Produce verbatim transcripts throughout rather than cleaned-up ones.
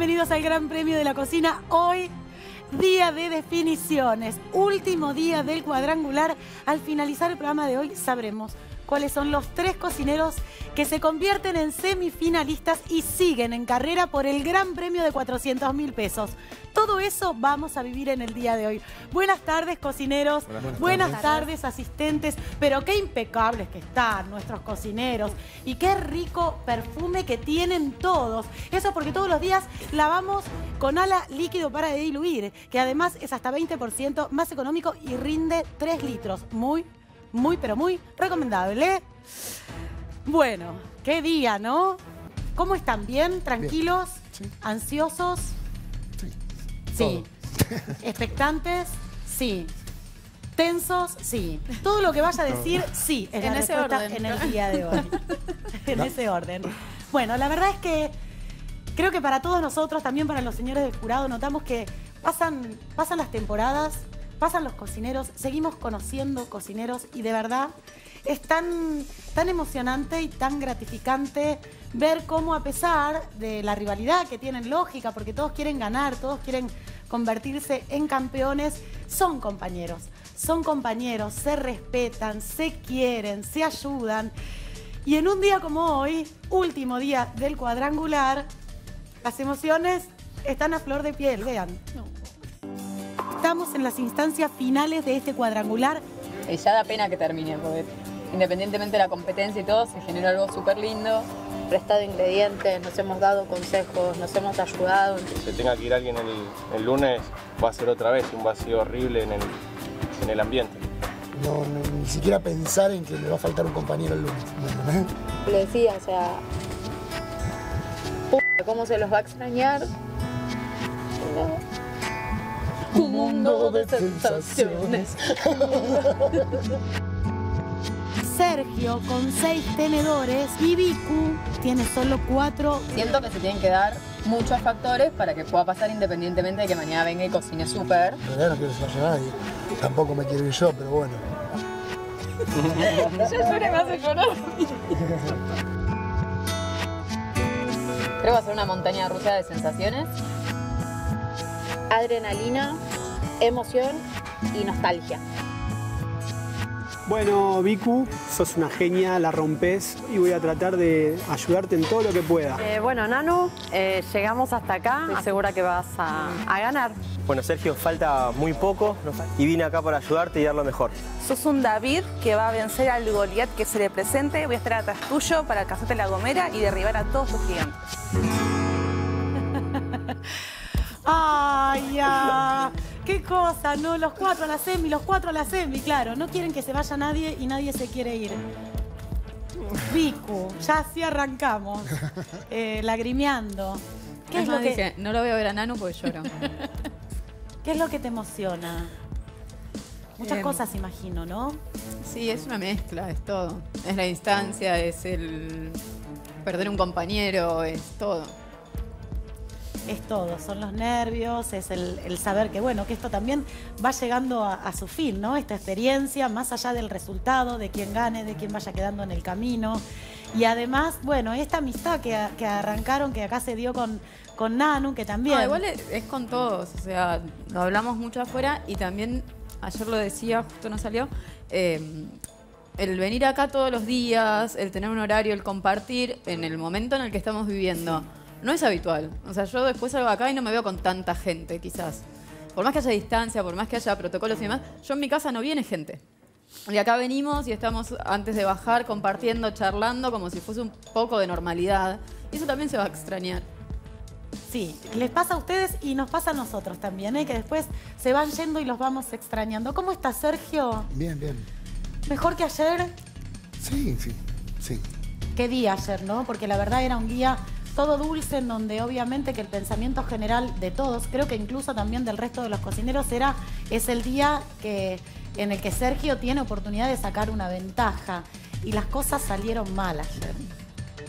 bienvenidos al Gran Premio de la Cocina. Hoy, día de definiciones, último día del cuadrangular. Al finalizar el programa de hoy sabremos cuáles son los tres cocineros que se convierten en semifinalistas y siguen en carrera por el Gran Premio de cuatrocientos mil pesos. Todo eso vamos a vivir en el día de hoy. Buenas tardes, cocineros. Buenas, buenas, buenas tardes. tardes, asistentes. Pero qué impecables que están nuestros cocineros. Y qué rico perfume que tienen todos. Eso porque todos los días lavamos con Ala líquido para diluir, que además es hasta veinte por ciento más económico y rinde tres litros. Muy Muy, pero muy recomendable. Bueno, qué día, ¿no? ¿Cómo están? ¿Bien? ¿Tranquilos? Bien. Sí. ¿Ansiosos? Sí. Sí. ¿Expectantes? Sí. ¿Tensos? Sí. Todo lo que vaya a decir, sí. Es en la ese orden. En el día de hoy. en no. ese orden. Bueno, la verdad es que creo que para todos nosotros, también para los señores del jurado, notamos que pasan, pasan las temporadas. Pasan los cocineros, seguimos conociendo cocineros y de verdad es tan, tan emocionante y tan gratificante ver cómo, a pesar de la rivalidad que tienen, lógica, porque todos quieren ganar, todos quieren convertirse en campeones, son compañeros, son compañeros, se respetan, se quieren, se ayudan. Y en un día como hoy, último día del cuadrangular, las emociones están a flor de piel, vean. Estamos en las instancias finales de este cuadrangular. Y ya da pena que termine, porque independientemente de la competencia y todo, se generó algo súper lindo. Prestado ingredientes, nos hemos dado consejos, nos hemos ayudado. Que se tenga que ir alguien el, el lunes, va a ser otra vez un vacío horrible en el, en el ambiente. No, no, ni siquiera pensar en que le va a faltar un compañero el lunes. Le decía, o sea, ¿cómo se los va a extrañar? No. Un mundo de sensaciones. Sergio con seis tenedores y Vicu tiene solo cuatro. Siento que se tienen que dar muchos factores para que pueda pasar, independientemente de que mañana venga y cocine súper. En realidad no quiero que se vaya nadie. Tampoco me quiero ir yo, pero bueno. Yo lloré más económico. Creo que va a ser una montaña rusa de sensaciones. Adrenalina, emoción y nostalgia. Bueno, Vicu, sos una genia, la rompés y voy a tratar de ayudarte en todo lo que pueda. Eh, bueno, Nanu, eh, llegamos hasta acá, estoy segura que vas a, a ganar. Bueno, Sergio, falta muy poco y vine acá para ayudarte y dar lo mejor. Sos un David que va a vencer al Goliat que se le presente. Voy a estar atrás tuyo para alcanzarte la gomera y derribar a todos tus gigantes. ¡Ay, ya! ¡Qué cosa! No, los cuatro a la semi, los cuatro a la semi, claro. No quieren que se vaya nadie y nadie se quiere ir. Vicu, ya así arrancamos, eh, lagrimeando. ¿Qué es, es lo que... dije, no lo voy a ver a Nanu porque lloro. ¿Qué es lo que te emociona? Muchas eh, cosas, imagino, ¿no? Sí, es una mezcla, es todo. Es la instancia, es el perder un compañero, es todo. Es todo, son los nervios, es el, el saber que, bueno, que esto también va llegando a, a su fin, ¿no? Esta experiencia, más allá del resultado, de quién gane, de quién vaya quedando en el camino. Y además, bueno, esta amistad que, que arrancaron, que acá se dio con, con Nanu, que también... No, igual es, es con todos, o sea, lo hablamos mucho afuera y también, ayer lo decía, justo no salió, eh, el venir acá todos los días, el tener un horario, el compartir en el momento en el que estamos viviendo... No es habitual. O sea, yo después salgo acá y no me veo con tanta gente, quizás. Por más que haya distancia, por más que haya protocolos y demás, yo en mi casa no viene gente. Y acá venimos y estamos, antes de bajar, compartiendo, charlando, como si fuese un poco de normalidad. Y eso también se va a extrañar. Sí, les pasa a ustedes y nos pasa a nosotros también, ¿eh? Que después se van yendo y los vamos extrañando. ¿Cómo estás, Sergio? Bien, bien. ¿Mejor que ayer? Sí, sí, sí. Qué día ayer, ¿no? Porque la verdad era un día... todo dulce, en donde obviamente que el pensamiento general de todos, creo que incluso también del resto de los cocineros, era es el día que, en el que Sergio tiene oportunidad de sacar una ventaja. Y las cosas salieron mal ayer.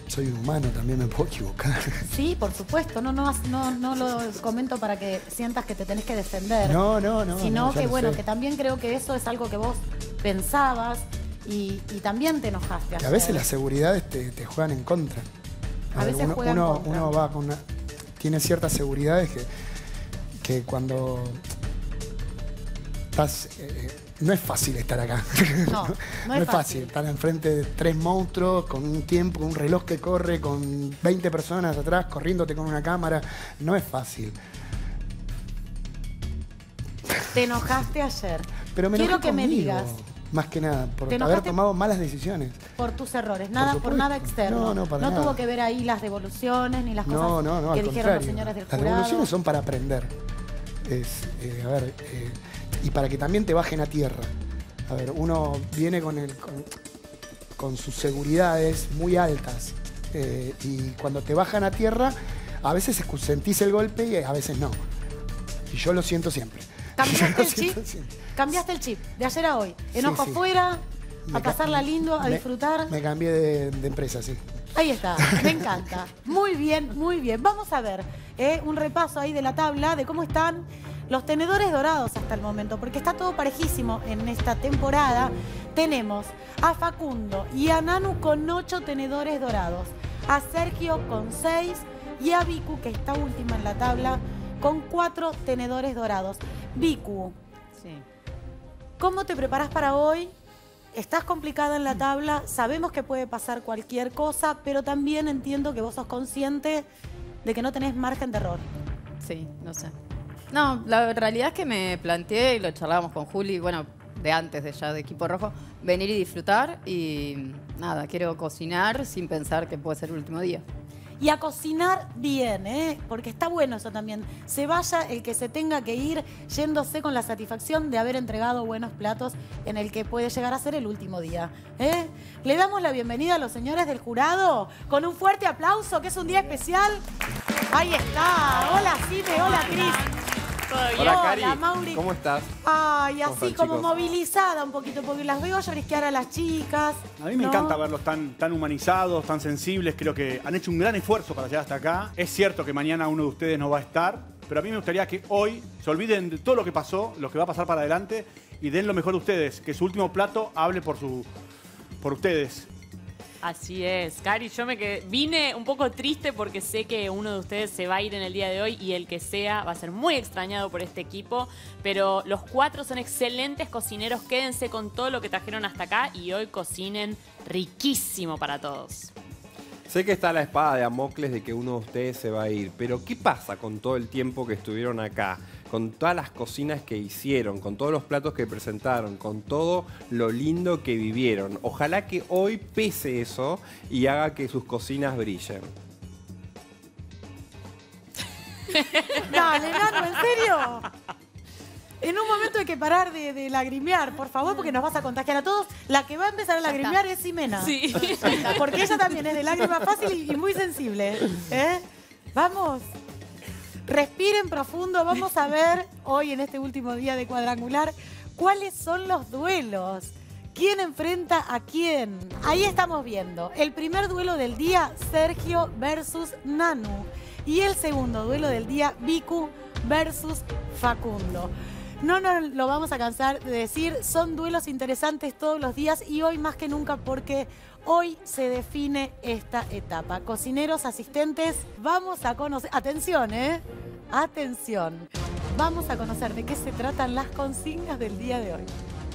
Soy humano, también me puedo equivocar. Sí, por supuesto. No, no, no, no lo comento para que sientas que te tenés que defender. No, no, no. Sino no, que bueno, sé. que también creo que eso es algo que vos pensabas y, y también te enojaste. Que a veces las seguridades te, te juegan en contra. A veces uno, uno, uno va con una, tiene ciertas seguridades que, que cuando estás... Eh, no es fácil estar acá. No, no, no es fácil. fácil estar enfrente de tres monstruos, con un tiempo, con un reloj que corre, con veinte personas atrás, corriéndote con una cámara. No es fácil. Te enojaste ayer. Pero me Quiero que conmigo, me digas. Más que nada, por haber tomado malas decisiones. Por tus errores, nada por, por nada externo. No, no, para no nada. Tuvo que ver ahí las devoluciones ni las cosas no, no, no, que dijeron los señores del jurado. Las devoluciones son para aprender. Es, eh, a ver, eh, y para que también te bajen a tierra. A ver, uno viene con, el, con, con sus seguridades muy altas. Eh, y cuando te bajan a tierra, a veces sentís el golpe y a veces no. Y yo lo siento siempre. ¿Cambiaste el chip? ¿Cambiaste el chip? De ayer a hoy. Enojo afuera, sí, sí. a pasarla lindo, a me, disfrutar. Me cambié de, de empresa, sí. Ahí está, me encanta. Muy bien, muy bien. Vamos a ver eh, un repaso ahí de la tabla de cómo están los tenedores dorados hasta el momento, porque está todo parejísimo en esta temporada. Tenemos a Facundo y a Nanu con ocho tenedores dorados, a Sergio con seis y a Vicu, que está última en la tabla, con cuatro tenedores dorados. Vicu, sí. ¿Cómo te preparás para hoy? Estás complicada en la tabla, sabemos que puede pasar cualquier cosa, pero también entiendo que vos sos consciente de que no tenés margen de error. Sí, no sé. No, la realidad es que me planteé, y lo charlábamos con Juli, bueno, de antes de ya de Equipo Rojo, venir y disfrutar y nada, quiero cocinar sin pensar que puede ser el último día. Y a cocinar bien, ¿eh? Porque está bueno eso también. Se vaya el que se tenga que ir yéndose con la satisfacción de haber entregado buenos platos en el que puede llegar a ser el último día, ¿eh? Le damos la bienvenida a los señores del jurado con un fuerte aplauso, que es un día especial. Ahí está. Hola, Xime. Hola, Cris. Hola, Cari. Hola, Mauri. ¿Cómo estás? Ay, así están, como movilizada un poquito, porque las veo llorisquear a las chicas. A mí me ¿no? encanta verlos tan, tan humanizados, tan sensibles. Creo que han hecho un gran esfuerzo para llegar hasta acá. Es cierto que mañana uno de ustedes no va a estar, pero a mí me gustaría que hoy se olviden de todo lo que pasó, lo que va a pasar para adelante, y den lo mejor de ustedes, que su último plato hable por, su, por ustedes. Así es, Cari, yo me quedé, vine un poco triste porque sé que uno de ustedes se va a ir en el día de hoy y el que sea va a ser muy extrañado por este equipo, pero los cuatro son excelentes cocineros, quédense con todo lo que trajeron hasta acá y hoy cocinen riquísimo para todos. Sé que está la espada de Damocles de que uno de ustedes se va a ir, pero ¿qué pasa con todo el tiempo que estuvieron acá? Con todas las cocinas que hicieron, con todos los platos que presentaron, con todo lo lindo que vivieron. Ojalá que hoy pese eso y haga que sus cocinas brillen. Dale, Nano, ¿en serio? En un momento hay que parar de, de lagrimear, por favor, porque nos vas a contagiar a todos. La que va a empezar a lagrimear es Ximena. Sí. Porque ella también es de lágrima fácil y muy sensible, ¿eh? Vamos. Respiren profundo, vamos a ver hoy en este último día de cuadrangular cuáles son los duelos, quién enfrenta a quién. Ahí estamos viendo el primer duelo del día, Sergio versus Nanu, y el segundo duelo del día, Vicu versus Facundo. No nos lo vamos a cansar de decir, son duelos interesantes todos los días y hoy más que nunca porque... hoy se define esta etapa. Cocineros, asistentes, vamos a conocer... Atención, ¿eh? Atención. Vamos a conocer de qué se tratan las consignas del día de hoy.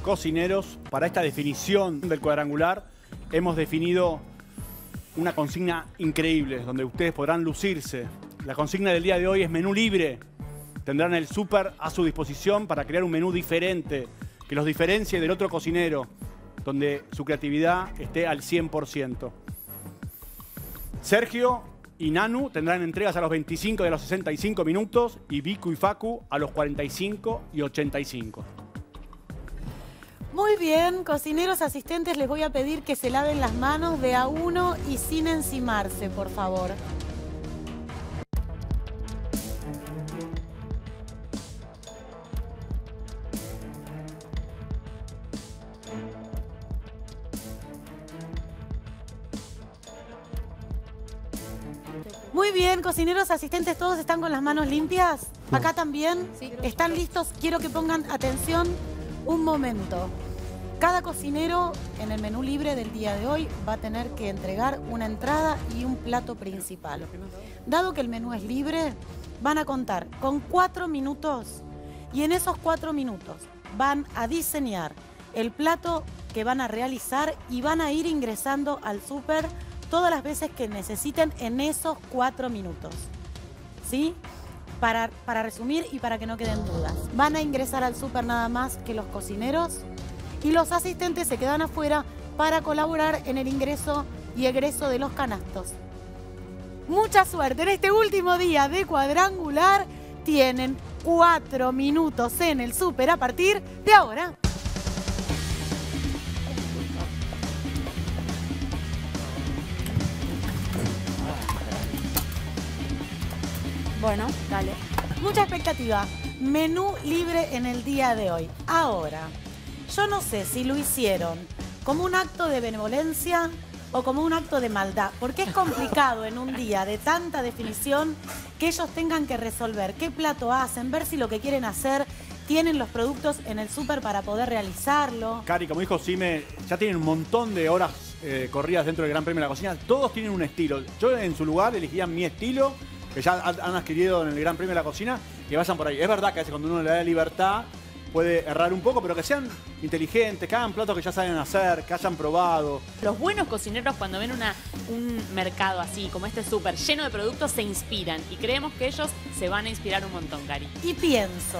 Cocineros, para esta definición del cuadrangular, hemos definido una consigna increíble, donde ustedes podrán lucirse. La consigna del día de hoy es menú libre. Tendrán el súper a su disposición para crear un menú diferente, que los diferencie del otro cocinero, donde su creatividad esté al cien por ciento. Sergio y Nanu tendrán entregas a los veinticinco y a los sesenta y cinco minutos y Vicu y Facu a los cuarenta y cinco y ochenta y cinco. Muy bien, cocineros asistentes, les voy a pedir que se laven las manos de a uno y sin encimarse, por favor. Muy bien, cocineros, asistentes, ¿todos están con las manos limpias? ¿Acá también? Sí. ¿Están listos? Quiero que pongan atención un momento. Cada cocinero en el menú libre del día de hoy va a tener que entregar una entrada y un plato principal. Dado que el menú es libre, van a contar con cuatro minutos y en esos cuatro minutos van a diseñar el plato que van a realizar y van a ir ingresando al súper todas las veces que necesiten en esos cuatro minutos. ¿Sí? Para, para resumir y para que no queden dudas. Van a ingresar al súper nada más que los cocineros y los asistentes se quedan afuera para colaborar en el ingreso y egreso de los canastos. Mucha suerte. En este último día de cuadrangular tienen cuatro minutos en el súper a partir de ahora. Bueno, dale. Mucha expectativa. Menú libre en el día de hoy. Ahora, yo no sé si lo hicieron como un acto de benevolencia o como un acto de maldad, porque es complicado en un día de tanta definición que ellos tengan que resolver qué plato hacen, ver si lo que quieren hacer tienen los productos en el súper para poder realizarlo. Cari, como dijo Xime, ya tienen un montón de horas eh, corridas dentro del Gran Premio de la Cocina. Todos tienen un estilo. Yo en su lugar elegiría mi estilo, que ya han adquirido en el Gran Premio de la Cocina, que vayan por ahí. Es verdad que a veces cuando uno le da libertad puede errar un poco, pero que sean inteligentes, que hagan platos que ya saben hacer, que hayan probado. Los buenos cocineros, cuando ven una, un mercado así, como este súper, lleno de productos, se inspiran. Y creemos que ellos se van a inspirar un montón, Cari. Y pienso,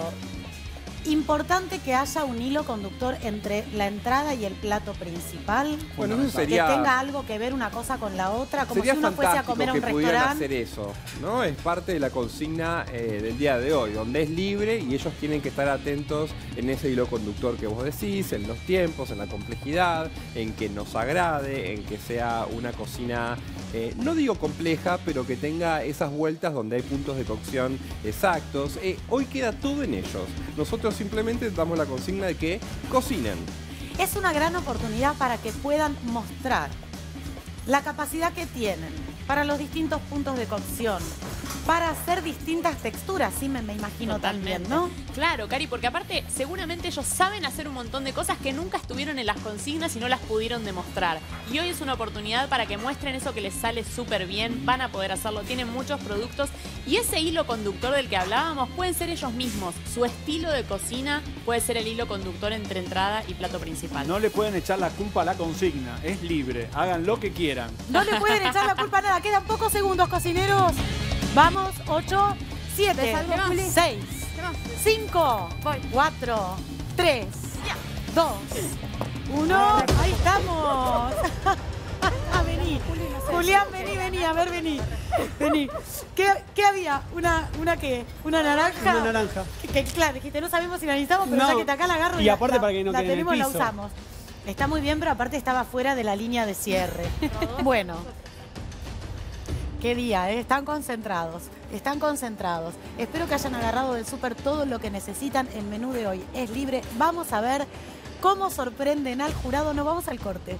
importante que haya un hilo conductor entre la entrada y el plato principal. Bueno, eso sería... Que tenga algo que ver una cosa con la otra, como si uno fuese a comer a un restaurante. Sería fantástico que pudieran hacer eso, ¿no? Es parte de la consigna eh, del día de hoy, donde es libre y ellos tienen que estar atentos en ese hilo conductor que vos decís, en los tiempos, en la complejidad, en que nos agrade, en que sea una cocina, eh, no digo compleja, pero que tenga esas vueltas donde hay puntos de cocción exactos. Eh, hoy queda todo en ellos. Nosotros simplemente damos la consigna de que cocinen. Es una gran oportunidad para que puedan mostrar la capacidad que tienen para los distintos puntos de cocción, para hacer distintas texturas, sí me, me imagino. Totalmente. También, ¿no? Claro, Cari, porque aparte seguramente ellos saben hacer un montón de cosas que nunca estuvieron en las consignas y no las pudieron demostrar. Y hoy es una oportunidad para que muestren eso que les sale súper bien, van a poder hacerlo, tienen muchos productos y ese hilo conductor del que hablábamos pueden ser ellos mismos. Su estilo de cocina puede ser el hilo conductor entre entrada y plato principal. No le pueden echar la culpa a la consigna, es libre, hagan lo que quieran. No le pueden echar la culpa a nada, quedan pocos segundos, cocineros. Vamos, ocho, siete, seis, cinco, cuatro, tres, dos, uno. Ahí estamos. Vení, Julián, vení, vení, a ver, vení. Vení. ¿Qué, qué había? ¿Una, una qué? ¿Una naranja? Una naranja. Que, que, claro, dijiste, no sabemos si la necesitamos, pero no, ya que te acá la agarro y, y aparte la, para que no la quede tenemos, en el piso. La usamos. Está muy bien, pero aparte estaba fuera de la línea de cierre. Bueno. Qué día, ¿eh? Están concentrados, están concentrados. Espero que hayan agarrado del súper todo lo que necesitan. El menú de hoy es libre. Vamos a ver cómo sorprenden al jurado. Nos vamos al corte.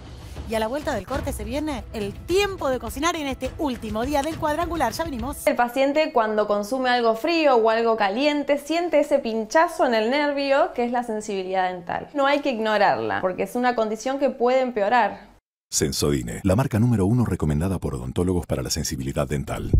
Y a la vuelta del corte se viene el tiempo de cocinar en este último día del cuadrangular. Ya venimos. El paciente cuando consume algo frío o algo caliente siente ese pinchazo en el nervio que es la sensibilidad dental. No hay que ignorarla porque es una condición que puede empeorar. Sensodyne, la marca número uno recomendada por odontólogos para la sensibilidad dental.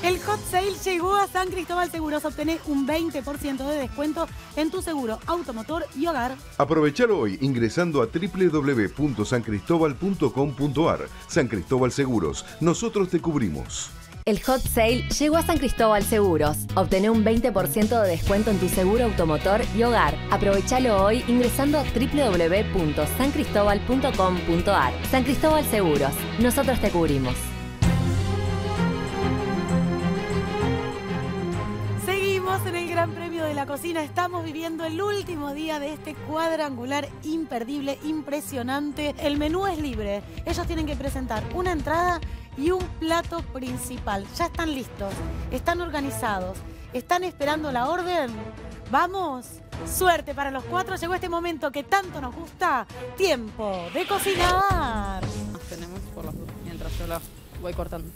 El Hot Sale llegó a San Cristóbal Seguros. Obtenés un veinte por ciento de descuento en tu seguro automotor y hogar. Aprovechalo hoy ingresando a w w w punto san cristobal punto com punto a r. San Cristóbal Seguros, nosotros te cubrimos. El Hot Sale llegó a San Cristóbal Seguros. Obtené un veinte por ciento de descuento en tu seguro automotor y hogar. Aprovechalo hoy ingresando a w w w punto san cristobal punto com punto a r. San Cristóbal Seguros, nosotros te cubrimos. En el Gran Premio de la Cocina estamos viviendo el último día de este cuadrangular imperdible, impresionante. El menú es libre. Ellos tienen que presentar una entrada y un plato principal. Ya están listos, están organizados, están esperando la orden. ¡Vamos! Suerte para los cuatro. Llegó este momento que tanto nos gusta. Tiempo de cocinar. Nos tenemos la voy cortando.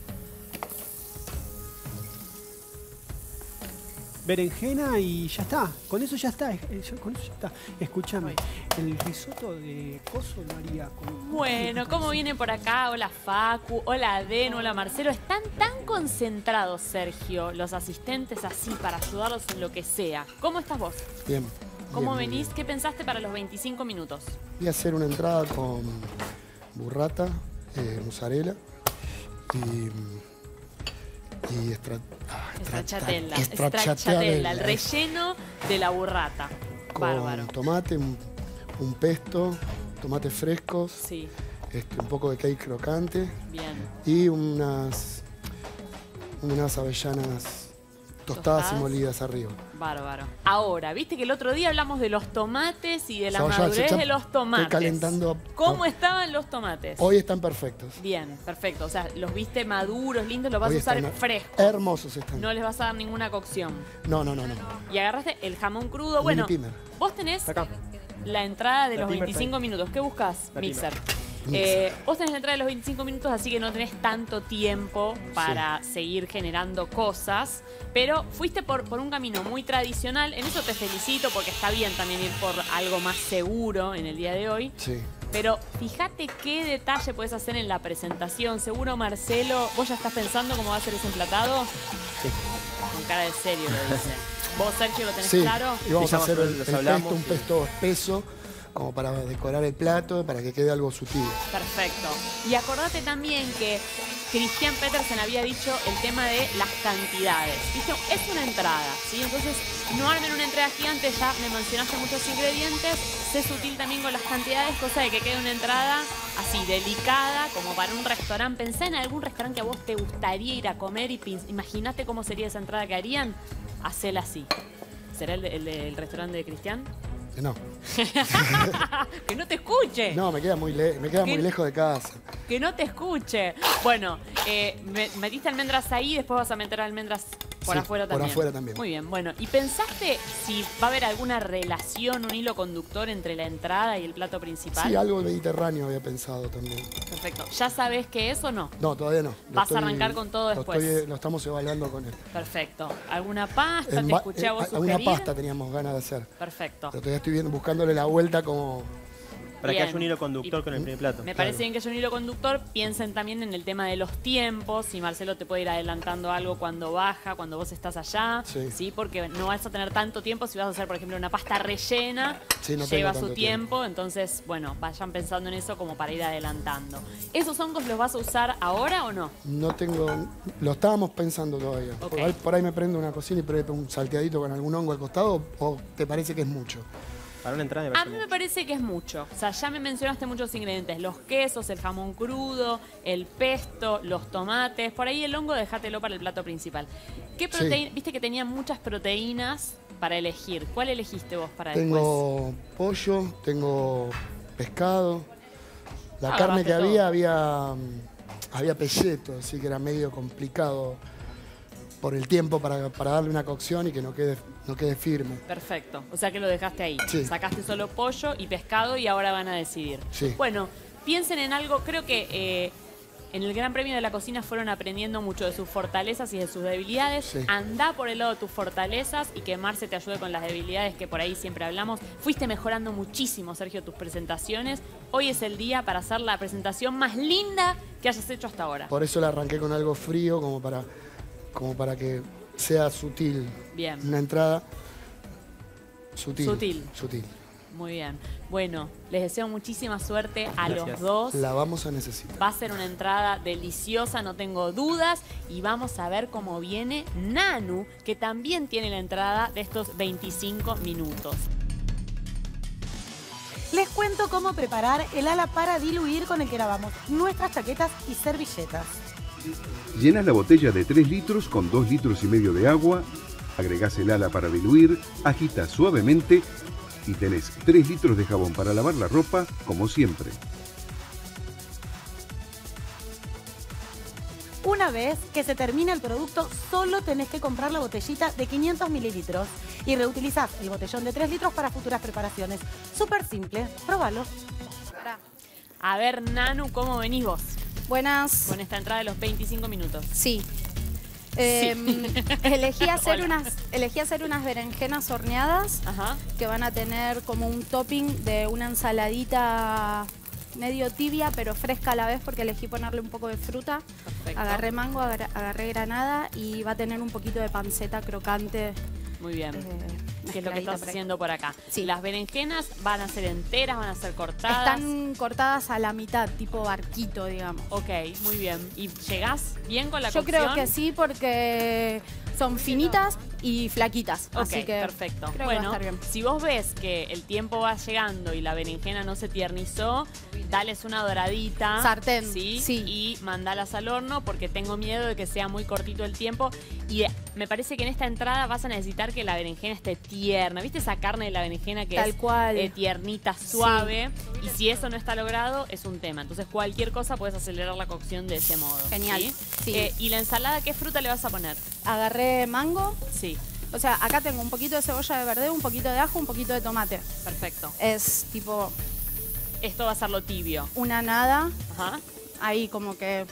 Berenjena y ya está. Con eso ya está. Con eso ya está. Escúchame, el risotto de coso lo haría con... Bueno, ¿cómo viene por acá? Hola Facu, hola Adeno, hola Marcelo. Están tan concentrados, Sergio, los asistentes así para ayudarlos en lo que sea. ¿Cómo estás vos? Bien. ¿Cómo bien, venís? Bien. ¿Qué pensaste para los veinticinco minutos? Voy a hacer una entrada con burrata, eh, mozzarella y... Y estra, ah, stracciatella. Stracciatella, el relleno de la burrata. Con Bárbaro. tomate, un, un pesto, tomates frescos, sí. este, un poco de cake crocante. Bien. Y unas, unas avellanas tostadas, tostadas y molidas arriba. Bárbaro. Ahora, viste que el otro día hablamos de los tomates y de la Saboya, madurez de los tomates. Estoy calentando. ¿Cómo estaban los tomates? Hoy están perfectos. Bien, perfecto. O sea, los viste maduros, lindos, los vas Hoy a usar frescos. Hermosos están. No les vas a dar ninguna cocción. No, no, no. no. Y agarraste el jamón crudo. Bueno, vos tenés Acá. la entrada de la los veinticinco minutos. ¿Qué buscás, Mixer? Eh, vos tenés la entrada de los veinticinco minutos, así que no tenés tanto tiempo para sí. seguir generando cosas. Pero fuiste por, por un camino muy tradicional. En eso te felicito, porque está bien también ir por algo más seguro en el día de hoy. Sí. Pero fíjate qué detalle podés hacer en la presentación. Seguro, Marcelo, ¿vos ya estás pensando cómo va a ser ese emplatado? Sí. Con cara de serio lo dice. ¿Vos, Sergio, lo tenés sí. claro? Y vamos y a hacer el, el pesto, un pesto espeso, como para decorar el plato, para que quede algo sutil. Perfecto. Y acordate también que Christian Petersen había dicho el tema de las cantidades. Dice, es una entrada, ¿sí? Entonces, no armen una entrada gigante, ya me mencionaste muchos ingredientes, sé sutil también con las cantidades, cosa de que quede una entrada así, delicada, como para un restaurante. Pensá en algún restaurante que a vos te gustaría ir a comer y imaginate cómo sería esa entrada que harían, hacela así. ¿Será el, el, el restaurante de Christian? No. Que no te escuche. No, me queda muy, le me queda que, muy lejos de casa. Que no te escuche. Bueno, eh, me metiste almendras ahí, después vas a meter almendras por sí, afuera también. Por afuera también. Muy bien, bueno. ¿Y pensaste si va a haber alguna relación, un hilo conductor entre la entrada y el plato principal? Sí, algo mediterráneo había pensado también. Perfecto. ¿Ya sabes qué es o no? No, todavía no. Lo vas estoy, a arrancar con todo después. Lo, estoy, lo estamos evaluando con él. Perfecto. ¿Alguna pasta? En, te escuché a vos sugerir. Alguna pasta teníamos ganas de hacer. Perfecto. Pero todavía estoy viendo, buscándole la vuelta como... Para bien. que haya un hilo conductor y, con el primer plato. Me parece claro. bien que haya un hilo conductor. Piensen también en el tema de los tiempos. Si Marcelo te puede ir adelantando algo cuando baja, cuando vos estás allá. Sí. ¿sí? Porque no vas a tener tanto tiempo. Si vas a hacer, por ejemplo, una pasta rellena, sí, no lleva su tiempo. tiempo. Entonces, bueno, vayan pensando en eso como para ir adelantando. ¿Esos hongos los vas a usar ahora o no? No tengo... Lo estábamos pensando todavía. Okay. Por, ahí, por ahí me prendo una cocina y prendo un salteadito con algún hongo al costado. ¿O te parece que es mucho? Para una entrada, a mí me parece que es mucho. O sea, ya me mencionaste muchos ingredientes. Los quesos, el jamón crudo, el pesto, los tomates. Por ahí el hongo, déjatelo para el plato principal. ¿Qué proteína? Sí. Viste que tenía muchas proteínas para elegir. ¿Cuál elegiste vos para después? Tengo pollo, tengo pescado. La ah, carne que había, había, había pelleto, así que era medio complicado por el tiempo para, para darle una cocción y que no quede... No quede firme. Perfecto. O sea que lo dejaste ahí. Sí. Sacaste solo pollo y pescado y ahora van a decidir. Sí. Bueno, piensen en algo. Creo que eh, en el Gran Premio de la Cocina fueron aprendiendo mucho de sus fortalezas y de sus debilidades. Sí. Andá por el lado de tus fortalezas y que Marce te ayude con las debilidades que por ahí siempre hablamos. Fuiste mejorando muchísimo, Sergio, tus presentaciones. Hoy es el día para hacer la presentación más linda que hayas hecho hasta ahora. Por eso la arranqué con algo frío, como para, como para que... sea sutil. Bien. Una entrada sutil. Sutil. Sutil. Muy bien. Bueno, les deseo muchísima suerte a Gracias. los dos. La vamos a necesitar. Va a ser una entrada deliciosa, no tengo dudas. Y vamos a ver cómo viene Nanu, que también tiene la entrada de estos veinticinco minutos. Les cuento cómo preparar el ala para diluir con el que lavamos nuestras chaquetas y servilletas. Llenas la botella de tres litros con dos litros y medio de agua, agregás el ala para diluir, agitas suavemente y tenés tres litros de jabón para lavar la ropa, como siempre. Una vez que se termina el producto, solo tenés que comprar la botellita de quinientos mililitros y reutilizás el botellón de tres litros para futuras preparaciones. Súper simple, probalo. A ver, Nanu, ¿cómo venís vos? Buenas. Con esta entrada de los veinticinco minutos. Sí. Eh, sí. elegí, hacer unas, elegí hacer unas berenjenas horneadas. Ajá. Que van a tener como un topping de una ensaladita medio tibia pero fresca a la vez, porque elegí ponerle un poco de fruta. Perfecto. Agarré mango, agarré, agarré granada y va a tener un poquito de panceta crocante. Muy bien. Eh, ¿Qué es lo que estás haciendo por acá? Sí. Las berenjenas van a ser enteras, van a ser cortadas. Están cortadas a la mitad, tipo barquito, digamos. Ok, muy bien. ¿Y llegás bien con la cocción? Yo creo que sí, porque son finitas y flaquitas. Ok, así que perfecto. Creo bueno, que va a estar bien. Si vos ves que el tiempo va llegando y la berenjena no se tiernizó, dales una doradita. Sartén. ¿Sí? Sí. Y mandalas al horno, porque tengo miedo de que sea muy cortito el tiempo. Y me parece que en esta entrada vas a necesitar que la berenjena esté tierna. ¿Viste esa carne de la berenjena que Tal es cual. Eh, tiernita, suave? Sí. Y si eso no está logrado, es un tema. Entonces, cualquier cosa puedes acelerar la cocción de ese modo. Genial. ¿Sí? Sí. Eh, ¿Y la ensalada qué fruta le vas a poner? Agarré mango. Sí. O sea, acá tengo un poquito de cebolla de verde, un poquito de ajo, un poquito de tomate. Perfecto. Es tipo... Esto va a ser lo tibio. Una nada. Ajá. Ahí como que...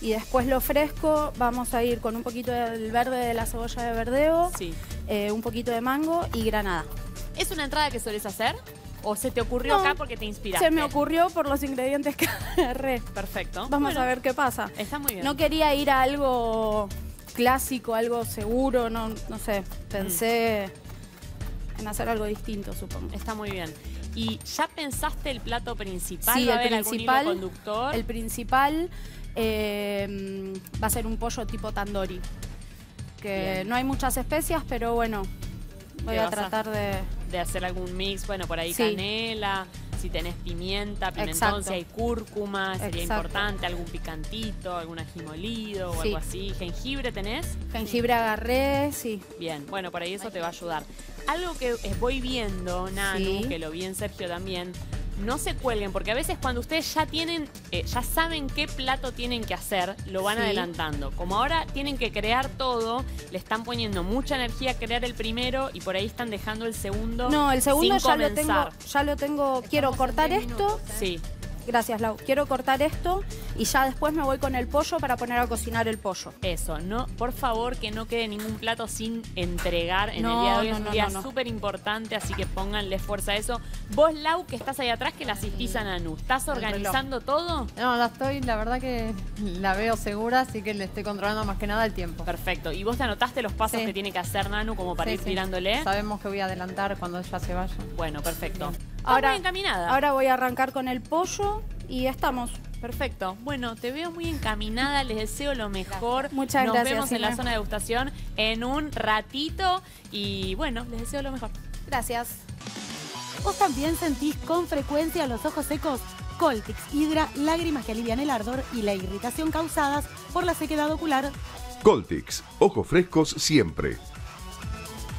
Y después lo fresco, vamos a ir con un poquito del verde de la cebolla de verdeo. Sí. Eh, un poquito de mango y granada. ¿Es una entrada que solés hacer? ¿O se te ocurrió no, acá porque te inspiraste? Se me ocurrió por los ingredientes que agarré. Perfecto. Vamos bueno, a ver qué pasa. Está muy bien. No quería ir a algo clásico, algo seguro, no, no sé. Pensé mm. en hacer algo distinto, supongo. Está muy bien. ¿Y ya pensaste el plato principal? Sí, ¿Va el, a haber principal, algún hilo conductor? El principal eh, va a ser un pollo tipo tandoori. Que Bien. No hay muchas especias, pero bueno, voy a tratar a, de... De hacer algún mix, bueno, por ahí sí. canela, si tenés pimienta, pimentón, Exacto. si hay cúrcuma, sería Exacto. importante, algún picantito, algún ají molido o sí. algo así. ¿Jengibre tenés? Jengibre agarré, sí. Bien, bueno, por ahí eso te va a ayudar. Algo que voy viendo, Nanu, sí. que lo vi en Sergio también, no se cuelguen, porque a veces cuando ustedes ya tienen, eh, ya saben qué plato tienen que hacer, lo van sí. adelantando. Como ahora tienen que crear todo, le están poniendo mucha energía a crear el primero y por ahí están dejando el segundo. No, el segundo sin ya, lo tengo, ya lo tengo, Estamos quiero cortar esto. Minutos, ¿eh? Sí. Gracias, Lau. Quiero cortar esto y ya después me voy con el pollo para poner a cocinar el pollo. Eso, no, por favor, que no quede ningún plato sin entregar en no, el día de hoy. No, es un no, día no, no. súper importante, así que pónganle fuerza a eso. Vos, Lau, que estás ahí atrás, que la asistís a Nanu, ¿estás organizando todo? No, la estoy, la verdad que la veo segura, así que le estoy controlando más que nada el tiempo. Perfecto. ¿Y vos te anotaste los pasos sí. que tiene que hacer Nanu como para sí, ir sí. mirándole? Sabemos que voy a adelantar cuando ella se vaya. Bueno, perfecto. Bien. Ahora, muy encaminada. Ahora voy a arrancar con el pollo y estamos. Perfecto. Bueno, te veo muy encaminada, les deseo lo mejor. Muchas gracias. Nos vemos en la zona de degustación en un ratito y bueno, les deseo lo mejor. Gracias. ¿Vos también sentís con frecuencia los ojos secos? Coltix Hidra, lágrimas que alivian el ardor y la irritación causadas por la sequedad ocular. Coltix, ojos frescos siempre.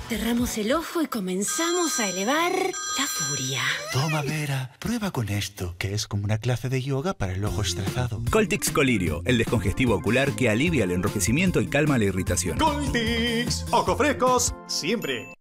Cerramos el ojo y comenzamos a elevar la furia. Toma, Vera, prueba con esto, que es como una clase de yoga para el ojo estresado. Coltix Colirio, el descongestivo ocular que alivia el enrojecimiento y calma la irritación. Coltix, ojos frescos, siempre.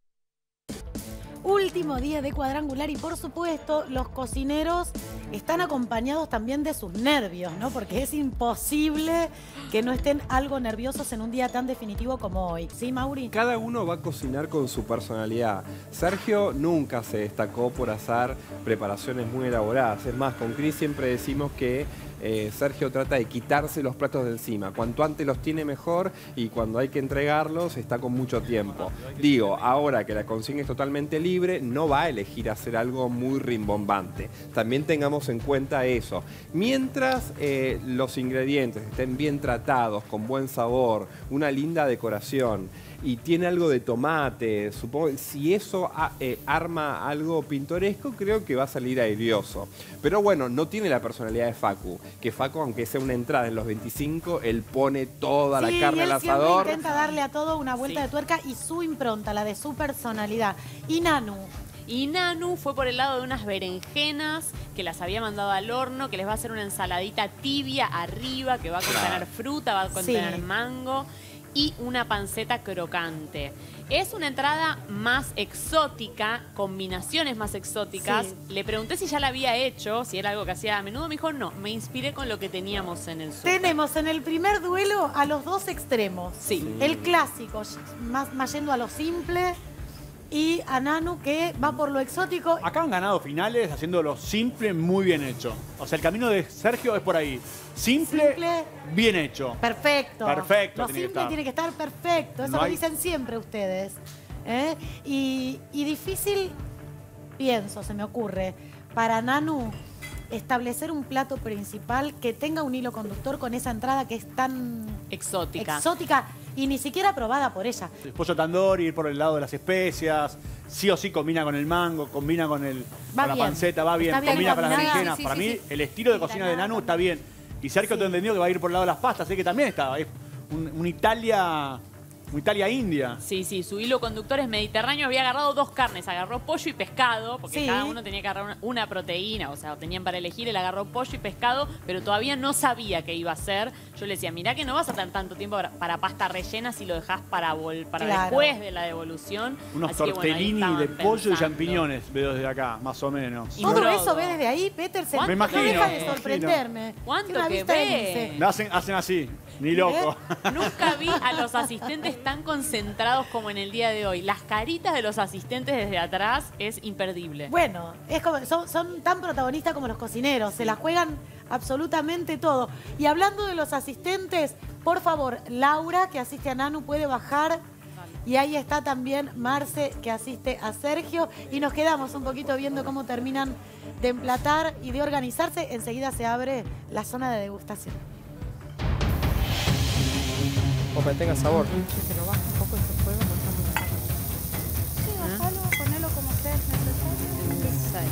Último día de cuadrangular y, por supuesto, los cocineros están acompañados también de sus nervios, ¿no? Porque es imposible que no estén algo nerviosos en un día tan definitivo como hoy. ¿Sí, Mauri? Cada uno va a cocinar con su personalidad. Sergio nunca se destacó por hacer preparaciones muy elaboradas. Es más, con Cris siempre decimos que Eh, Sergio trata de quitarse los platos de encima. Cuanto antes los tiene mejor y cuando hay que entregarlos está con mucho tiempo. Digo, ahora que la consigna es totalmente libre, no va a elegir hacer algo muy rimbombante. También tengamos en cuenta eso. Mientras eh, los ingredientes estén bien tratados, con buen sabor, una linda decoración y tiene algo de tomate, supongo, si eso eh, arma algo pintoresco, creo que va a salir airioso. Pero bueno, no tiene la personalidad de Facu, que Facu, aunque sea una entrada en los veinticinco, él pone toda sí, la carne al asador. Intenta darle a todo una vuelta sí. de tuerca y su impronta, la de su personalidad. Y Nanu. Y Nanu fue por el lado de unas berenjenas que las había mandado al horno, que les va a hacer una ensaladita tibia arriba, que va a contener claro. fruta, va a contener sí. mango. y una panceta crocante. Es una entrada más exótica, combinaciones más exóticas. Sí. Le pregunté si ya la había hecho, si era algo que hacía a menudo. Me dijo, no, me inspiré con lo que teníamos en el sur. Tenemos en el primer duelo a los dos extremos. Sí. Sí. El clásico, más, más yendo a lo simple, y a Nanu, que va por lo exótico. Acá han ganado finales haciendo lo simple muy bien hecho. O sea, el camino de Sergio es por ahí. Simple, simple bien hecho. Perfecto. Perfecto. Lo tiene simple que estar. tiene que estar perfecto. Eso no lo hay... dicen siempre ustedes. ¿Eh? Y, y difícil, pienso, se me ocurre, para Nanu establecer un plato principal que tenga un hilo conductor con esa entrada que es tan... exótica. Exótica. Y ni siquiera probada por ella. El pollo tandoori, ir por el lado de las especias, sí o sí combina con el mango, combina con, el, con la panceta, va bien, bien combina con las berenjenas. Sí, sí, Para sí, mí, sí. el estilo de cocina de Nanu está bien. Y Sergio, sí. te he entendido que va a ir por el lado de las pastas, así que también está. Es un, un Italia... Italia-India. Sí, sí, su hilo conductor es mediterráneo. Había agarrado dos carnes, agarró pollo y pescado, porque sí. cada uno tenía que agarrar una, una proteína, o sea, tenían para elegir, él agarró pollo y pescado, pero todavía no sabía qué iba a hacer. Yo le decía, mirá que no vas a tener tanto tiempo para, para pasta rellena si lo dejás para, vol, para claro. después de la devolución. Unos Así tortellini que, bueno, de pollo pensando. y champiñones veo desde acá, más o menos. Y Todo brodo. eso ve desde ahí, Petersen. Me imagino. No deja de sorprenderme. ¿Cuánto que ve? Hacen, hacen así. Ni loco. ¿Eh? Nunca vi a los asistentes tan concentrados como en el día de hoy. Las caritas de los asistentes desde atrás es imperdible. Bueno, es como, son, son tan protagonistas como los cocineros. Sí. Se la juegan absolutamente todo. Y hablando de los asistentes, por favor, Laura, que asiste a Nanu, puede bajar. Y ahí está también Marce, que asiste a Sergio. Y nos quedamos un poquito viendo cómo terminan de emplatar y de organizarse. Enseguida se abre la zona de degustación. O que tenga sabor. Se lo baja un poco este fuego. Sí, bajalo, ponelo como ustedes necesitan.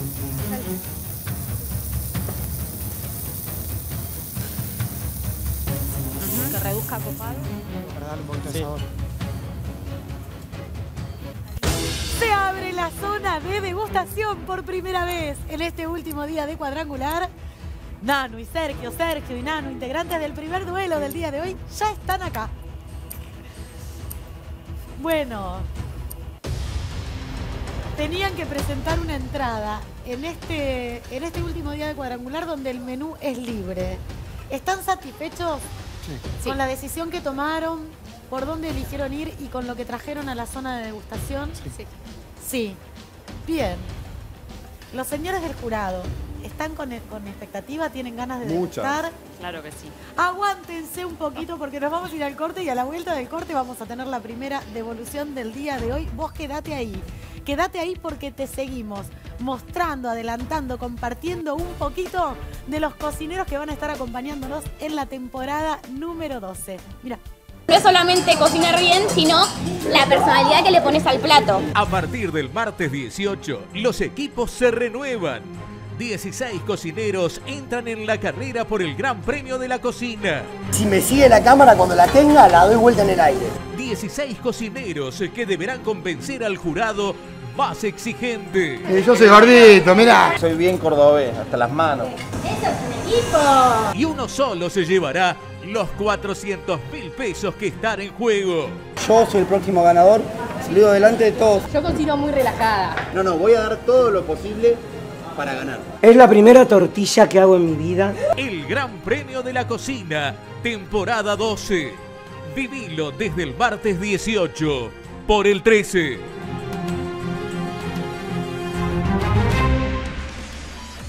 Sí. Que reduzca copado. Para darle un poquito de sabor. Se abre la zona de degustación por primera vez en este último día de cuadrangular. Nanu y Sergio, Sergio y Nanu, integrantes del primer duelo del día de hoy, ya están acá. Bueno, tenían que presentar una entrada en este, en este último día de cuadrangular donde el menú es libre. ¿Están satisfechos sí. con sí. la decisión que tomaron, por dónde eligieron ir y con lo que trajeron a la zona de degustación? Sí. Sí. sí. Bien. Los señores del jurado, ¿están con, con expectativa? ¿Tienen ganas de degustar? Claro que sí. Aguántense un poquito porque nos vamos a ir al corte y a la vuelta del corte vamos a tener la primera devolución del día de hoy. Vos quedate ahí. Quedate ahí porque te seguimos mostrando, adelantando, compartiendo un poquito de los cocineros que van a estar acompañándonos en la temporada número doce. Mirá. No es solamente cocinar bien, sino la personalidad que le pones al plato. A partir del martes dieciocho, los equipos se renuevan. dieciséis cocineros entran en la carrera por el Gran Premio de la Cocina. Si me sigue la cámara, cuando la tenga, la doy vuelta en el aire. dieciséis cocineros que deberán convencer al jurado más exigente. Eh, yo soy gordito, mirá. Soy bien cordobés, hasta las manos. ¡Eso es un equipo! Y uno solo se llevará los cuatrocientos mil pesos que están en juego. Yo soy el próximo ganador, salido delante de todos. Yo cocino muy relajada. No, no, voy a dar todo lo posible para ganar. Es la primera tortilla que hago en mi vida. El Gran Premio de la Cocina, temporada doce. Vivilo desde el martes dieciocho por el trece.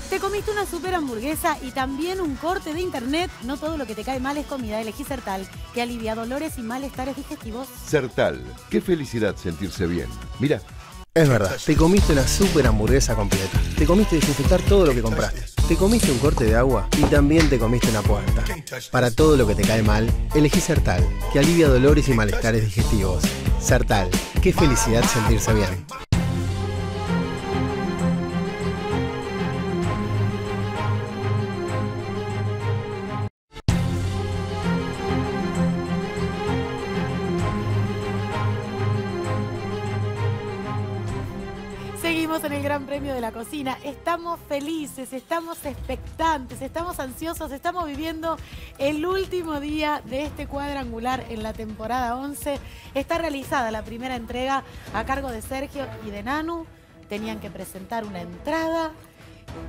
Te comiste una super hamburguesa y también un corte de internet. No todo lo que te cae mal es comida. Elegí Sertal, que alivia dolores y malestares digestivos. Sertal, qué felicidad sentirse bien. Mira. Es verdad, te comiste una super hamburguesa completa, te comiste desinfectar todo lo que compraste, te comiste un corte de agua y también te comiste una puerta. Para todo lo que te cae mal, elegí Sertal, que alivia dolores y malestares digestivos. Sertal, qué felicidad sentirse bien. Estuvimos en el Gran Premio de la Cocina, estamos felices, estamos expectantes, estamos ansiosos, estamos viviendo el último día de este cuadrangular en la temporada once. Está realizada la primera entrega a cargo de Sergio y de Nanu. Tenían que presentar una entrada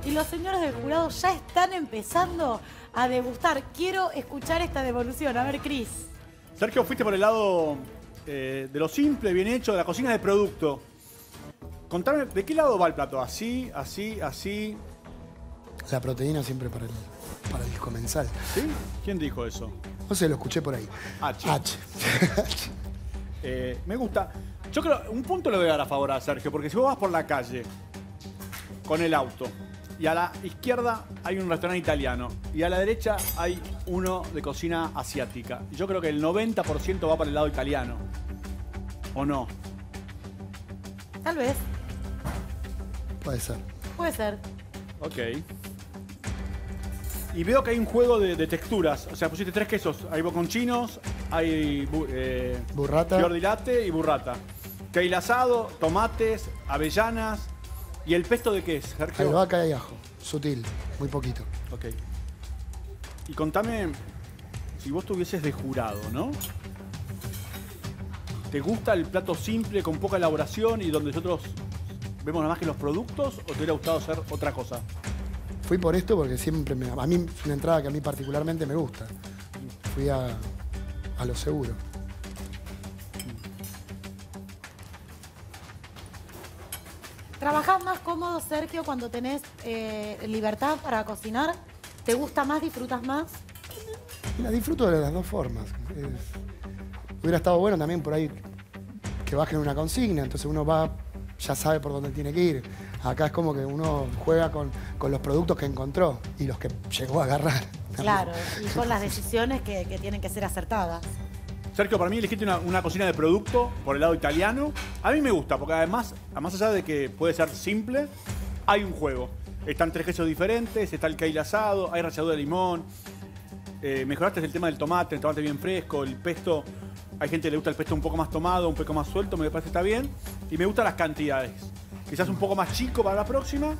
y los señores del jurado ya están empezando a degustar. Quiero escuchar esta devolución. A ver, Cris. Sergio, fuiste por el lado eh, de lo simple, bien hecho, de la cocina de producto. Contame, ¿de qué lado va el plato? ¿Así, así, así? La proteína siempre para el, para el comensal. ¿Sí? ¿Quién dijo eso? No sé, lo escuché por ahí. H. H. H. Eh, me gusta. Yo creo, un punto le voy a dar a favor a Sergio, porque si vos vas por la calle con el auto y a la izquierda hay un restaurante italiano y a la derecha hay uno de cocina asiática. Yo creo que el noventa por ciento va para el lado italiano. ¿O no? Tal vez. Puede ser. Puede ser. Ok. Y veo que hay un juego de, de texturas. O sea, pusiste tres quesos. Hay boconchinos, hay eh, burrata, fior di latte y burrata. Que hay lazado, tomates, avellanas. ¿Y el pesto de qué es, Sergio? Albahaca y ajo. Sutil, muy poquito. Ok. Y contame, si vos tuvieses de jurado, ¿no? ¿Te gusta el plato simple, con poca elaboración y donde nosotros vemos nada más que los productos, o te hubiera gustado hacer otra cosa? Fui por esto porque siempre me... A mí es una entrada que a mí particularmente me gusta. Fui a, a lo seguro. ¿Trabajás más cómodo, Sergio, cuando tenés eh, libertad para cocinar? ¿Te gusta más, disfrutas más? La disfruto de las dos formas. Es... Hubiera estado bueno también por ahí que bajen una consigna, entonces uno va, ya sabe por dónde tiene que ir. Acá es como que uno juega con, con los productos que encontró y los que llegó a agarrar. Claro, y con las decisiones que, que tienen que ser acertadas. Sergio, para mí elegiste una, una cocina de producto por el lado italiano. A mí me gusta, porque además, más allá de que puede ser simple, hay un juego. Están tres quesos diferentes, está el kale asado, hay ralladura de limón. Eh, mejoraste el tema del tomate, el tomate bien fresco, el pesto... Hay gente que le gusta el pesto un poco más tomado, un poco más suelto, me parece que está bien. Y me gustan las cantidades. Quizás un poco más chico para la próxima,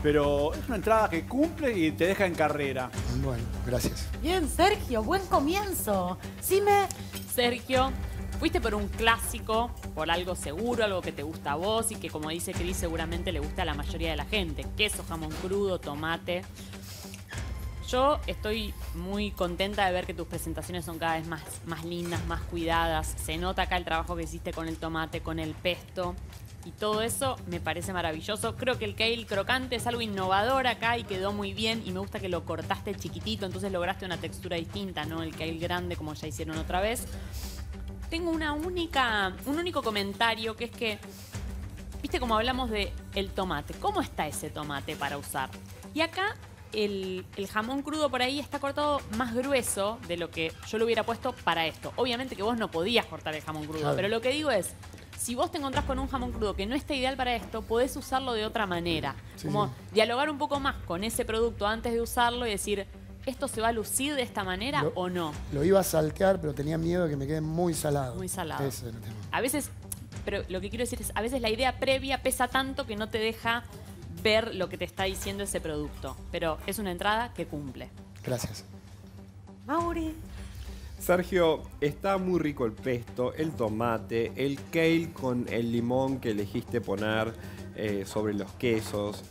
pero es una entrada que cumple y te deja en carrera. Bueno, gracias. Bien, Sergio, buen comienzo. Dime, Sergio, fuiste por un clásico, por algo seguro, algo que te gusta a vos y que, como dice Cris, seguramente le gusta a la mayoría de la gente. Queso, jamón crudo, tomate... Yo estoy muy contenta de ver que tus presentaciones son cada vez más, más lindas, más cuidadas. Se nota acá el trabajo que hiciste con el tomate, con el pesto. Y todo eso me parece maravilloso. Creo que el kale crocante es algo innovador acá y quedó muy bien. Y me gusta que lo cortaste chiquitito, entonces lograste una textura distinta, ¿no? El kale grande, como ya hicieron otra vez. Tengo una única, un único comentario, que es que... Viste como hablamos del tomate. ¿Cómo está ese tomate para usar? Y acá... El, el jamón crudo por ahí está cortado más grueso de lo que yo lo hubiera puesto para esto. Obviamente que vos no podías cortar el jamón crudo, claro. Pero lo que digo es, si vos te encontrás con un jamón crudo que no está ideal para esto, podés usarlo de otra manera. Sí. Como dialogar un poco más con ese producto antes de usarlo y decir, ¿esto se va a lucir de esta manera lo, o no? Lo iba a saltear, pero tenía miedo de que me quede muy salado. Muy salado. Ese es el tema. A veces, pero lo que quiero decir es, a veces la idea previa pesa tanto que no te deja... ver lo que te está diciendo ese producto. Pero es una entrada que cumple. Gracias. Mauri. Sergio, está muy rico el pesto, el tomate, el kale con el limón que elegiste poner eh, sobre los quesos.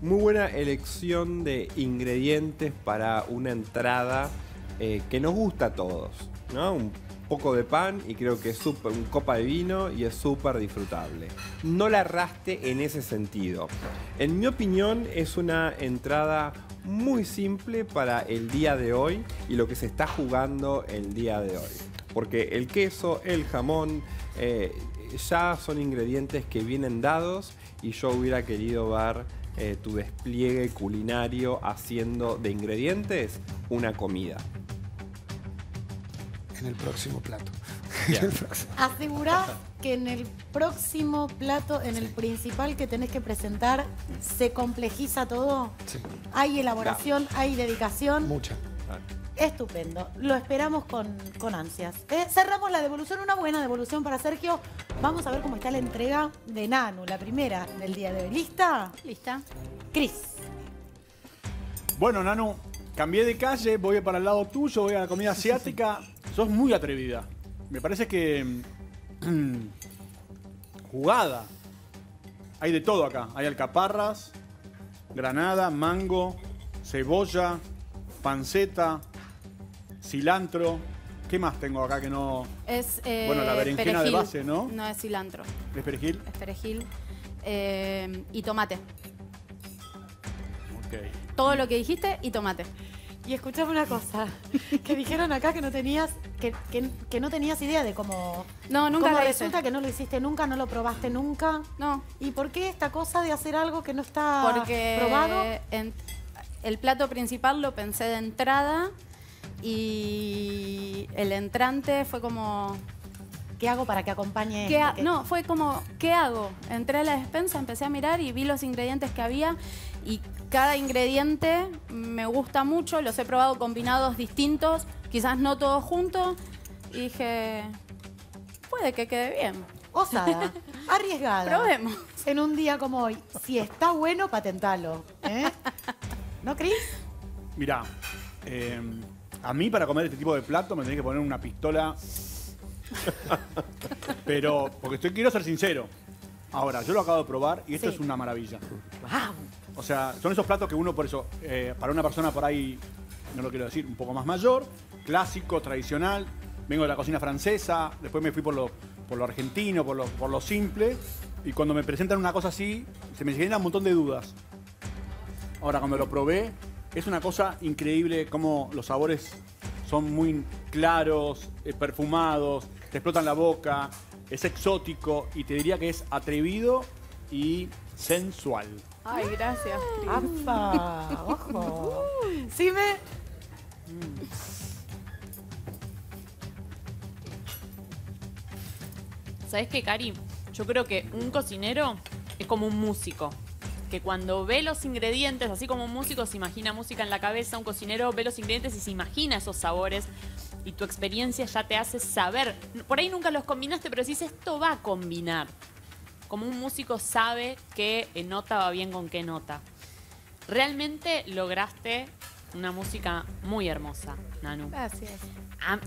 Muy buena elección de ingredientes para una entrada eh, que nos gusta a todos, ¿no? Un poco de pan y creo que es súper, un copa de vino y es súper disfrutable. No la arraste en ese sentido. En mi opinión es una entrada muy simple para el día de hoy y lo que se está jugando el día de hoy. Porque el queso, el jamón, eh, ya son ingredientes que vienen dados y yo hubiera querido ver eh, tu despliegue culinario haciendo de ingredientes una comida. En el próximo plato. Yeah. Asegurá que en el próximo plato, en sí. El principal que tenés que presentar, ¿se complejiza todo? Sí. ¿Hay elaboración? Claro. ¿Hay dedicación? Mucha. Claro. Estupendo. Lo esperamos con, con ansias. ¿Eh? Cerramos la devolución, una buena devolución para Sergio. Vamos a ver cómo está la entrega de Nanu, la primera del día de hoy. ¿Lista? Lista. Cris. Bueno, Nanu, cambié de calle, voy para el lado tuyo, voy a la comida asiática. Sí, sí. Sos muy atrevida. Me parece que... jugada. Hay de todo acá. Hay alcaparras, granada, mango, cebolla, panceta, cilantro. ¿Qué más tengo acá que no...? Es, eh, bueno, la berenjena perejil, de base, ¿no? No es cilantro. ¿Es perejil? Es perejil. Eh, y tomate. Okay. Todo lo que dijiste y tomate. Y escuchame una cosa, que dijeron acá que no tenías que, que, que no tenías idea de cómo... No, nunca cómo resulta que no lo hiciste nunca, no lo probaste nunca. No. ¿Y por qué esta cosa de hacer algo que no está Porque probado? En, el plato principal lo pensé de entrada y el entrante fue como... ¿Qué hago para que acompañe? ¿Qué ha, no, fue como, ¿qué hago? Entré a la despensa, empecé a mirar y vi los ingredientes que había y... Cada ingrediente me gusta mucho, los he probado combinados distintos, quizás no todos juntos. Y dije, puede que quede bien. Osada, arriesgada. Probemos. En un día como hoy, si está bueno, patentalo. ¿Eh? ¿No, Cris? Mirá, eh, a mí para comer este tipo de plato me tenés que poner una pistola. Pero, porque estoy, quiero ser sincero. Ahora, yo lo acabo de probar y esto sí. es una maravilla. ¡Wow! O sea, son esos platos que uno, por eso, eh, para una persona por ahí, no lo quiero decir, un poco más mayor, clásico, tradicional, vengo de la cocina francesa, después me fui por lo, por lo argentino, por lo, por lo simple, y cuando me presentan una cosa así, se me generan un montón de dudas. Ahora, cuando lo probé, es una cosa increíble cómo los sabores son muy claros, eh, perfumados, te explotan la boca, es exótico, y te diría que es atrevido y sensual. Ay, gracias, Cris. ¡Apa! ¡Ojo! ¿Sí me...? ¿Sabés qué, Cari? Yo creo que un cocinero es como un músico. Que cuando ve los ingredientes, así como un músico se imagina música en la cabeza, un cocinero ve los ingredientes y se imagina esos sabores. Y tu experiencia ya te hace saber. Por ahí nunca los combinaste, pero decís, esto va a combinar. Como un músico sabe qué nota va bien con qué nota. Realmente lograste una música muy hermosa, Nanu. Gracias.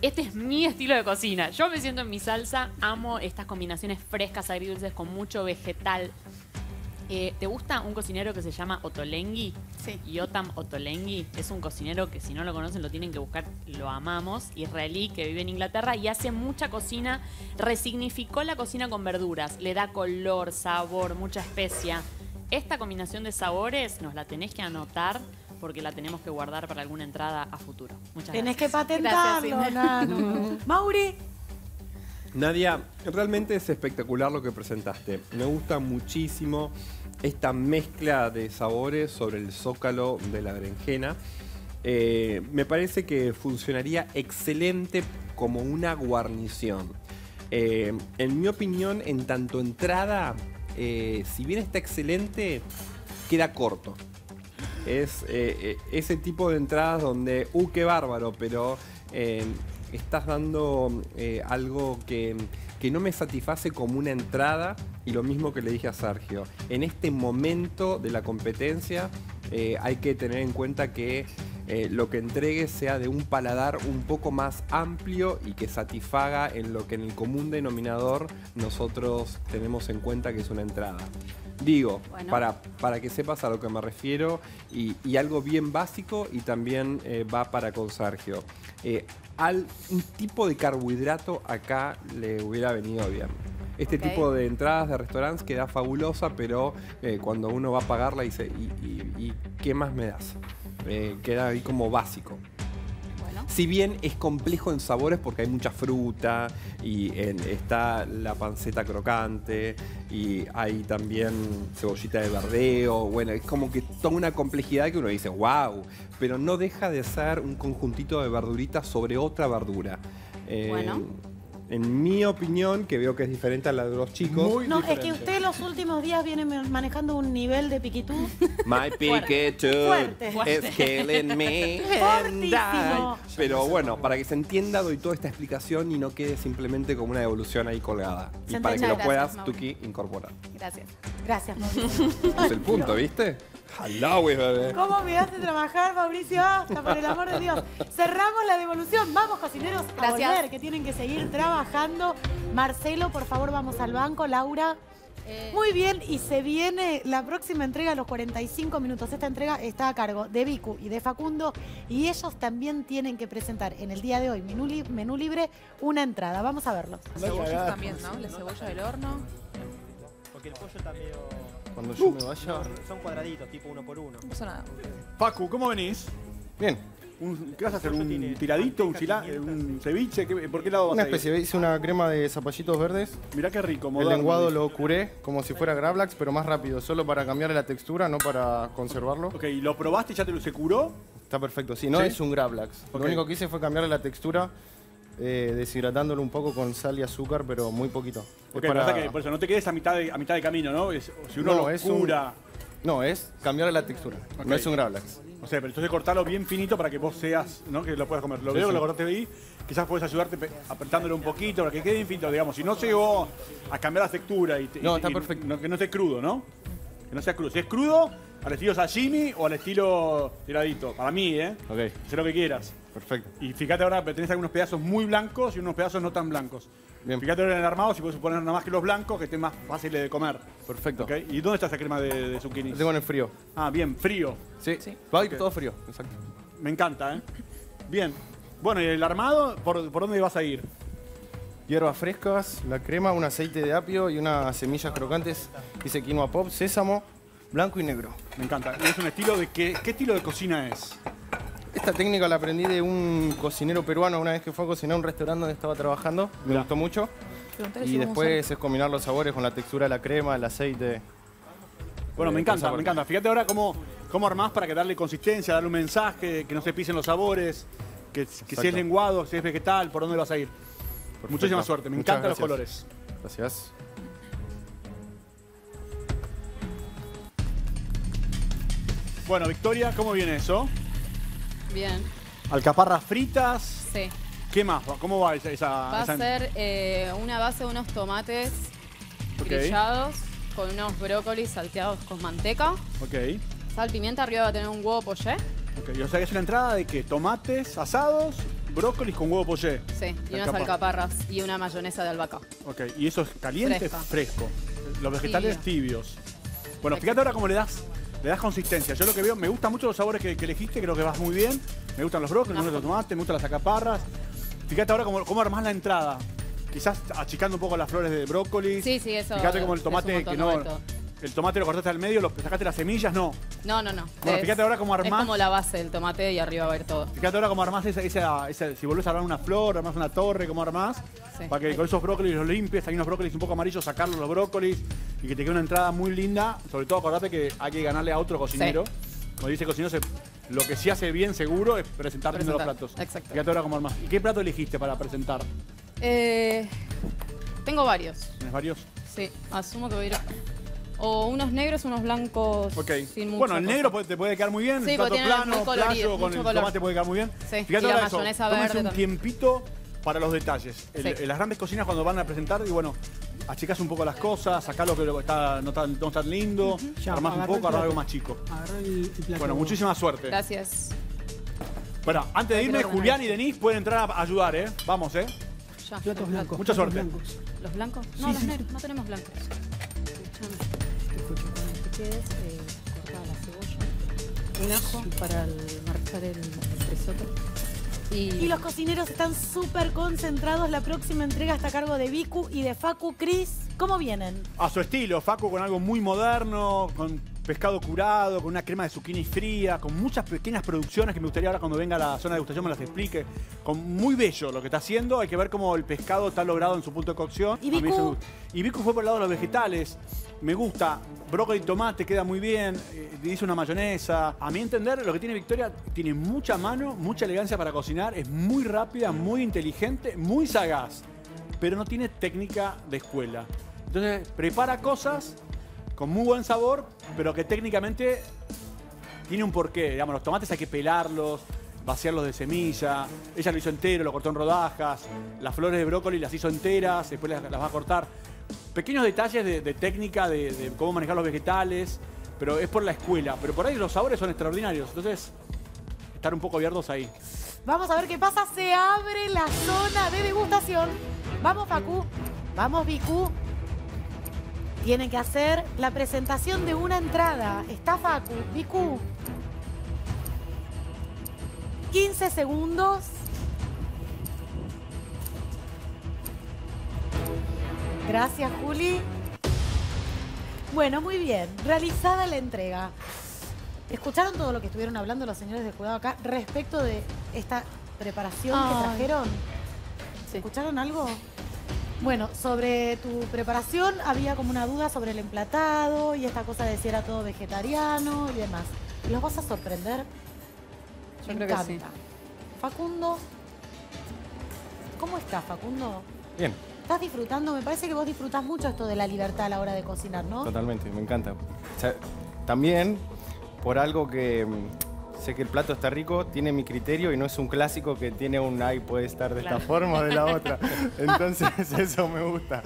Este es mi estilo de cocina. Yo me siento en mi salsa, amo estas combinaciones frescas, agridulces, con mucho vegetal. Eh, ¿Te gusta un cocinero que se llama Ottolenghi? Sí. Yotam Ottolenghi es un cocinero que si no lo conocen lo tienen que buscar, lo amamos, israelí que vive en Inglaterra y hace mucha cocina, resignificó la cocina con verduras, le da color, sabor, mucha especia. Esta combinación de sabores nos la tenés que anotar porque la tenemos que guardar para alguna entrada a futuro. Muchas tenés gracias. Tenés que patentarlo, gracias, Nanu. Mauri. Nadia, realmente es espectacular lo que presentaste. Me gusta muchísimo esta mezcla de sabores sobre el zócalo de la berenjena. Eh, me parece que funcionaría excelente como una guarnición. Eh, en mi opinión, en tanto entrada, eh, si bien está excelente, queda corto. Es eh, ese tipo de entradas donde, ¡uh, qué bárbaro! Pero... Eh, estás dando eh, algo que, que no me satisface como una entrada y lo mismo que le dije a Sergio. En este momento de la competencia eh, hay que tener en cuenta que eh, lo que entregue sea de un paladar un poco más amplio y que satisfaga en lo que en el común denominador nosotros tenemos en cuenta que es una entrada. Digo, bueno. para, para que sepas a lo que me refiero y, y algo bien básico y también eh, va para con Sergio. Eh, al un tipo de carbohidrato acá le hubiera venido bien. Este okay. tipo de entradas de restaurantes queda fabulosa, pero eh, cuando uno va a pagarla dice, ¿y, y, y qué más me das? Eh, queda ahí como básico. Bueno. Si bien es complejo en sabores porque hay mucha fruta y en, está la panceta crocante y hay también cebollita de verdeo. Bueno, es como que toda una complejidad que uno dice, wow, pero no deja de ser un conjuntito de verduritas sobre otra verdura. Eh, bueno. en mi opinión, que veo que es diferente a la de los chicos. Muy no, diferente. Es que usted los últimos días viene manejando un nivel de piquitud. My piquitud es killing me. Pero bueno, para que se entienda doy toda esta explicación y no quede simplemente como una evolución ahí colgada. Y para que lo puedas, Tuki, incorporar. Gracias. Gracias, Mauricio. Es el punto, ¿viste? Hello, bebé. ¿Cómo me hace trabajar, Mauricio Asta? Por el amor de Dios. Cerramos la devolución. Vamos, cocineros, a volver, que tienen que seguir trabajando. Marcelo, por favor, vamos al banco. Laura. Eh... Muy bien, y se viene la próxima entrega a los cuarenta y cinco minutos. Esta entrega está a cargo de Vicu y de Facundo. Y ellos también tienen que presentar en el día de hoy, menú, li menú libre, una entrada. Vamos a verlo. Cebollas también, ¿no? La cebolla del horno. Porque el pollo también... Cuando yo uh. me vaya... No, son cuadraditos, tipo uno por uno. No pasa nada. Facu, ¿cómo venís? Bien. Un, ¿Qué vas a hacer? ¿Un tiradito? ¿Un, chila, un ceviche? ¿Qué, ¿Por qué lado vas una a ir? Una especie, hice una crema de zapallitos verdes. Mirá qué rico, moderno. El lenguado lo curé como si fuera Gravlax, pero más rápido. Solo para cambiar la textura, no para conservarlo. Ok, ¿lo probaste y ya te lo se curó? Está perfecto, sí. No ¿Sí? es un Gravlax. Okay. Lo único que hice fue cambiarle la textura... Eh, deshidratándolo un poco con sal y azúcar, pero muy poquito. Okay, es para... que, por eso, no te quedes a mitad de, a mitad de camino, ¿no? Es, si uno no, lo es cura... Un... No, es cambiarle la textura. Okay. No es un Gravlax. O sea, pero entonces cortarlo bien finito para que vos seas, ¿no? Que lo puedas comer. Lo sí, veo sí. que lo cortaste ahí. Quizás puedes ayudarte apretándolo un poquito para que quede bien finito, digamos. Si no llegó a cambiar la textura y... Te, no, y, está y, perfecto. No, que no esté crudo, ¿no? Que no sea crudo. Si es crudo, al estilo sashimi o al estilo tiradito. Para mí, ¿eh? Ok. Sé lo que quieras. Perfecto. Y fíjate ahora, tenés algunos pedazos muy blancos y unos pedazos no tan blancos. Bien. Fíjate ahora en el armado, si puedes poner nada más que los blancos, que estén más fáciles de comer. Perfecto. ¿Okay? ¿Y dónde está esa crema de, de zucchini? Tengo en el frío. Ah, bien, frío. Sí, sí. Va a ir okay. todo frío. Exacto. Me encanta, ¿eh? Bien. Bueno, ¿y el armado? ¿Por, por dónde vas a ir? Hierbas frescas, la crema, un aceite de apio y unas semillas crocantes. Hice quinoa pop, sésamo, blanco y negro. Me encanta. ¿Es un estilo de qué? ¿Qué estilo de cocina es? Esta técnica la aprendí de un cocinero peruano una vez que fue a cocinar a un restaurante donde estaba trabajando. Me Mirá. gustó mucho. Y después es combinar los sabores con la textura de la crema, el aceite. Bueno, eh, me encanta, me encanta. Fíjate ahora cómo, cómo armás para que darle consistencia, darle un mensaje, que no se pisen los sabores, que, que si es lenguado, si es vegetal, por dónde vas a ir. Perfecto. Muchísima suerte, me Muchas encantan gracias. los colores. Gracias. Bueno, Victoria, ¿cómo viene eso? Bien. Alcaparras fritas. Sí. ¿Qué más? ¿Cómo va esa...? esa va esa... a ser eh, una base de unos tomates okay. grillados con unos brócolis salteados con manteca. Ok. Sal, pimienta, arriba va a tener un huevo poché. Ok, o sea que es una entrada de ¿qué? Tomates asados, brócolis con huevo poché. Sí, y unas alcaparras y una mayonesa de albahaca. Ok, ¿y eso es caliente? Fresca. Fresco. Los vegetales Tibio. tibios. Bueno, Fresca. fíjate ahora cómo le das... Le das consistencia. Yo lo que veo, me gustan mucho los sabores que, que elegiste, creo que vas muy bien. Me gustan los brócolis, me gustan los tomates, me gustan las alcaparras. Fíjate ahora cómo, cómo armás la entrada. Quizás achicando un poco las flores de brócoli. Sí, sí, eso. Fíjate como el tomate montón, que no... no el tomate lo cortaste al medio, lo, sacaste las semillas, no. No, no, no. Bueno, es, fíjate ahora cómo armás... Es como la base del tomate y arriba va a ir todo. Fíjate ahora cómo armás esa... esa, esa si volvés a armar una flor, armás una torre, cómo armás. Sí. Para que con esos brócolis los limpies, hay unos brócolis un poco amarillos, sacarlos los brócolis y que te quede una entrada muy linda. Sobre todo acordate que hay que ganarle a otro cocinero. Sí. Como dice cocinero, se, lo que sí hace bien seguro es presentar primero los platos. Exacto. Fíjate ahora cómo armás. ¿Y qué plato elegiste para presentar? Eh, tengo varios. ¿Tienes varios? Sí, asumo que voy a ir... O unos negros, unos blancos okay. sin mucho. Bueno, el cosa. negro te puede quedar muy bien. Sí, plato plano, playo, con el color. tomate puede quedar muy bien. Sí. Fíjate y la mayonesa verde también. Tómense un tiempito para los detalles. El, sí. En las grandes cocinas cuando van a presentar, y bueno, achicás un poco las cosas, sacás lo que está, no, está, no está lindo, uh-huh. ya, armás un poco, armás algo más chico. El, el bueno, muchísima suerte. Gracias. Bueno, antes de irme, Julián y Denise pueden entrar a ayudar, ¿eh? Vamos, ¿eh? Ya, platos blancos. Mucha suerte. Blancos. ¿Los blancos? No, sí, los sí. negros, no tenemos blancos. Que es eh, cortada la cebolla, un ajo para el, marcar el, el risotto. Y... y los cocineros están súper concentrados. La próxima entrega está a cargo de Vicu y de Facu. Cris, ¿cómo vienen? A su estilo, Facu con algo muy moderno, con pescado curado, con una crema de zucchini fría, con muchas pequeñas producciones que me gustaría ahora cuando venga a la zona de degustación me las explique. Con muy bello lo que está haciendo. Hay que ver cómo el pescado está logrado en su punto de cocción. ¿Y Vicu? Y Vicu fue por el lado de los vegetales. Me gusta, brócoli y tomate queda muy bien, eh, hice una mayonesa. A mi entender, lo que tiene Victoria, tiene mucha mano, mucha elegancia para cocinar, es muy rápida, muy inteligente, muy sagaz. pero no tiene técnica de escuela. Entonces prepara cosas con muy buen sabor, pero que técnicamente tiene un porqué. Digamos, los tomates hay que pelarlos, vaciarlos de semilla. Ella lo hizo entero, lo cortó en rodajas. Las flores de brócoli las hizo enteras, después las, las va a cortar. Pequeños detalles de, de técnica, de, de cómo manejar los vegetales, pero es por la escuela. Pero por ahí los sabores son extraordinarios, entonces estar un poco abiertos ahí. Vamos a ver qué pasa, se abre la zona de degustación. Vamos, Facu, vamos, Vicu. Tienen que hacer la presentación de una entrada. Está Facu, Vicu. quince segundos. Gracias, Juli. Bueno, muy bien. Realizada la entrega. ¿Escucharon todo lo que estuvieron hablando los señores del jurado acá respecto de esta preparación Ay. que trajeron? Sí. ¿Escucharon algo? Bueno, sobre tu preparación había como una duda sobre el emplatado y esta cosa de si era todo vegetariano y demás. ¿Los vas a sorprender? Yo Me creo encanta. que sí. Facundo, ¿cómo estás, Facundo? Bien. ¿Estás disfrutando? Me parece que vos disfrutás mucho esto de la libertad a la hora de cocinar, ¿no? Totalmente, me encanta. O sea, también, por algo que sé que el plato está rico, tiene mi criterio y no es un clásico que tiene un ay, puede estar de claro. esta forma o de la otra. Entonces, eso me gusta.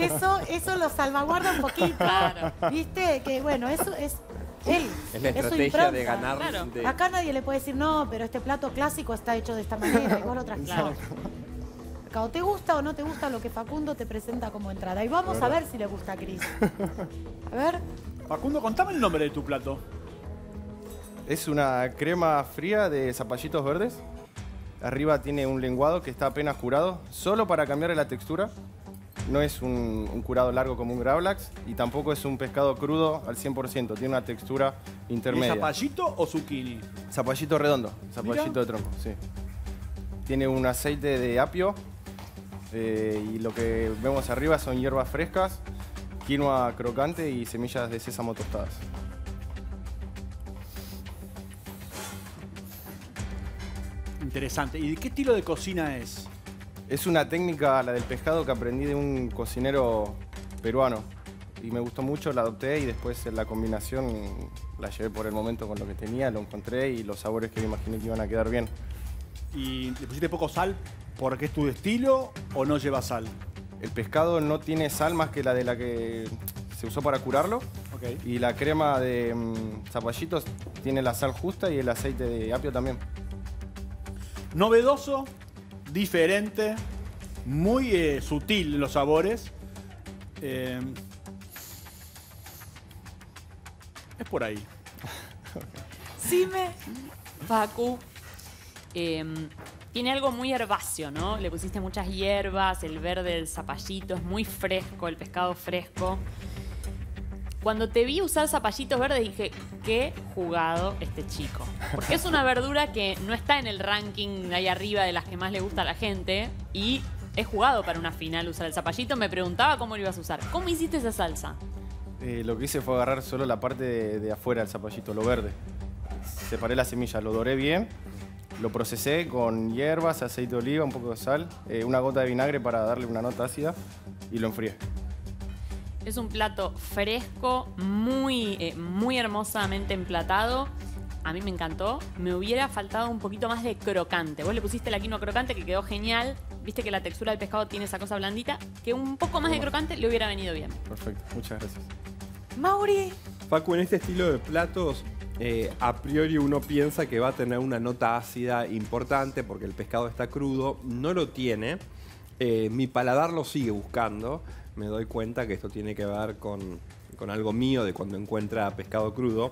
Eso, eso lo salvaguarda un poquito. Claro. ¿Viste? Que bueno, eso es... Él, es la estrategia de ganar. Claro. De... Acá nadie le puede decir, no, pero este plato clásico está hecho de esta manera y vos lo traslado. O te gusta o no te gusta lo que Facundo te presenta como entrada. Y vamos a ver si le gusta a Cris. A ver. Facundo, contame el nombre de tu plato. Es una crema fría de zapallitos verdes. Arriba tiene un lenguado que está apenas curado, solo para cambiarle la textura. No es un, un curado largo como un gravlax y tampoco es un pescado crudo al cien por ciento. Tiene una textura intermedia. ¿Zapallito o zucchini? Zapallito redondo, zapallito Mira. de tronco, sí. Tiene un aceite de apio eh, y lo que vemos arriba son hierbas frescas, quinoa crocante y semillas de sésamo tostadas. Interesante. ¿Y de qué estilo de cocina es? Es una técnica, la del pescado, que aprendí de un cocinero peruano. Y me gustó mucho, la adopté y después la combinación la llevé por el momento con lo que tenía, lo encontré y los sabores que me imaginé que iban a quedar bien. ¿Y le pusiste poco sal porque es tu estilo o no lleva sal? El pescado no tiene sal más que la de la que se usó para curarlo. Okay. Y la crema de mmm, zapallitos tiene la sal justa y el aceite de apio también. Novedoso. Diferente, muy eh, sutil los sabores. Eh, es por ahí. Sí, me... Facu, eh, tiene algo muy herbáceo, ¿no? Le pusiste muchas hierbas, el verde del zapallito, es muy fresco, el pescado fresco. Cuando te vi usar zapallitos verdes dije, qué jugado este chico. Porque es una verdura que no está en el ranking ahí arriba de las que más le gusta a la gente. Y he jugado para una final usar el zapallito. Me preguntaba cómo lo ibas a usar. ¿Cómo hiciste esa salsa? Eh, lo que hice fue agarrar solo la parte de, de afuera del zapallito, lo verde. Separé las semillas, lo doré bien. Lo procesé con hierbas, aceite de oliva, un poco de sal, eh, una gota de vinagre para darle una nota ácida y lo enfrié. Es un plato fresco, muy, eh, muy hermosamente emplatado. A mí me encantó. Me hubiera faltado un poquito más de crocante. Vos le pusiste la quinoa crocante, que quedó genial. Viste que la textura del pescado tiene esa cosa blandita. Que un poco más de crocante le hubiera venido bien. Perfecto, muchas gracias. Mauri. Facu, en este estilo de platos, eh, a priori uno piensa que va a tener una nota ácida importante porque el pescado está crudo. No lo tiene. Eh, mi paladar lo sigue buscando. Me doy cuenta que esto tiene que ver con, con algo mío de cuando encuentra pescado crudo.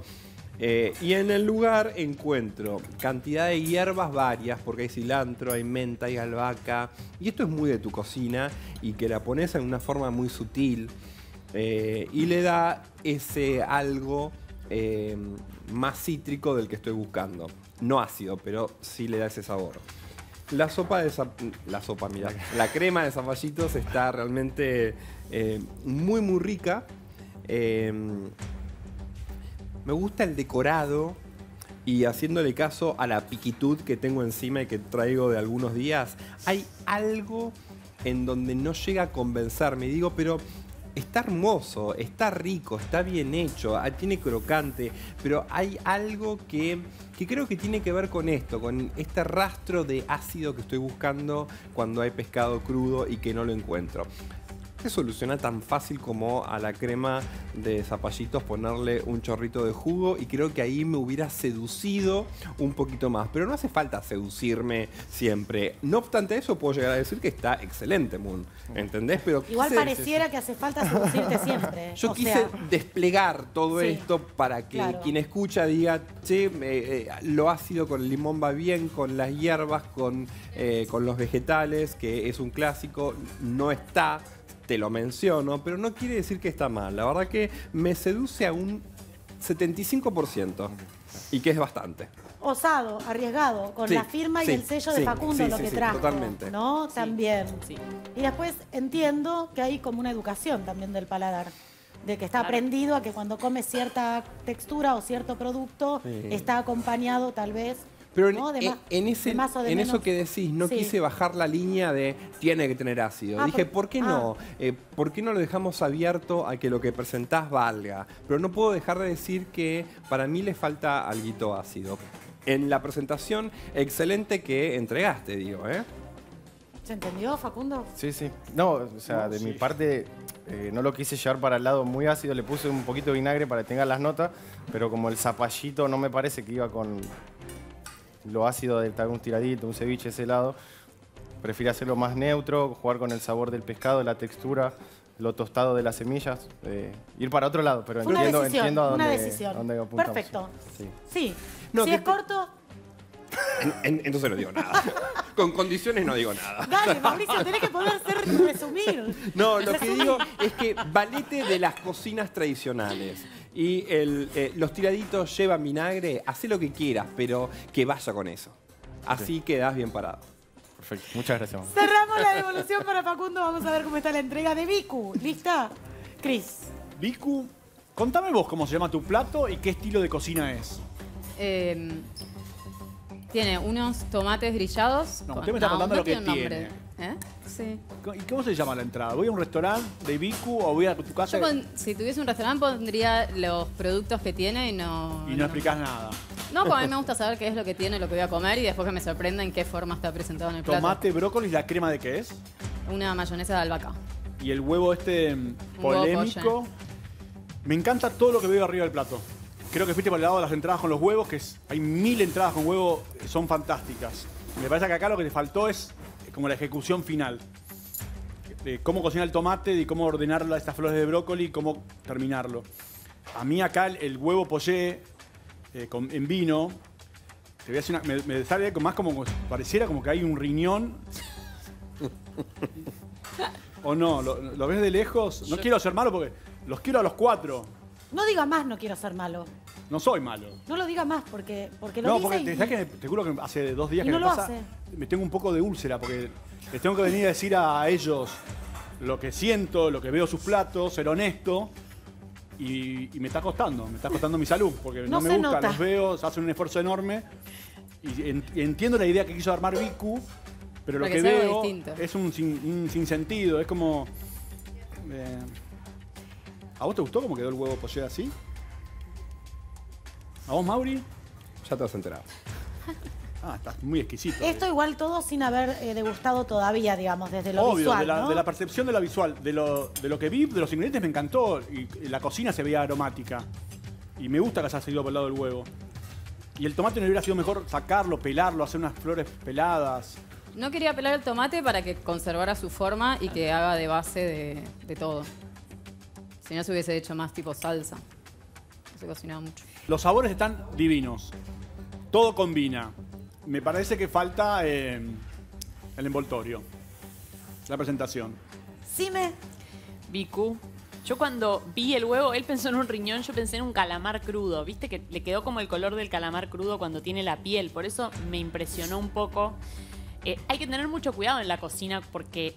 Eh, y en el lugar encuentro cantidad de hierbas varias, porque hay cilantro, hay menta, hay albahaca. Y esto es muy de tu cocina y que la pones en una forma muy sutil. Eh, y le da ese algo eh, más cítrico del que estoy buscando. No ácido, pero sí le da ese sabor. La sopa de zap... la sopa, mira, la crema de zapallitos está realmente eh, muy muy rica. Eh, me gusta el decorado y haciéndole caso a la piquitud que tengo encima y que traigo de algunos días, hay algo en donde no llega a convencerme. Digo, pero está hermoso, está rico, está bien hecho, tiene crocante, pero hay algo que, que creo que tiene que ver con esto, con este rastro de ácido que estoy buscando cuando hay pescado crudo y que no lo encuentro. Se soluciona tan fácil como a la crema de zapallitos ponerle un chorrito de jugo, y creo que ahí me hubiera seducido un poquito más, pero no hace falta seducirme siempre. No obstante eso, puedo llegar a decir que está excelente, Moon, ¿entendés? Pero igual pareciera se... que hace falta seducirte siempre. Yo o quise sea... desplegar todo sí. esto para que claro. quien escucha diga, che, eh, eh, lo ácido con el limón va bien, con las hierbas, con, eh, con los vegetales, que es un clásico, no está... Te lo menciono, pero no quiere decir que está mal. La verdad que me seduce a un setenta y cinco por ciento, y que es bastante. Osado, arriesgado, con sí, la firma sí, y el sello sí, de Facundo, sí, lo sí, que sí, trajo. Totalmente. ¿No? Sí, también. Sí. Y después entiendo que hay como una educación también del paladar, de que está claro. aprendido a que cuando comes cierta textura o cierto producto, sí. está acompañado tal vez... Pero en, no, de en, ese, de en eso que decís, no sí. quise bajar la línea de tiene que tener ácido. Ah, Dije, por, ¿por qué ah. no? Eh, ¿Por qué no lo dejamos abierto a que lo que presentás valga? Pero no puedo dejar de decir que para mí le falta alguito ácido. En la presentación excelente que entregaste, digo, ¿eh? ¿Se entendió, Facundo? Sí, sí. No, o sea, no, de sí. mi parte... Eh, no lo quise llevar para el lado muy ácido, le puse un poquito de vinagre para que tenga las notas, pero como el zapallito no me parece que iba con lo ácido de un tiradito, un ceviche, ese lado, prefiero hacerlo más neutro, jugar con el sabor del pescado, la textura, lo tostado de las semillas, eh, ir para otro lado, pero entiendo, una decisión, entiendo a dónde, una decisión. dónde apuntamos. Perfecto. Sí. sí. No, si es te... corto... Entonces no digo nada. Con condiciones no digo nada. Dale, Mauricio, tenés que poder hacer resumir. No, lo resumir. que digo es que valete de las cocinas tradicionales. Y el, eh, los tiraditos llevan vinagre, hacé lo que quieras, pero que vaya con eso. Así sí. quedás bien parado. Perfecto, muchas gracias. Mamá. Cerramos la devolución para Facundo. Vamos a ver cómo está la entrega de Vicu. ¿Lista? Cris. Vicu, contame vos cómo se llama tu plato y qué estilo de cocina es. Eh... Tiene unos tomates grillados. No, usted me está no, contando no lo que tiene. tiene. ¿Eh? Sí. ¿Y cómo se llama la entrada? ¿Voy a un restaurante de Vicu o voy a tu casa? Yo con, si tuviese un restaurante pondría los productos que tiene y no... Y no, no explicás nada. No, porque a mí me gusta saber qué es lo que tiene, lo que voy a comer y después que me sorprenda en qué forma está presentado en el plato. ¿Tomate, brócolis, la crema de qué es? Una mayonesa de albahaca. ¿Y el huevo este polémico? Huevo me encanta todo lo que veo arriba del plato. Creo que fuiste por el lado de las entradas con los huevos, que es, hay mil entradas con huevo, son fantásticas. Me parece que acá lo que te faltó es como la ejecución final. De cómo cocinar el tomate, de cómo ordenar estas flores de brócoli y cómo terminarlo. A mí acá el, el huevo poché eh, con, en vino, te voy a hacer una, me, me sale más como, pareciera como que hay un riñón. ¿O no? ¿Lo, lo ves de lejos? No Yo... quiero ser malo porque los quiero a los cuatro. No diga más, no quiero ser malo. No soy malo. No lo diga más, porque, porque lo No, dice porque te, y... que, te juro que hace dos días que no me lo pasa, hace. Me tengo un poco de úlcera, porque les tengo que venir a decir a ellos lo que siento, lo que veo sus platos, ser honesto, y, y me está costando, me está costando mi salud, porque no, no me gusta, nota. los veo, hacen un esfuerzo enorme, y, en, y entiendo la idea que quiso armar Vicu, pero lo, lo que, que veo distinto. es un, sin, un sinsentido, es como... Eh, ¿A vos te gustó cómo quedó el huevo poché así? ¿A vos, Mauri? Ya te has enterado. Ah, estás muy exquisito. Esto eh. igual todo sin haber eh, degustado todavía, digamos, desde lo Obvio, visual, Obvio, de, ¿no? de la percepción de la visual. De lo, de lo que vi, de los ingredientes, me encantó. Y, y la cocina se veía aromática. Y me gusta que se haya seguido por el lado del huevo. Y el tomate no hubiera sido mejor sacarlo, pelarlo, hacer unas flores peladas. No quería pelar el tomate para que conservara su forma y que haga de base de, de todo. Si no se hubiese hecho más tipo salsa. No se cocinaba mucho. Los sabores están divinos. Todo combina. Me parece que falta eh, el envoltorio. La presentación. Sí, me... Vicu. Yo cuando vi el huevo, él pensó en un riñón, yo pensé en un calamar crudo. Viste que le quedó como el color del calamar crudo cuando tiene la piel. Por eso me impresionó un poco. Eh, hay que tener mucho cuidado en la cocina porque...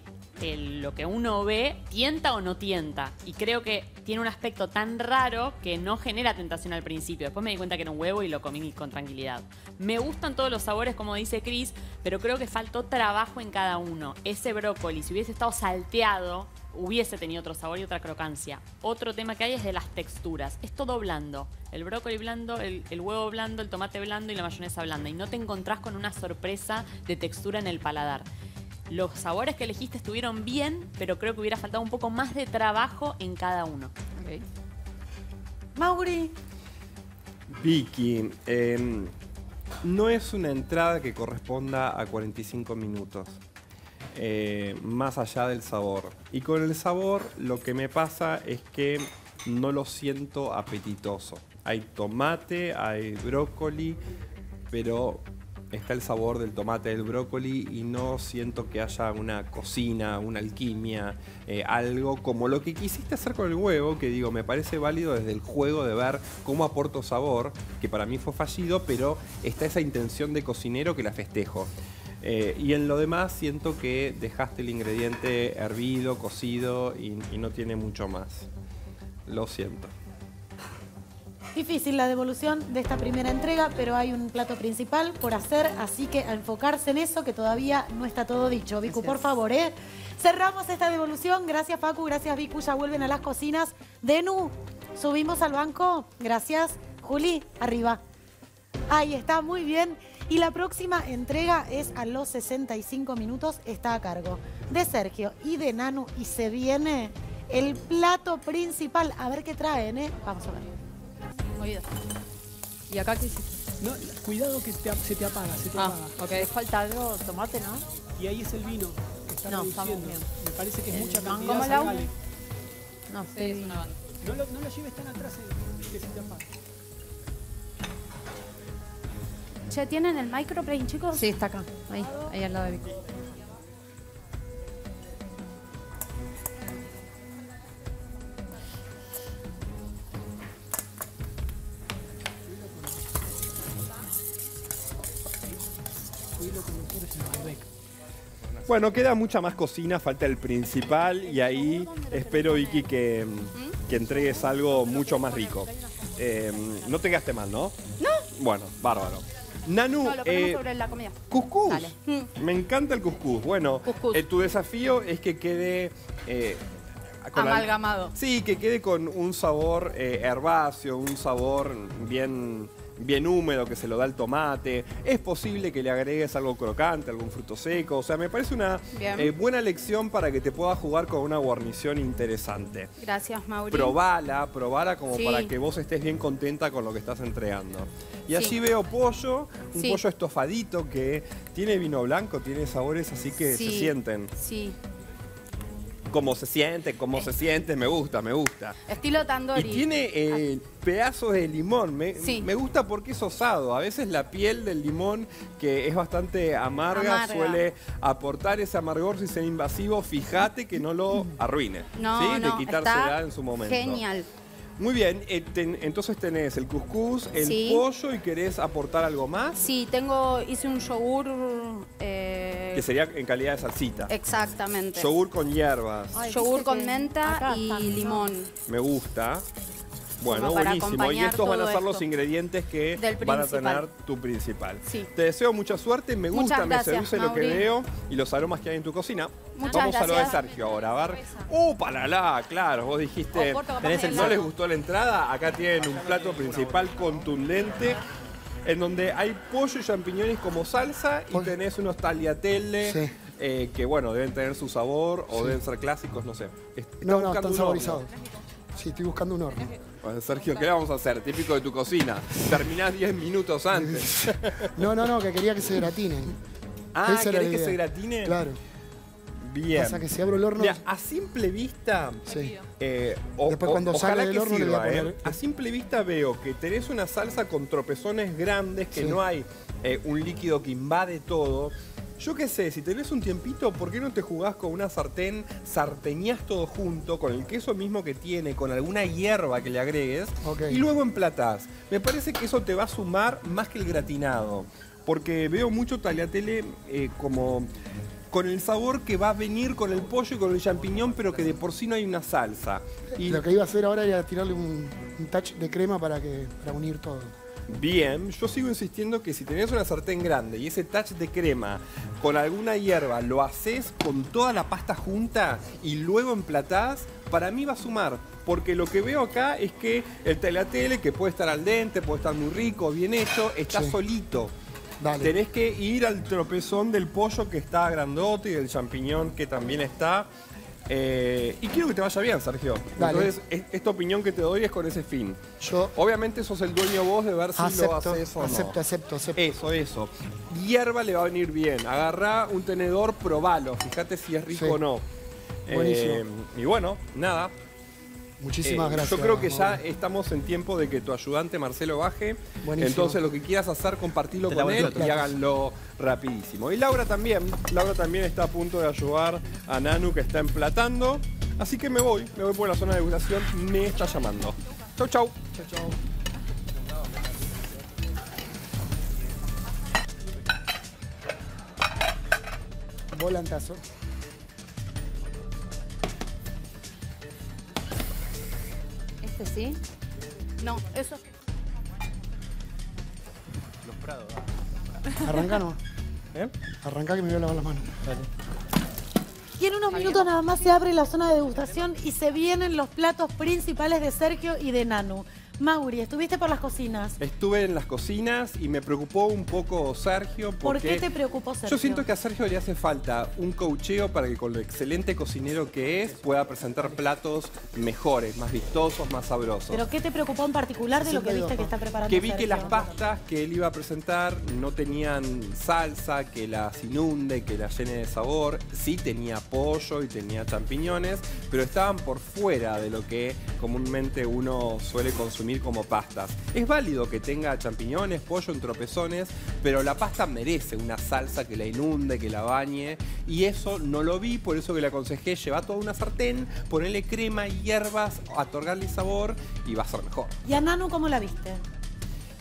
el, lo que uno ve tienta o no tienta. Y creo que tiene un aspecto tan raro que no genera tentación al principio. Después me di cuenta que era un huevo y lo comí con tranquilidad. Me gustan todos los sabores, como dice Cris, pero creo que faltó trabajo en cada uno. Ese brócoli, si hubiese estado salteado, hubiese tenido otro sabor y otra crocancia. Otro tema que hay es de las texturas. Es todo blando. El brócoli blando, el, el huevo blando, el tomate blando y la mayonesa blanda. Y no te encontrás con una sorpresa de textura en el paladar. Los sabores que elegiste estuvieron bien, pero creo que hubiera faltado un poco más de trabajo en cada uno. Okay. Mauri. Vicky, eh, no es una entrada que corresponda a cuarenta y cinco minutos. Eh, más allá del sabor. Y con el sabor lo que me pasa es que no lo siento apetitoso. Hay tomate, hay brócoli, pero está el sabor del tomate, del brócoli, y no siento que haya una cocina, una alquimia, eh, algo como lo que quisiste hacer con el huevo, que digo, me parece válido desde el juego de ver cómo aporto sabor, que para mí fue fallido, pero está esa intención de cocinero que la festejo. Eh, y en lo demás siento que dejaste el ingrediente hervido, cocido y, y no tiene mucho más. Lo siento. Difícil la devolución de esta primera entrega, pero hay un plato principal por hacer, así que a enfocarse en eso, que todavía no está todo dicho. Vicu, gracias. Por favor, ¿eh? Cerramos esta devolución. Gracias, Facu. Gracias, Vicu. Ya vuelven a las cocinas. Denu, subimos al banco. Gracias. Juli, arriba. Ahí está, muy bien. Y la próxima entrega es a los sesenta y cinco minutos, está a cargo de Sergio y de Nanu, y se viene el plato principal. A ver qué traen, ¿eh? Vamos a ver. Oído. ¿Y acá qué hiciste? No, cuidado que te, se te apaga, se te ah, apaga. Ok. ¿Te falta algo? Tomate, ¿no? Y ahí es el vino que está no, reduciendo. Me parece que es el mucha cantidad de sal. No, sí, sí, es una banda. No lo, no lo lleves tan atrás en, que se te apaga. ¿Ya tienen el microplane, chicos? Sí, está acá. Ahí, ahí al lado de Vicky. Bueno, queda mucha más cocina, falta el principal y ahí espero, Vicky, que, que entregues algo mucho más rico. Eh, no te quedaste mal, ¿no? No. Bueno, bárbaro. Nanu, no, lo ponemos eh, sobre la comida. Cuscús. Dale. Me encanta el cuscús. Bueno, cuscús. Eh, tu desafío es que quede... Eh, amalgamado. La... Sí, que quede con un sabor eh, herbáceo, un sabor bien, bien húmedo que se lo da el tomate. Es posible que le agregues algo crocante, algún fruto seco. O sea, me parece una eh, buena lección para que te puedas jugar con una guarnición interesante. Gracias, Mauri. Probala, probala como sí. para que vos estés bien contenta con lo que estás entregando. Y allí sí. veo pollo, un sí. pollo estofadito que tiene vino blanco, tiene sabores así que sí. se sienten. Sí. Cómo se siente, cómo se siente, me gusta, me gusta. Estilo tandoori. Y tiene eh, pedazos de limón, me, sí. me gusta porque es osado. A veces la piel del limón, que es bastante amarga, amarga. suele aportar ese amargor si es invasivo. Fíjate que no lo arruine, no, ¿sí? no, de quitársela en su momento. Genial. Muy bien, entonces tenés el cuscús, el sí. pollo y querés aportar algo más. Sí, tengo, hice un yogur... Eh... Que sería en calidad de salsita. Exactamente. Yogur con hierbas. Ay, yogur con menta acá, y también. limón. Me gusta. Bueno, buenísimo. Y estos van a ser esto. los ingredientes que van a tener tu principal. Sí. Te deseo mucha suerte, me Muchas gusta, gracias, me seduce Mauri. lo que veo y los aromas que hay en tu cocina. Muchas Vamos gracias. a lo de Sergio ahora, a ver. ¡Uh, palalá! Claro, vos dijiste, corto, tenés el, no les gustó la entrada, acá tienen un plato principal contundente en donde hay pollo y champiñones como salsa y tenés unos tagliatelle. Sí. Eh, que bueno, deben tener su sabor o sí. deben ser clásicos, no sé. No, no, están saborizados. Sí, estoy buscando un horno. Sergio, ¿qué le vamos a hacer? Típico de tu cocina. Terminás diez minutos antes. No, no, no, que quería que se gratinen. Ah, ¿querés que se gratinen? Claro. Bien. Pasa que si abro el horno... Mira, a simple vista... Sí. Eh, o, Después cuando o, sale del horno sirva, le voy a poner... Eh. A simple vista veo que tenés una salsa con tropezones grandes, que sí. no hay eh, un líquido que invade todo. Yo qué sé, si tenés un tiempito, ¿por qué no te jugás con una sartén? Sarteñás todo junto, con el queso mismo que tiene, con alguna hierba que le agregues, okay. y luego emplatás. Me parece que eso te va a sumar más que el gratinado, porque veo mucho tagliatelle eh, como... con el sabor que va a venir con el pollo y con el champiñón, pero que de por sí no hay una salsa. Y lo que iba a hacer ahora era tirarle un, un touch de crema para, que, para unir todo. Bien, yo sigo insistiendo que si tenés una sartén grande y ese touch de crema con alguna hierba lo haces con toda la pasta junta y luego emplatás, para mí va a sumar, porque lo que veo acá es que el tagliatelle, que puede estar al dente, puede estar muy rico, bien hecho, está sí. solito. Dale. Tenés que ir al tropezón del pollo que está grandote y del champiñón que también está. Eh, y quiero que te vaya bien, Sergio. Dale. Entonces, es, esta opinión que te doy es con ese fin. Yo Obviamente sos el dueño vos de ver si acepto, lo haces o no. Acepto, acepto, acepto. Eso, eso. Hierba le va a venir bien. Agarrá un tenedor, probalo. Fíjate si es rico sí. o no. Buenísimo. Eh, y bueno, nada. Muchísimas eh, gracias. Yo creo que ya estamos en tiempo de que tu ayudante Marcelo baje. Buenísimo. Entonces lo que quieras hacer, compartilo con él y háganlo rapidísimo. Y Laura también. Laura también está a punto de ayudar a Nanu, que está emplatando. Así que me voy. Me voy por la zona de degustación. Me está llamando. Chau, chau. Chau, chau. Volantazo. ¿Este sí? No, eso. Los prados. Arranca no. ¿Eh? Arranca que me voy a lavar las manos. Dale. Y en unos minutos nada más se abre la zona de degustación y se vienen los platos principales de Sergio y de Nanu. Mauri, ¿estuviste por las cocinas? Estuve en las cocinas y me preocupó un poco Sergio. Porque ¿por qué te preocupó Sergio? Yo siento que a Sergio le hace falta un coacheo para que, con lo excelente cocinero que es, pueda presentar platos mejores, más vistosos, más sabrosos. ¿Pero qué te preocupó en particular de sí, lo que viste loco. que está preparando Que vi Sergio? Que las pastas que él iba a presentar no tenían salsa, que las inunde, que las llene de sabor. Sí tenía pollo y tenía champiñones, pero estaban por fuera de lo que comúnmente uno suele consumir como pastas. Es válido que tenga champiñones, pollo en tropezones, pero la pasta merece una salsa que la inunde, que la bañe, y eso no lo vi, por eso que le aconsejé, lleva toda una sartén, ponerle crema, hierbas, otorgarle sabor y va a ser mejor. ¿Y a Nanu cómo la viste?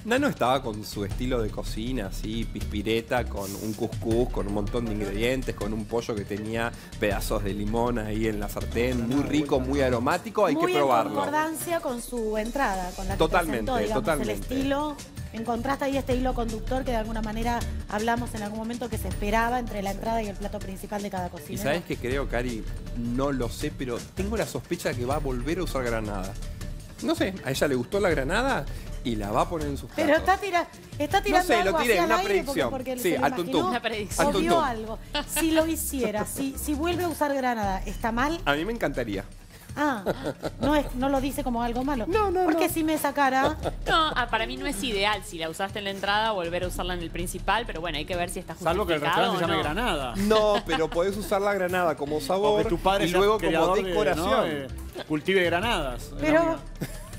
Nano estaba con su estilo de cocina, así, pispireta, con un cuscús, con un montón de ingredientes, con un pollo que tenía pedazos de limón ahí en la sartén, muy rico, muy aromático, hay muy que probarlo. Muy en concordancia con su entrada, con la que totalmente, presentó, digamos, totalmente. el estilo. Encontraste ahí este hilo conductor que de alguna manera hablamos en algún momento que se esperaba entre la entrada y el plato principal de cada cocina. Y sabes que creo, Cari, no lo sé, pero tengo la sospecha que va a volver a usar granada. No sé, ¿a ella le gustó la granada? Y la va a poner en sus platos. Pero está, tira, está tirando no sé, algo lo tiré, hacia una el aire predicción. Porque, porque sí, al tuntún. Una predicción. Al tuntún. algo. Si lo hiciera, si, si vuelve a usar granada, ¿está mal? A mí me encantaría. Ah, no, es, no lo dice como algo malo. No, no, Porque no. si me sacara... No, ah, para mí no es ideal. Si la usaste en la entrada, volver a usarla en el principal. Pero bueno, hay que ver si está justificado. Salvo que el restaurante se llame no. granada. No, pero podés usar la granada como sabor o que tu padre y luego como decoración. De, ¿no? eh, cultive granadas. Pero...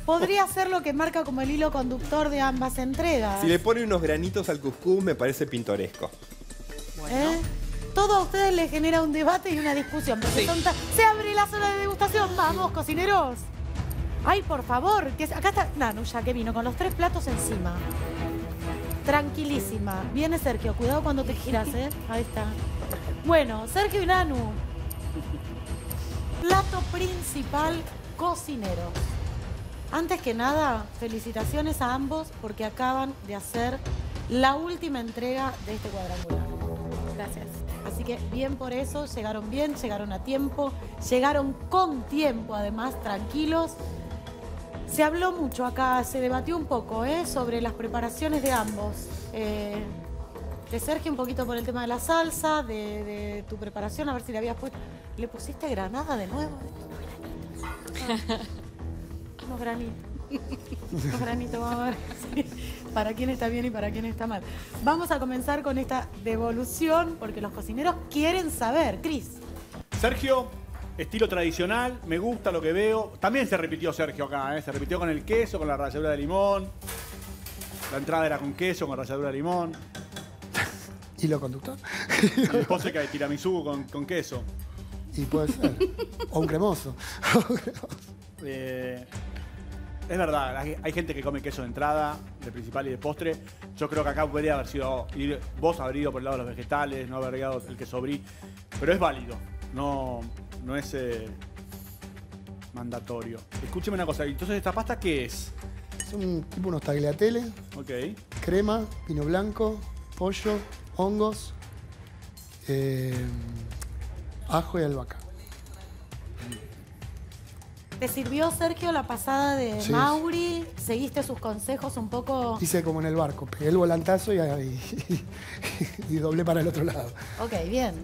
podría ser lo que marca como el hilo conductor de ambas entregas. Si le pone unos granitos al cuscús, me parece pintoresco. Bueno. ¿Eh? Todo a ustedes les genera un debate y una discusión. Sí. Se abre la zona de degustación. Vamos, cocineros. Ay, por favor. Que... acá está Nanu, ya que vino con los tres platos encima. Tranquilísima. Viene Sergio. Cuidado cuando te giras, ¿eh? Ahí está. Bueno, Sergio y Nanu. Plato principal, cocinero. Antes que nada, felicitaciones a ambos porque acaban de hacer la última entrega de este cuadrangular. Gracias. Así que bien por eso, llegaron bien, llegaron a tiempo, llegaron con tiempo además, tranquilos. Se habló mucho acá, se debatió un poco ¿eh? sobre las preparaciones de ambos. Eh, de Sergio un poquito por el tema de la salsa, de, de tu preparación, a ver si le habías puesto... ¿Le pusiste granada de nuevo? Unos granitos. Unos granitos, vamos a ver sí. para quién está bien y para quién está mal. Vamos a comenzar con esta devolución porque los cocineros quieren saber. Cris. Sergio, estilo tradicional, me gusta lo que veo. También se repitió Sergio acá, ¿eh? Se repitió con el queso, con la ralladura de limón. La entrada era con queso, con ralladura de limón. ¿Y lo conductor? Y el postre que hay, tiramisú con, con queso. Y puede ser. O un cremoso. O un cremoso. Eh... Es verdad, hay, hay gente que come queso de entrada, de principal y de postre. Yo creo que acá podría haber sido ir, vos haber ido por el lado de los vegetales, no haber llegado el queso brie. Pero es válido, no, no es eh, mandatorio. Escúcheme una cosa, entonces esta pasta ¿qué es? Es un tipo unos tagliatelle, okay. Crema, vino blanco, pollo, hongos, eh, ajo y albahaca. ¿Te sirvió, Sergio, la pasada de sí. Mauri? ¿Seguiste sus consejos un poco? Hice como en el barco, pegué el volantazo y, y, y, y doblé para el otro lado. Ok, bien.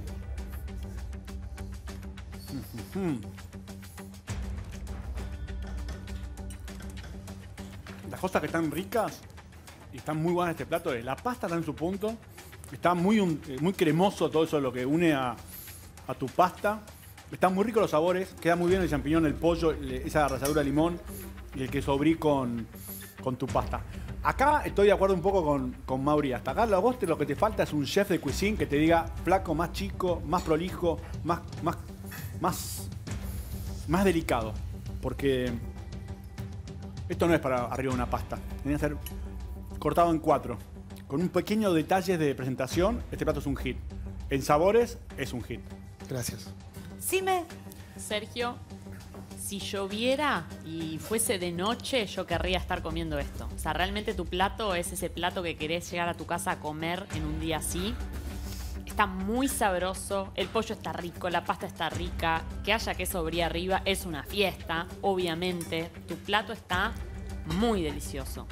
Las cosas que están ricas y están muy buenas de este plato es la pasta está en su punto, está muy, muy cremoso todo eso lo que une a, a tu pasta. Están muy ricos los sabores, queda muy bien el champiñón, el pollo, esa ralladura de limón y el queso brie con, con tu pasta. Acá estoy de acuerdo un poco con, con Mauri. Hasta acá lo, lo que te falta es un chef de cuisine que te diga flaco, más chico, más prolijo, más, más, más, más delicado. Porque esto no es para arriba de una pasta. Tiene que ser cortado en cuatro. Con un pequeño detalle de presentación, este plato es un hit. En sabores, es un hit. Gracias. Sí me... Sergio, si lloviera y fuese de noche, yo querría estar comiendo esto. O sea, realmente tu plato es ese plato que querés llegar a tu casa a comer en un día así. Está muy sabroso, el pollo está rico, la pasta está rica, que haya queso brie arriba es una fiesta, obviamente. Tu plato está muy delicioso.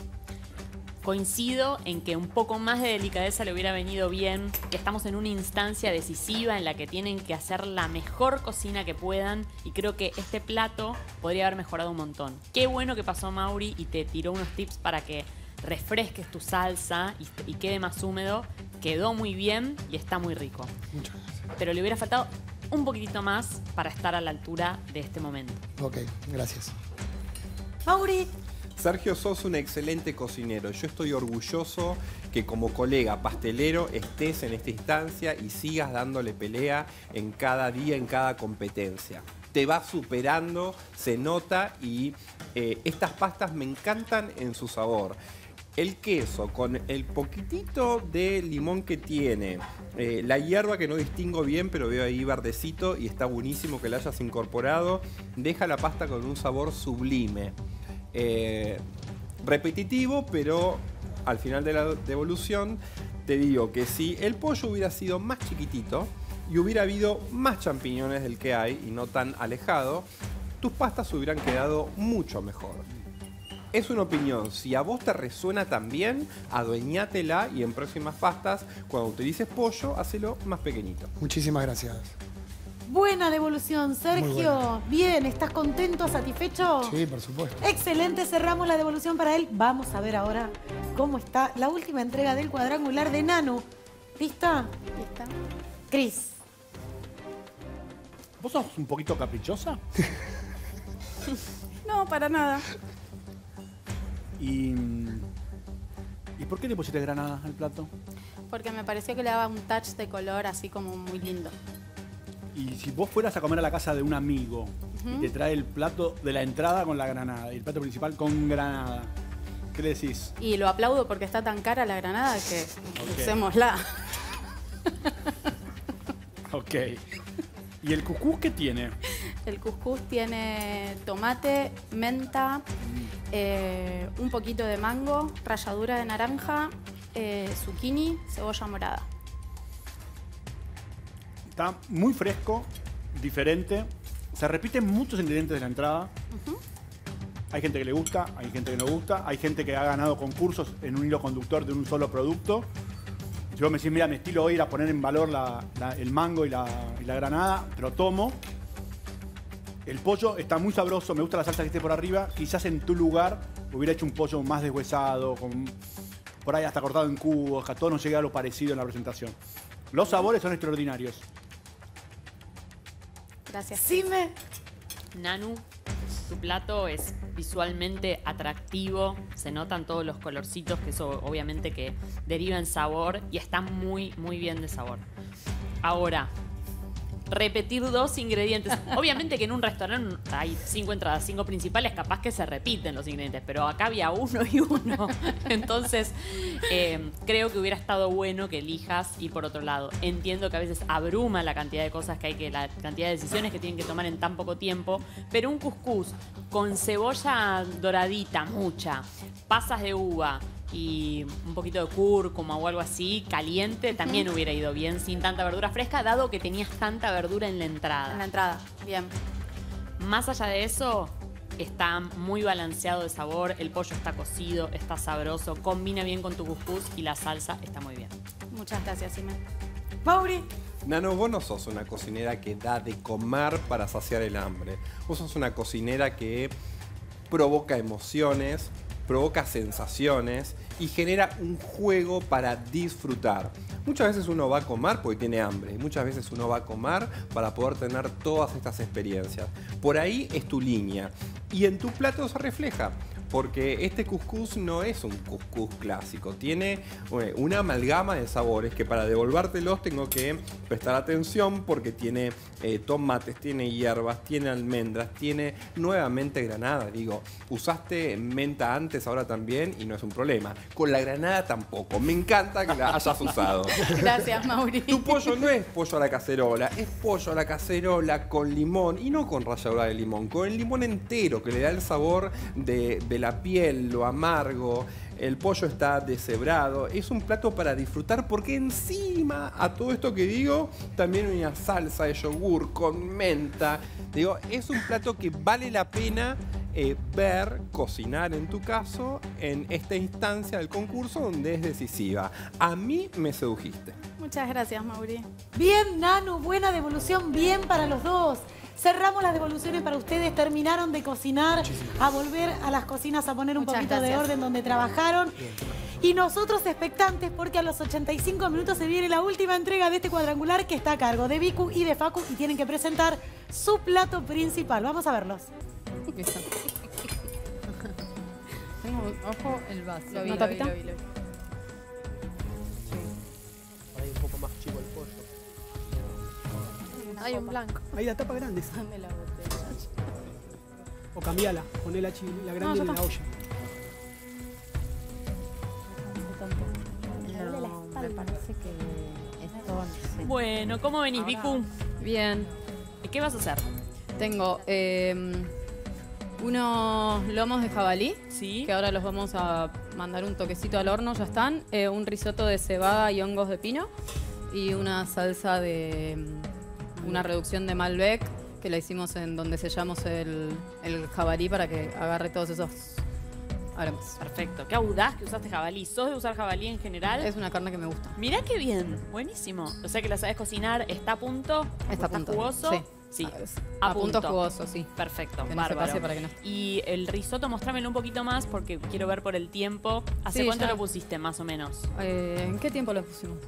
Coincido en que un poco más de delicadeza le hubiera venido bien, que estamos en una instancia decisiva en la que tienen que hacer la mejor cocina que puedan y creo que este plato podría haber mejorado un montón. Qué bueno que pasó Mauri y te tiró unos tips para que refresques tu salsa y, y quede más húmedo. Quedó muy bien y está muy rico. Muchas gracias. Pero le hubiera faltado un poquitito más para estar a la altura de este momento. Ok, gracias. Mauri. Sergio, sos un excelente cocinero. Yo estoy orgulloso que como colega pastelero estés en esta instancia y sigas dándole pelea en cada día, en cada competencia. Te vas superando, se nota y eh, estas pastas me encantan en su sabor. El queso con el poquitito de limón que tiene, eh, la hierba que no distingo bien, pero veo ahí verdecito y está buenísimo que la hayas incorporado, deja la pasta con un sabor sublime. Eh, repetitivo, pero al final de la devolución te digo que si el pollo hubiera sido más chiquitito y hubiera habido más champiñones del que hay y no tan alejado, tus pastas hubieran quedado mucho mejor. Es una opinión, si a vos te resuena también, adueñátela y en próximas pastas, cuando utilices pollo, hacelo más pequeñito. Muchísimas gracias. Buena devolución, Sergio. Bien, ¿estás contento, satisfecho? Sí, por supuesto. Excelente, cerramos la devolución para él. Vamos a ver ahora cómo está la última entrega del cuadrangular de Nanu. ¿Lista? Lista. Cris. ¿Vos sos un poquito caprichosa? No, para nada. ¿Y, ¿Y por qué le pusiste granadas al plato? Porque me pareció que le daba un touch de color así como muy lindo. Y si vos fueras a comer a la casa de un amigo, uh-huh. y te trae el plato de la entrada con la granada, y el plato principal con granada, ¿qué le decís? Y lo aplaudo porque está tan cara la granada que okay. usémosla. Ok. ¿Y el cuscús qué tiene? El cuscús tiene tomate, menta, mm. eh, un poquito de mango, ralladura de naranja, eh, zucchini, cebolla morada. Está muy fresco, diferente. Se repiten muchos ingredientes de la entrada. Uh-huh. Hay gente que le gusta, hay gente que no gusta. Hay gente que ha ganado concursos en un hilo conductor de un solo producto. Si vos me decís, mira, mi estilo hoy era poner en valor la, la, el mango y la, y la granada, te lo tomo. El pollo está muy sabroso, me gusta la salsa que esté por arriba. Quizás en tu lugar hubiera hecho un pollo más deshuesado, con, por ahí hasta cortado en cubos, que a todos nos llega lo parecido en la presentación. Los sabores son extraordinarios. Gracias. Xime. Nanu, tu plato es visualmente atractivo, se notan todos los colorcitos, que eso obviamente que deriva en sabor y está muy, muy bien de sabor. Ahora, repetir dos ingredientes. Obviamente que en un restaurante hay cinco entradas, cinco principales, capaz que se repiten los ingredientes, pero acá había uno y uno. Entonces, eh, creo que hubiera estado bueno que elijas. Y por otro lado, entiendo que a veces abruma la cantidad de cosas que hay que, la cantidad de decisiones que tienen que tomar en tan poco tiempo, pero un cuscús con cebolla doradita, mucha, pasas de uva y un poquito de cúrcuma o algo así, caliente, también hubiera ido bien sin tanta verdura fresca, dado que tenías tanta verdura en la entrada. En la entrada, bien. Más allá de eso, está muy balanceado de sabor, el pollo está cocido, está sabroso, combina bien con tu cuscús y la salsa está muy bien. Muchas gracias, Ximena. Mauri. Nano, vos no sos una cocinera que da de comer para saciar el hambre. Vos sos una cocinera que provoca emociones, provoca sensaciones y genera un juego para disfrutar. Muchas veces uno va a comer porque tiene hambre y muchas veces uno va a comer para poder tener todas estas experiencias. Por ahí es tu línea y en tu plato se refleja, porque este cuscús no es un cuscús clásico, tiene una amalgama de sabores que para devolvértelos tengo que prestar atención porque tiene eh, tomates, tiene hierbas, tiene almendras, tiene nuevamente granada. Digo, usaste menta antes, ahora también, y no es un problema. Con la granada tampoco, me encanta que la hayas usado. Gracias, Mauri. Tu pollo no es pollo a la cacerola, es pollo a la cacerola con limón, y no con ralladura de limón, con el limón entero que le da el sabor de, de la piel, lo amargo. El pollo está deshebrado. Es un plato para disfrutar porque encima a todo esto que digo, también una salsa de yogur con menta. Digo, es un plato que vale la pena eh, ver, cocinar en tu caso, en esta instancia del concurso donde es decisiva. A mí me sedujiste. Muchas gracias, Mauri. Bien, Nanu, buena devolución, bien para los dos. Cerramos las devoluciones para ustedes, terminaron de cocinar, a volver a las cocinas a poner un Muchas poquito gracias. de orden donde trabajaron. Y nosotros expectantes porque a los ochenta y cinco minutos se viene la última entrega de este cuadrangular que está a cargo de Vicu y de Facu y tienen que presentar su plato principal. Vamos a verlos. Tengo ojo el vaso. Lo vi, ¿No, lo vi, lo vi, lo vi. Sí. Ahí un poco más chivo el pollo. Hay un blanco. Ahí la tapa grande. Dame la botella. O cambiala, poné la, la grande no, en la olla. No, me parece que es todo, no sé. Bueno, ¿cómo venís, Vicu? Bien. ¿Qué vas a hacer? Tengo eh, unos lomos de jabalí, ¿sí?, que ahora los vamos a mandar un toquecito al horno, ya están. Eh, un risotto de cebada y hongos de pino. Y una salsa de... Una reducción de Malbec que la hicimos en donde sellamos el, el jabalí para que agarre todos esos aromas. Perfecto. Qué audaz que usaste jabalí. ¿Sos de usar jabalí en general? Es una carne que me gusta. Mirá qué bien. Buenísimo. O sea que la sabes cocinar. ¿Está a punto? Está a punto. ¿Jugoso? Sí. Sí, a, a punto. punto jugoso, sí. Perfecto, que bárbaro. No para que no. Y el risotto, mostrámelo un poquito más porque quiero ver por el tiempo. ¿Hace sí, cuánto ya... lo pusiste, más o menos? Eh, ¿En qué tiempo lo pusimos?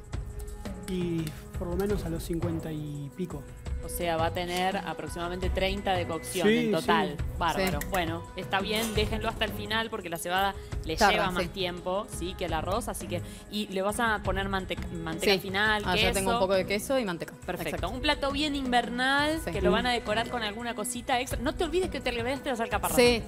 Y por lo menos a los cincuenta y pico. O sea, va a tener aproximadamente treinta de cocción sí, en total. Sí. Bárbaro. Sí. Bueno, está bien, déjenlo hasta el final porque la cebada le Tarra, lleva más sí. tiempo sí, que el arroz, así que... ¿Y le vas a poner mante manteca sí. final, ah, queso? Yo tengo un poco de queso y manteca. Perfecto. Exacto. Un plato bien invernal sí. que lo van a decorar con alguna cosita extra. No te olvides que te olvidaste de hacer caparrón. Sí,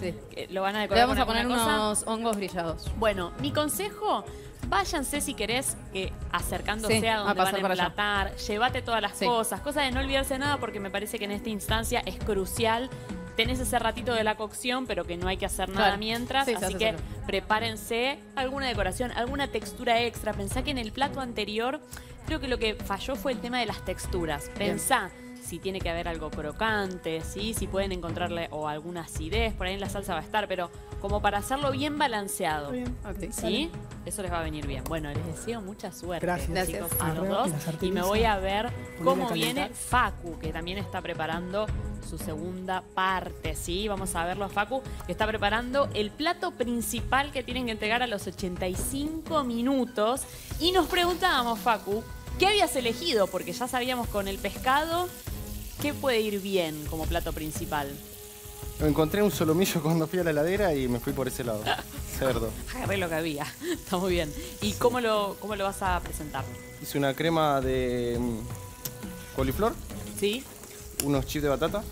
sí. Que lo van a decorar. Le vamos con a poner unos cosa. hongos brillados. Bueno, mi consejo... Váyanse si querés, que acercándose sí, a donde a van a emplatar, llévate todas las sí. cosas, cosa de no olvidarse de nada porque me parece que en esta instancia es crucial. Tenés ese ratito de la cocción, pero que no hay que hacer nada claro. mientras, sí, así que solo. prepárense alguna decoración, alguna textura extra. Pensá que en el plato anterior, creo que lo que falló fue el tema de las texturas. Pensá. Bien. Si tiene que haber algo crocante, ¿sí? Si pueden encontrarle o alguna acidez, por ahí en la salsa va a estar, pero como para hacerlo bien balanceado. Bien, okay, ¿sí? Eso les va a venir bien. Bueno, les deseo mucha suerte, gracias, chicos, gracias. a los dos. Y me voy a ver cómo viene Facu, que también está preparando su segunda parte, ¿sí? Vamos a verlo a Facu, que está preparando el plato principal que tienen que entregar a los ochenta y cinco minutos. Y nos preguntábamos, Facu, ¿qué habías elegido? Porque ya sabíamos con el pescado, ¿qué puede ir bien como plato principal? Encontré un solomillo cuando fui a la heladera y me fui por ese lado. Cerdo. Agarré lo que había. Está muy bien. ¿Y cómo lo, cómo lo vas a presentar? Hice una crema de um, coliflor, Sí. Unos chips de batata.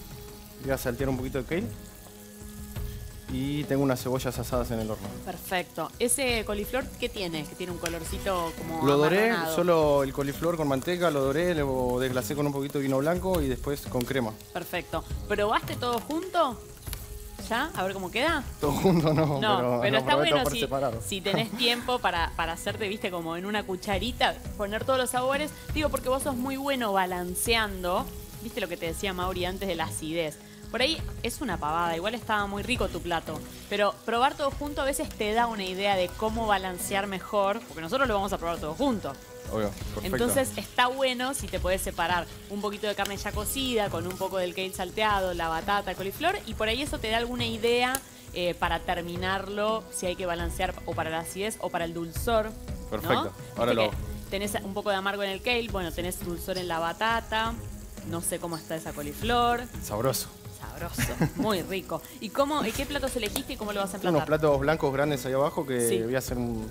Voy a saltear un poquito de kale. Y tengo unas cebollas asadas en el horno. Perfecto. ¿Ese coliflor qué tiene? Que tiene un colorcito como... Lo doré, amarronado. Solo el coliflor con manteca, lo doré, lo desglacé con un poquito de vino blanco y después con crema. Perfecto. ¿Probaste todo junto? ¿Ya? A ver cómo queda. Todo junto no, no pero, pero no, está bueno por si, separado. Si tenés tiempo para, para hacerte, viste, como en una cucharita, poner todos los sabores. Digo, porque vos sos muy bueno balanceando, viste lo que te decía Mauri antes de la acidez. Por ahí es una pavada, igual estaba muy rico tu plato. Pero probar todo junto a veces te da una idea de cómo balancear mejor, porque nosotros lo vamos a probar todo junto. Obvio, perfecto. Entonces está bueno si te podés separar un poquito de carne ya cocida, con un poco del kale salteado, la batata, el coliflor, y por ahí eso te da alguna idea eh, para terminarlo, si hay que balancear o para la acidez o para el dulzor. Perfecto, ¿no? Ahora lo... Tenés un poco de amargo en el kale, bueno, tenés dulzor en la batata, no sé cómo está esa coliflor. Sabroso. Sabroso, muy rico. ¿Y cómo, qué platos elegiste y cómo lo vas a emplatar? Unos platos blancos grandes ahí abajo que sí. Voy a hacer un...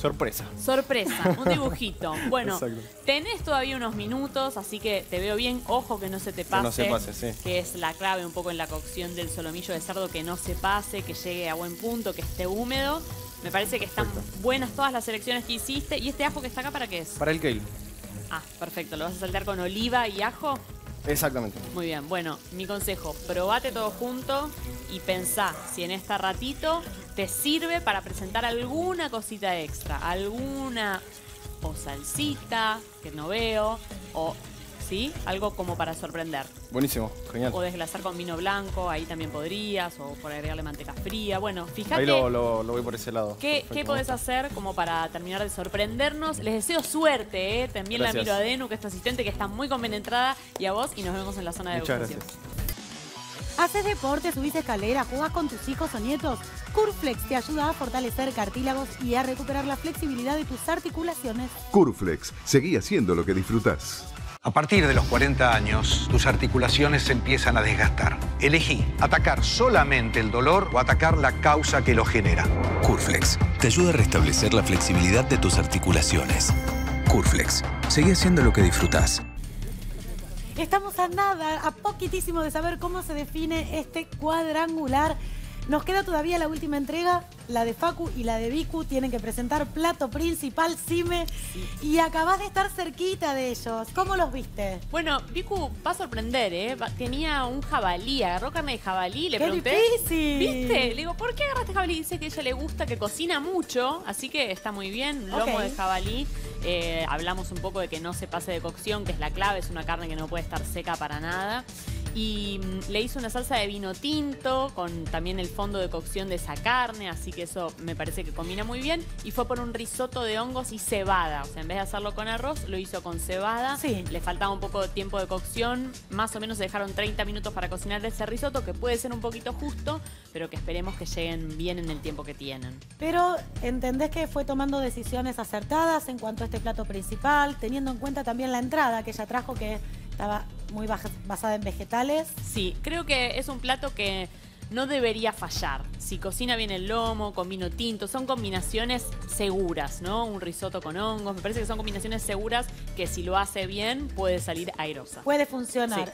sorpresa. Sorpresa, un dibujito. Bueno, exacto. Tenés todavía unos minutos, así que te veo bien. Ojo que no se te pase. No se pase, sí. Que es la clave un poco en la cocción del solomillo de cerdo, que no se pase, que llegue a buen punto, que esté húmedo. Me parece que están perfecto. Buenas todas las selecciones que hiciste. ¿Y este ajo que está acá para qué es? Para el kale. Ah, perfecto. ¿Lo vas a saltear con oliva y ajo? Exactamente. Muy bien, bueno, mi consejo, probate todo junto y pensá si en este ratito te sirve para presentar alguna cosita extra, alguna o salsita que no veo, o sí, algo como para sorprender. Buenísimo, genial. O desglazar con vino blanco, ahí también podrías, o por agregarle manteca fría, bueno, fíjate. Ahí lo, lo, lo voy por ese lado. ¿Qué, ¿qué podés hacer como para terminar de sorprendernos? Les deseo suerte, ¿eh? También gracias. La miro a Denu, que es tu asistente, que está muy con bien entrada, y a vos, y nos vemos en la zona de degustación. Muchas gracias. ¿Haces deporte, subís escalera, jugás con tus hijos o nietos? Curflex te ayuda a fortalecer cartílagos y a recuperar la flexibilidad de tus articulaciones. Curflex, seguí haciendo lo que disfrutás. A partir de los cuarenta años, tus articulaciones se empiezan a desgastar. Elegí atacar solamente el dolor o atacar la causa que lo genera. Curflex te ayuda a restablecer la flexibilidad de tus articulaciones. Curflex, seguí haciendo lo que disfrutás. Estamos a nada, a poquitísimo de saber cómo se define este cuadrangular. Nos queda todavía la última entrega, la de Facu y la de Vicu. Tienen que presentar plato principal, Xime. Sí. Y acabás de estar cerquita de ellos. ¿Cómo los viste? Bueno, Vicu va a sorprender, ¿eh? Tenía un jabalí, agarró carne de jabalí. Le ¡qué pregunté, difícil! ¿Viste? Le digo, ¿por qué agarraste jabalí? Dice que a ella le gusta, que cocina mucho, así que está muy bien. Lomo okay. de jabalí. Eh, hablamos un poco de que no se pase de cocción, que es la clave. Es una carne que no puede estar seca para nada. Y le hizo una salsa de vino tinto con también el fondo de cocción de esa carne, así que eso me parece que combina muy bien. Y fue por un risotto de hongos y cebada. O sea, en vez de hacerlo con arroz, lo hizo con cebada. Sí. Le faltaba un poco de tiempo de cocción. Más o menos se dejaron treinta minutos para cocinar ese risotto, que puede ser un poquito justo, pero que esperemos que lleguen bien en el tiempo que tienen. Pero, ¿entendés que fue tomando decisiones acertadas en cuanto a este plato principal, teniendo en cuenta también la entrada que ella trajo, que estaba muy baja, basada en vegetales? Sí, creo que es un plato que no debería fallar. Si cocina bien el lomo, con vino tinto, son combinaciones seguras, ¿no? Un risotto con hongos, me parece que son combinaciones seguras que si lo hace bien puede salir airosa. Puede funcionar.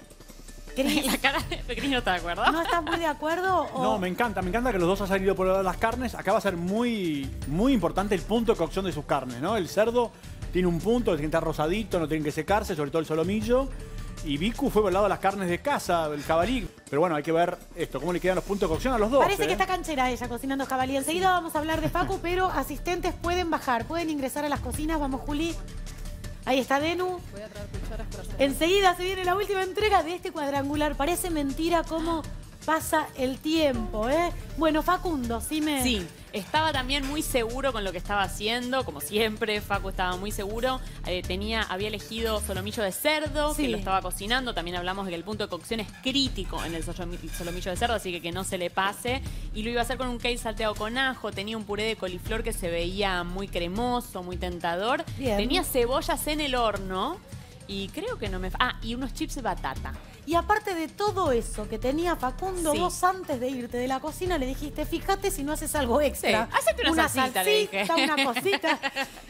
Sí. Cris, la cara de Cris no está de acuerdo. ¿No estás muy de acuerdo? ¿O? No, me encanta, me encanta que los dos han salido por las carnes. Acá va a ser muy, muy importante el punto de cocción de sus carnes, ¿no? El cerdo tiene un punto, tiene que estar rosadito, no tiene que secarse, sobre todo el solomillo. Y Vicu fue por el lado de las carnes de casa, el jabalí. Pero bueno, hay que ver esto, cómo le quedan los puntos de cocción a los dos. Parece ¿eh? que está canchera ella cocinando jabalí. Enseguida vamos a hablar de Facu, pero asistentes pueden bajar, pueden ingresar a las cocinas. Vamos, Juli. Ahí está Denu. Voy a traer cucharas para hacer. Enseguida se viene la última entrega de este cuadrangular. Parece mentira cómo pasa el tiempo, ¿eh? Bueno, Facundo, sí me... Sí. Estaba también muy seguro con lo que estaba haciendo, como siempre, Facu estaba muy seguro. Eh, tenía, había elegido solomillo de cerdo, sí. que lo estaba cocinando. También hablamos de que el punto de cocción es crítico en el solomillo de cerdo, así que que no se le pase. Y lo iba a hacer con un kale salteado con ajo, tenía un puré de coliflor que se veía muy cremoso, muy tentador. Bien. Tenía cebollas en el horno. Y creo que no me... Ah, y unos chips de batata. Y aparte de todo eso que tenía Facundo, sí. vos antes de irte de la cocina le dijiste, fíjate si no haces algo extra. Sí. Hacete una, una salsita, salsita le dije. Una cosita.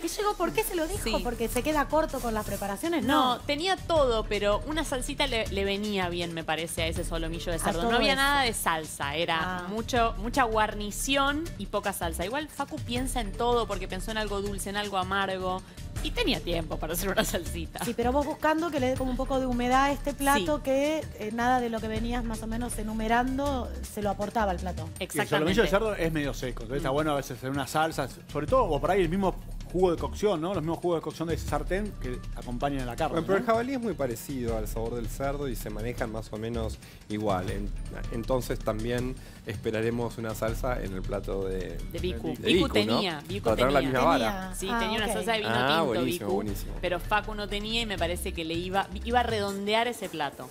Y llegó, ¿por qué se lo dijo? Sí. ¿Porque se queda corto con las preparaciones? No, no tenía todo, pero una salsita le, le venía bien, me parece, a ese solomillo de cerdo. No había eso. nada de salsa, era ah. mucho, mucha guarnición y poca salsa. Igual Facu piensa en todo porque pensó en algo dulce, en algo amargo. Y tenía tiempo para hacer una salsita. Sí, pero vos buscando que le dé como un poco de humedad a este plato, sí. que eh, nada de lo que venías más o menos enumerando se lo aportaba al plato. Exactamente. Y el solomillo de cerdo es medio seco, entonces mm. está bueno a veces hacer una salsa, sobre todo, o por ahí el mismo jugo de cocción, ¿no? Los mismos jugos de cocción de ese sartén que acompañan a la carne. Bueno, pero ¿no? el jabalí es muy parecido al sabor del cerdo y se manejan más o menos igual. En, entonces también esperaremos una salsa en el plato de... De Bicu. De Bicu, Bicu tenía. ¿no? Bicu Para traer tenía. la misma tenía. vara. Sí, ah, tenía okay. una salsa de vino ah, tinto, buenísimo, Bicu, buenísimo. Pero Facu no tenía y me parece que le iba, iba a redondear ese plato.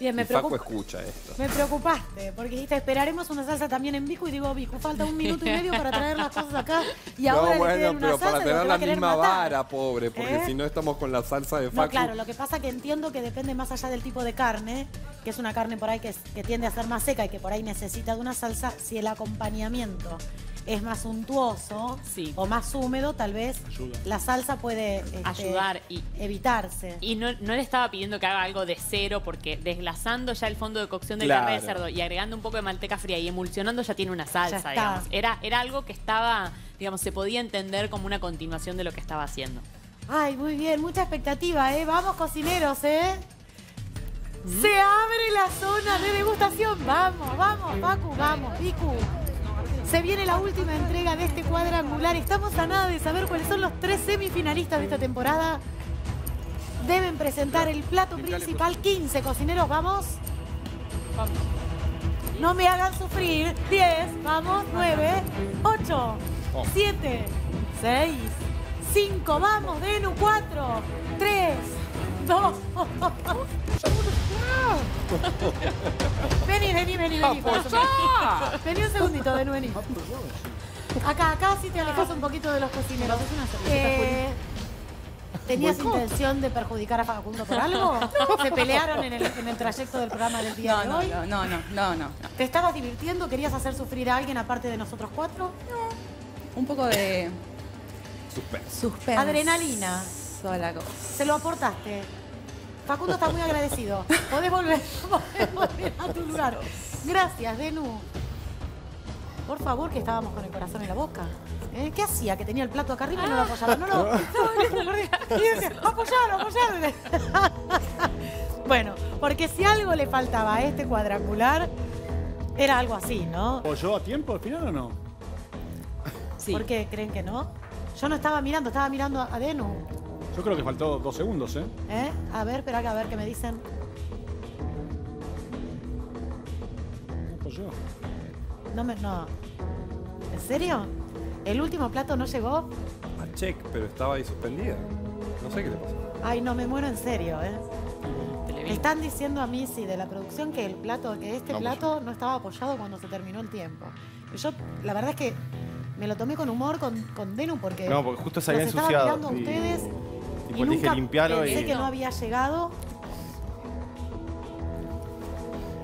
Bien, me preocupa... Facu escucha esto. Me preocupaste, porque dijiste, esperaremos una salsa también en Bicu, y digo, Bicu, falta un minuto y medio para traer las cosas acá, y no, ahora bueno, le una pero salsa, para tener la misma matar. vara, pobre, porque ¿Eh? si no estamos con la salsa de Facu. No, claro, lo que pasa que entiendo que depende más allá del tipo de carne, que es una carne por ahí que, es, que tiende a ser más seca y que por ahí necesita de una salsa, si el acompañamiento es más suntuoso sí. o más húmedo, tal vez Ayuda. la salsa puede este, ayudar y evitarse. Y no, no le estaba pidiendo que haga algo de cero, porque desglasando ya el fondo de cocción del claro. carne de cerdo y agregando un poco de manteca fría y emulsionando ya tiene una salsa, digamos. Era, era algo que estaba, digamos, se podía entender como una continuación de lo que estaba haciendo. Ay, muy bien, mucha expectativa, ¿eh? Vamos, cocineros, ¿eh? ¿Mm? Se abre la zona de degustación. Vamos, vamos, Facu, vamos, Bicu. Se viene la última entrega de este cuadrangular. Estamos a nada de saber cuáles son los tres semifinalistas de esta temporada. Deben presentar el plato principal. quince cocineros, vamos. Vamos. No me hagan sufrir. diez, vamos. nueve, ocho, siete, seis, cinco, vamos, Denu, cuatro, tres, dos. Vení, vení, vení, vení. Vení un segundito, Denu, vení. Acá, acá sí te alejas un poquito de los cocineros. Eh, ¿Tenías intención de perjudicar a Facundo por algo? ¿Se pelearon en el, en el trayecto del programa del día no, de hoy? No, no, no, no, no. ¿Te estabas divirtiendo? ¿Querías hacer sufrir a alguien aparte de nosotros cuatro? No. Un poco de... Suspense. Suspense. Adrenalina. La cosa. Se lo aportaste. Facundo está muy agradecido. Podés volver, podés volver a tu lugar. Gracias, Denu. Por favor, que estábamos con el corazón en la boca. ¿Eh? ¿Qué hacía? Que tenía el plato acá arriba y no lo apoyaba. No, no, no. Apoyalo, apoyalo. Bueno, porque si algo le faltaba a este cuadrangular, era algo así, ¿no? ¿Apoyó a tiempo al final o no? Sí. ¿Por qué creen que no? Yo no estaba mirando, estaba mirando a Denu. Yo creo que faltó dos segundos, ¿eh? ¿Eh? A ver, espera, a ver qué me dicen. No apoyó. No me... No. ¿En serio? ¿El último plato no llegó? A check, pero estaba ahí suspendida. No sé qué le pasó. Ay, no, me muero en serio, ¿eh? Me están diciendo a mí, sí, de la producción, que el plato, que este no plato apoyó. no estaba apoyado cuando se terminó el tiempo. Yo, la verdad es que me lo tomé con humor, con, con Denu, porque... No, porque justo se había ensuciado. Los estaba mirando a ustedes... Y, y nunca limpiarlo pensé y... que no había llegado.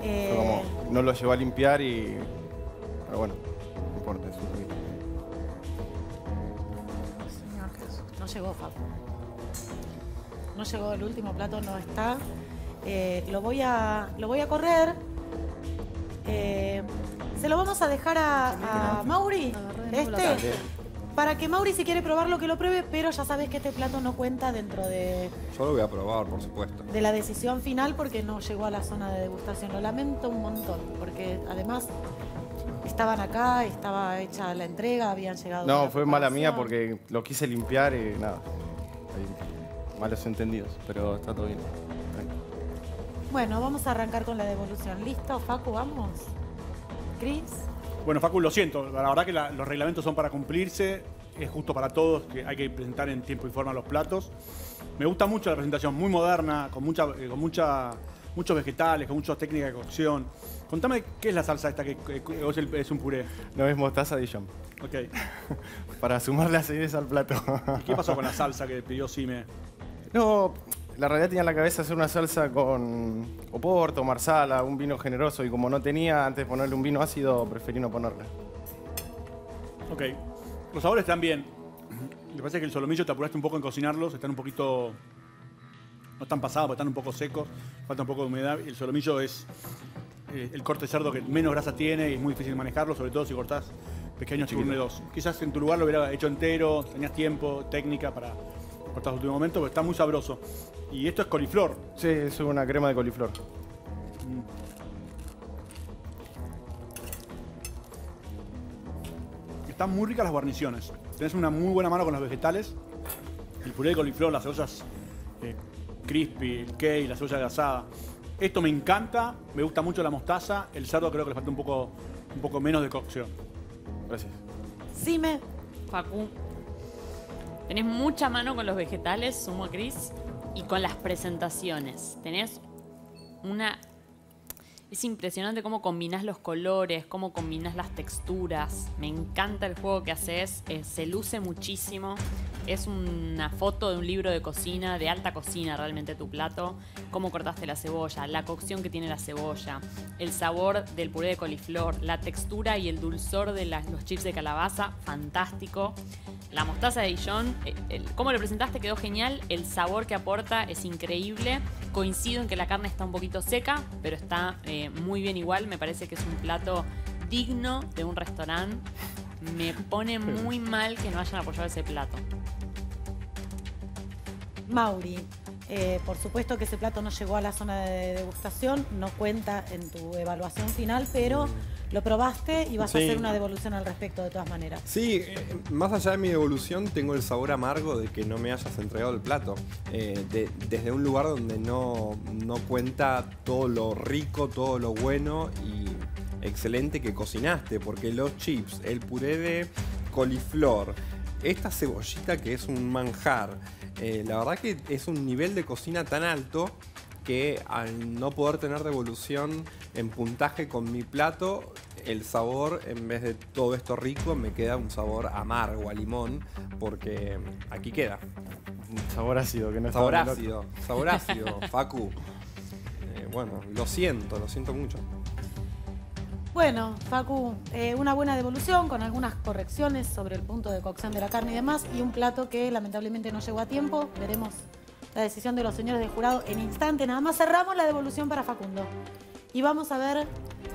Eh... Como no lo llevó a limpiar y... Pero bueno, no importa, es un poquito. Señor Jesús. No llegó, Facu. No llegó, el último plato no está. Eh, lo, voy a, lo voy a correr. Eh, se lo vamos a dejar a, a Mauri. Este... Para que Mauri, si quiere probarlo, que lo pruebe, pero ya sabes que este plato no cuenta dentro de... Yo lo voy a probar, por supuesto. De la decisión final, porque no llegó a la zona de degustación. Lo lamento un montón, porque además estaban acá, estaba hecha la entrega, habían llegado... No, fue mala mía porque lo quise limpiar y nada. Hay malos entendidos, pero está todo bien. Bueno, vamos a arrancar con la devolución. ¿Listo, Facu? ¿Vamos? ¿Cris? Bueno, Facu, lo siento. La verdad que la, los reglamentos son para cumplirse. Es justo para todos, que hay que presentar en tiempo y forma los platos. Me gusta mucho la presentación, muy moderna, con, mucha, eh, con mucha, muchos vegetales, con muchas técnicas de cocción. Contame, ¿qué es la salsa esta que eh, es un puré? No, es mostaza Dijon. Ok. Para sumarle acidez al plato. ¿Y qué pasó con la salsa que pidió Xime? No, la realidad tenía en la cabeza hacer una salsa con oporto, marsala, un vino generoso, y como no tenía, antes de ponerle un vino ácido, preferí no ponerle. Ok. Los sabores están bien. Lo que pasa es que el solomillo te apuraste un poco en cocinarlos, están un poquito... no están pasados, porque están un poco secos, falta un poco de humedad. El solomillo es eh, el corte de cerdo que menos grasa tiene y es muy difícil manejarlo, sobre todo si cortás pequeños chiquitos. Quizás en tu lugar lo hubiera hecho entero, tenías tiempo, técnica para cortar en último momento, pero está muy sabroso. Y esto es coliflor. Sí, es una crema de coliflor. Mm. Están muy ricas las guarniciones. Tenés una muy buena mano con los vegetales. El puré de coliflor, las cebollas eh, crispy, el kale, la cebolla gasada. Esto me encanta, me gusta mucho la mostaza. El cerdo creo que le falta un poco, un poco menos de cocción. Gracias. Sime, Facu, tenés mucha mano con los vegetales, sumo a Cris, y con las presentaciones. Tenés una... Es impresionante cómo combinás los colores, cómo combinás las texturas. Me encanta el juego que haces, eh, se luce muchísimo. Es una foto de un libro de cocina, de alta cocina realmente tu plato. Cómo cortaste la cebolla, la cocción que tiene la cebolla, el sabor del puré de coliflor, la textura y el dulzor de las, los chips de calabaza, fantástico. La mostaza de Dijon, el, el, cómo lo presentaste quedó genial, el sabor que aporta es increíble. Coincido en que la carne está un poquito seca, pero está... Eh, muy bien igual, me parece que es un plato digno de un restaurante. Me pone muy mal que no hayan apoyado ese plato. Mauri, eh, por supuesto que ese plato no llegó a la zona de degustación, no cuenta en tu evaluación final, pero lo probaste y vas sí. a hacer una devolución al respecto de todas maneras. Sí, eh, más allá de mi devolución tengo el sabor amargo de que no me hayas entregado el plato. Eh, de, desde un lugar donde no, no cuenta todo lo rico, todo lo bueno y excelente que cocinaste, porque los chips, el puré de coliflor, esta cebollita que es un manjar, eh, la verdad que es un nivel de cocina tan alto que al no poder tener devolución en puntaje con mi plato, el sabor, en vez de todo esto rico, me queda un sabor amargo a limón, porque aquí queda. Sabor ácido, que no es sabor ácido. Sabor ácido, Facu. Eh, bueno, lo siento, lo siento mucho. Bueno, Facu, eh, una buena devolución con algunas correcciones sobre el punto de cocción de la carne y demás, y un plato que lamentablemente no llegó a tiempo. Veremos la decisión de los señores del jurado en instante. Nada más cerramos la devolución para Facundo. Y vamos a ver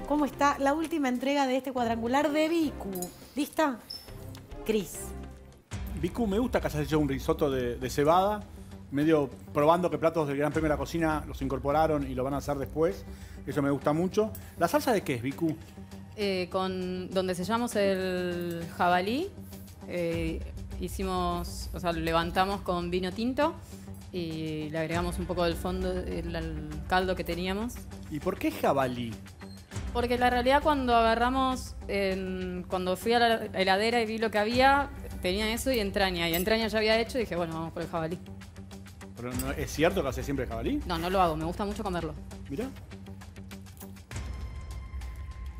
cómo está la última entrega de este cuadrangular de Vicu. ¿Lista? Cris. Vicu, me gusta que hayas hecho un risotto de, de cebada, medio probando que platos del Gran Premio de la Cocina los incorporaron y lo van a hacer después. Eso me gusta mucho. ¿La salsa de qué es, Vicu? Eh, con, donde sellamos el jabalí, eh, hicimos, o sea, lo levantamos con vino tinto y le agregamos un poco del fondo, el, el caldo que teníamos. ¿Y por qué jabalí? Porque la realidad cuando agarramos, en, cuando fui a la heladera y vi lo que había, tenía eso y entraña. Y entraña ya había hecho y dije, bueno, vamos por el jabalí. ¿Pero no, es cierto que haces siempre jabalí? No, no lo hago, me gusta mucho comerlo. Mirá.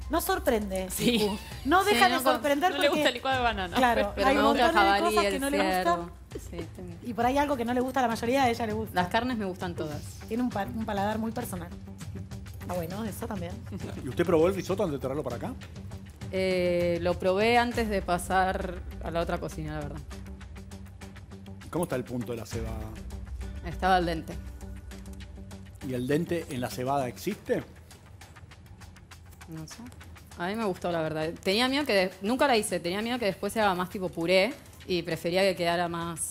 No sorprende. Sí. No deja sí, no, de sorprender no, no porque... No le gusta el licuado de banana. Claro, pero hay un montón de cosas que no le gustan. Sí, y por ahí algo que no le gusta a la mayoría, a ella le gusta. Las carnes me gustan todas. Tiene un, pa un paladar muy personal. Ah, bueno, eso también. ¿Y usted probó el risotto antes de traerlo para acá? Eh, lo probé antes de pasar a la otra cocina, la verdad. ¿Cómo está el punto de la cebada? Estaba al dente. ¿Y el dente en la cebada existe? No sé. A mí me gustó, la verdad. Tenía miedo que... De... Nunca la hice. Tenía miedo que después se haga más tipo puré. Y prefería que quedara más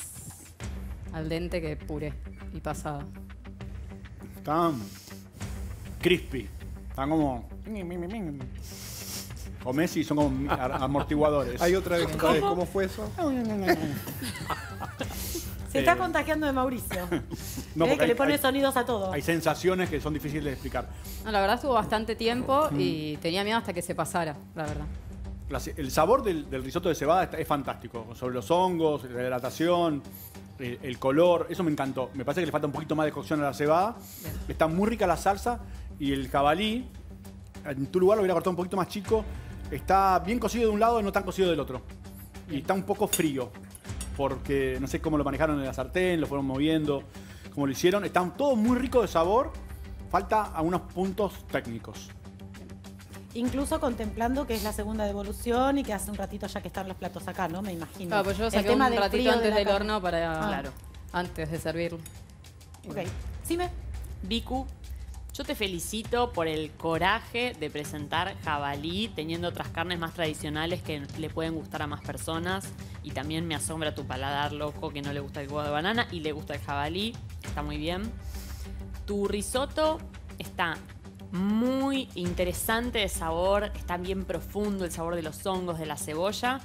al dente que puré y pasada. Están crispy. Están como... O Messi son como amortiguadores. Hay otra vez. ¿Cómo, ¿Cómo fue eso? Se está eh... contagiando de Mauricio. No, que hay, le pone hay, sonidos a todo. Hay sensaciones que son difíciles de explicar. No, la verdad estuvo bastante tiempo y tenía miedo hasta que se pasara, la verdad. El sabor del, del risotto de cebada es fantástico. Sobre los hongos, la hidratación, el, el color. Eso me encantó. Me parece que le falta un poquito más de cocción a la cebada. Bien. Está muy rica la salsa. Y el jabalí, en tu lugar lo hubiera cortado un poquito más chico. Está bien cocido de un lado y no tan cocido del otro. Bien. Y está un poco frío. Porque no sé cómo lo manejaron en la sartén, lo fueron moviendo. como lo hicieron. Están todos muy ricos de sabor. Falta algunos puntos técnicos. Incluso contemplando que es la segunda devolución y que hace un ratito ya que están los platos acá, ¿no? Me imagino. Claro, pues yo saqué un ratito antes del horno para... Ah. Claro. Antes de servirlo. Ok. Xime. Vicu, yo te felicito por el coraje de presentar jabalí teniendo otras carnes más tradicionales que le pueden gustar a más personas. Y también me asombra tu paladar loco que no le gusta el huevo de banana y le gusta el jabalí. Está muy bien. Tu risotto está... muy interesante de sabor, está bien profundo el sabor de los hongos, de la cebolla.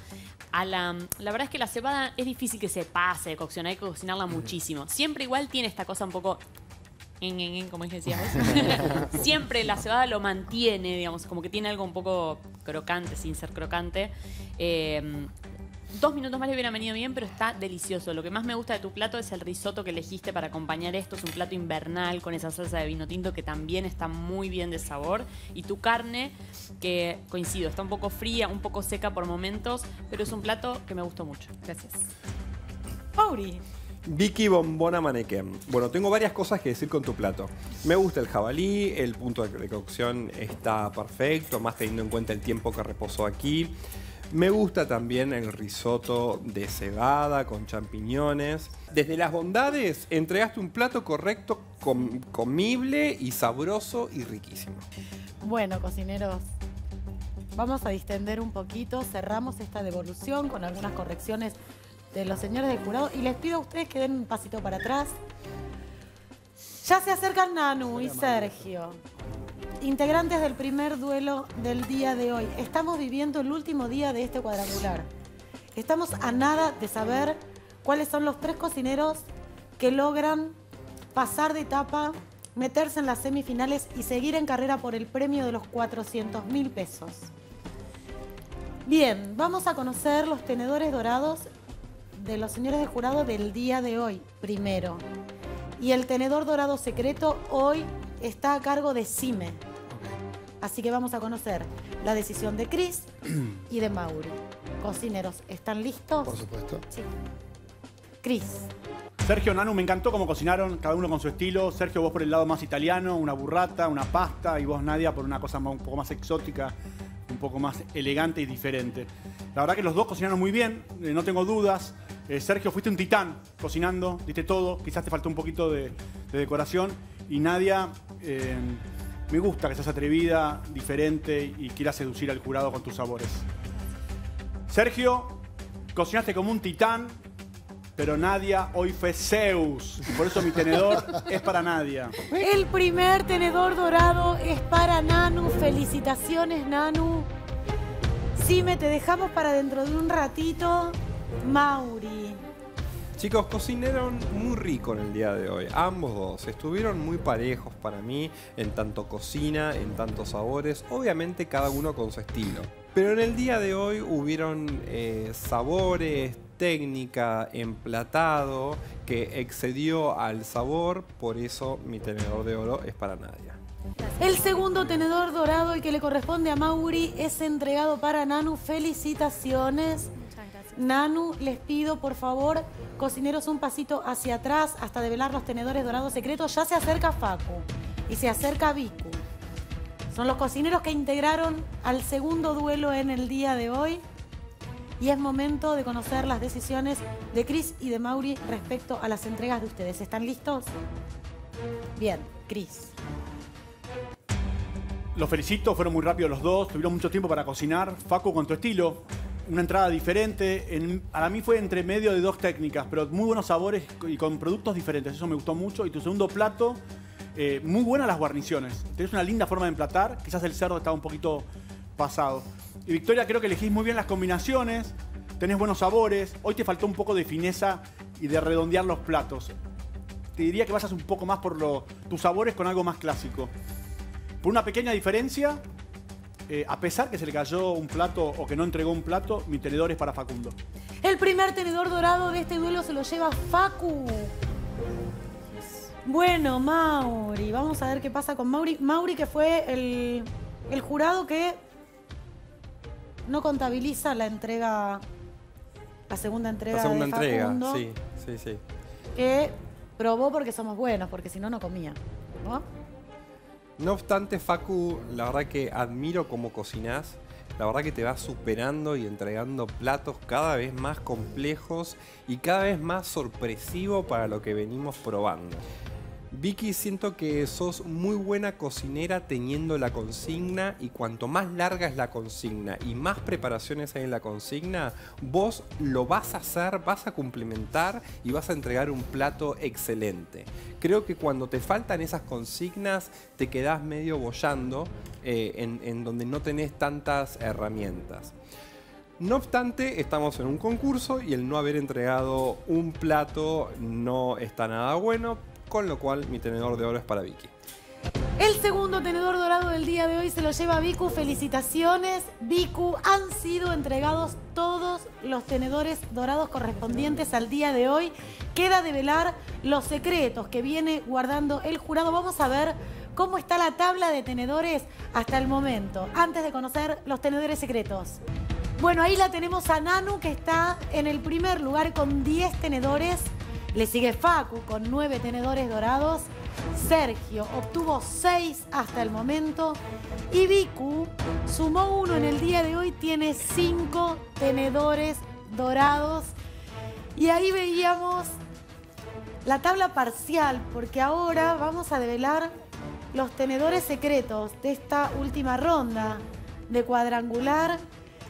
A la, la verdad es que la cebada es difícil que se pase de cocción, hay que cocinarla muchísimo. Siempre igual tiene esta cosa un poco... En, en, en, como decías vos. Siempre la cebada lo mantiene, digamos, como que tiene algo un poco crocante, sin ser crocante. Eh, Dos minutos más le hubiera venido bien, pero está delicioso. Lo que más me gusta de tu plato es el risotto que elegiste para acompañar esto. Es un plato invernal con esa salsa de vino tinto que también está muy bien de sabor. Y tu carne, que coincido, está un poco fría, un poco seca por momentos, pero es un plato que me gustó mucho. Gracias. Pauri. Vicky Bombona Manequén. Bueno, tengo varias cosas que decir con tu plato. Me gusta el jabalí, el punto de cocción está perfecto, más teniendo en cuenta el tiempo que reposó aquí. Me gusta también el risotto de cebada con champiñones. Desde las bondades, entregaste un plato correcto, com comible y sabroso y riquísimo. Bueno, cocineros, vamos a distender un poquito. Cerramos esta devolución con algunas correcciones de los señores del jurado. Y les pido a ustedes que den un pasito para atrás. Ya se acercan Nanu y Sergio. Integrantes del primer duelo del día de hoy. Estamos viviendo el último día de este cuadrangular. Estamos a nada de saber cuáles son los tres cocineros que logran pasar de etapa, meterse en las semifinales y seguir en carrera por el premio de los cuatrocientos mil pesos. Bien, vamos a conocer los tenedores dorados de los señores del jurado del día de hoy, primero. Y el tenedor dorado secreto hoy está a cargo de Xime. Así que vamos a conocer la decisión de Cris y de Mauri. Cocineros, ¿están listos? Por supuesto. Sí. Cris. Sergio, Nanu, me encantó cómo cocinaron, cada uno con su estilo. Sergio, vos por el lado más italiano, una burrata, una pasta, y vos, Nadia, por una cosa un poco más exótica, un poco más elegante y diferente. La verdad que los dos cocinaron muy bien, eh, no tengo dudas. Eh, Sergio, fuiste un titán cocinando, diste todo, quizás te faltó un poquito de, de decoración. Y Nadia, eh, me gusta que seas atrevida, diferente y quieras seducir al jurado con tus sabores. Sergio, cocinaste como un titán, pero Nadia hoy fue Zeus. Y por eso mi tenedor es para Nadia. El primer tenedor dorado es para Nanu. Felicitaciones, Nanu. Xime, te dejamos para dentro de un ratito. Mauri. Chicos, cocinaron muy rico en el día de hoy, ambos dos. Estuvieron muy parejos para mí, en tanto cocina, en tantos sabores, obviamente cada uno con su estilo. Pero en el día de hoy hubieron eh, sabores, técnica, emplatado, que excedió al sabor, por eso mi tenedor de oro es para Nadia. El segundo tenedor dorado, el que le corresponde a Mauri, es entregado para Nanu. Felicitaciones. Nanu, les pido, por favor, cocineros, un pasito hacia atrás hasta develar los tenedores dorados secretos. Ya se acerca Facu y se acerca Vicu. Son los cocineros que integraron al segundo duelo en el día de hoy. Y es momento de conocer las decisiones de Cris y de Mauri respecto a las entregas de ustedes. ¿Están listos? Bien, Cris. Los felicito, fueron muy rápidos los dos, tuvieron mucho tiempo para cocinar. Facu, con tu estilo, una entrada diferente. En, para mí fue entre medio de dos técnicas, pero muy buenos sabores y con productos diferentes. Eso me gustó mucho. Y tu segundo plato, eh, muy buenas las guarniciones. Tenés una linda forma de emplatar. Quizás el cerdo estaba un poquito pasado. Y Victoria, creo que elegís muy bien las combinaciones. Tenés buenos sabores. Hoy te faltó un poco de fineza y de redondear los platos. Te diría que vayas un poco más por lo, tus sabores con algo más clásico. Por una pequeña diferencia... Eh, a pesar que se le cayó un plato o que no entregó un plato, mi tenedor es para Facundo. El primer tenedor dorado de este duelo se lo lleva Facu. Bueno, Mauri, vamos a ver qué pasa con Mauri. Mauri, que fue el, el jurado que no contabiliza la entrega, la segunda entrega de Facundo. La segunda entrega, sí, sí, sí. Que probó porque somos buenos, porque si no, no comía, ¿no? No obstante, Facu, la verdad que admiro cómo cocinás. La verdad que te vas superando y entregando platos cada vez más complejos y cada vez más sorpresivo para lo que venimos probando. Vicky, siento que sos muy buena cocinera teniendo la consigna, y cuanto más larga es la consigna y más preparaciones hay en la consigna, vos lo vas a hacer, vas a complementar y vas a entregar un plato excelente. Creo que cuando te faltan esas consignas te quedás medio boyando eh, en, en donde no tenés tantas herramientas. No obstante, estamos en un concurso y el no haber entregado un plato no está nada bueno. Con lo cual, mi tenedor de oro es para Vicky. El segundo tenedor dorado del día de hoy se lo lleva Vicu. Felicitaciones, Vicu. Han sido entregados todos los tenedores dorados correspondientes al día de hoy. Queda develar los secretos que viene guardando el jurado. Vamos a ver cómo está la tabla de tenedores hasta el momento, antes de conocer los tenedores secretos. Bueno, ahí la tenemos a Nanu, que está en el primer lugar con diez tenedores. Le sigue Facu con nueve tenedores dorados. Sergio obtuvo seis hasta el momento. Y Vicu sumó uno en el día de hoy, tiene cinco tenedores dorados. Y ahí veíamos la tabla parcial, porque ahora vamos a develar los tenedores secretos de esta última ronda de cuadrangular.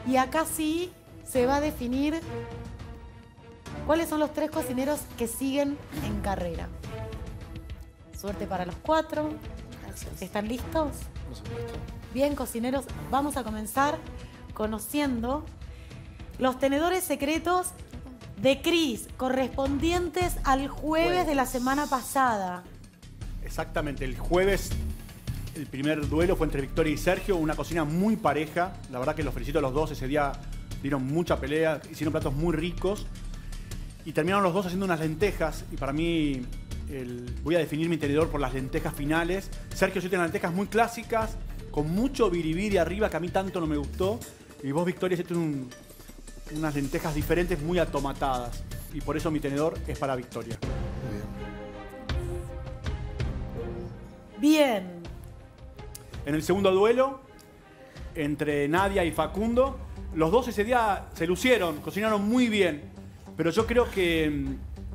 Y acá sí se va a definir cuáles son los tres cocineros que siguen en carrera. Suerte para los cuatro. Gracias. ¿Están listos? Por supuesto. Bien, cocineros, vamos a comenzar conociendo los tenedores secretos de Cris, correspondientes al jueves, jueves de la semana pasada. Exactamente, el jueves el primer duelo fue entre Victoria y Sergio, una cocina muy pareja. La verdad que los felicito a los dos, ese día dieron mucha pelea, hicieron platos muy ricos. Y terminaron los dos haciendo unas lentejas, y para mí el, voy a definir mi tenedor por las lentejas finales. Sergio, yo tengo lentejas muy clásicas, con mucho biribiri arriba, que a mí tanto no me gustó. Y vos, Victoria, hiciste un, unas lentejas diferentes, muy atomatadas. Y por eso mi tenedor es para Victoria. Bien. Bien. En el segundo duelo, entre Nadia y Facundo, los dos ese día se lucieron, cocinaron muy bien. Pero yo creo que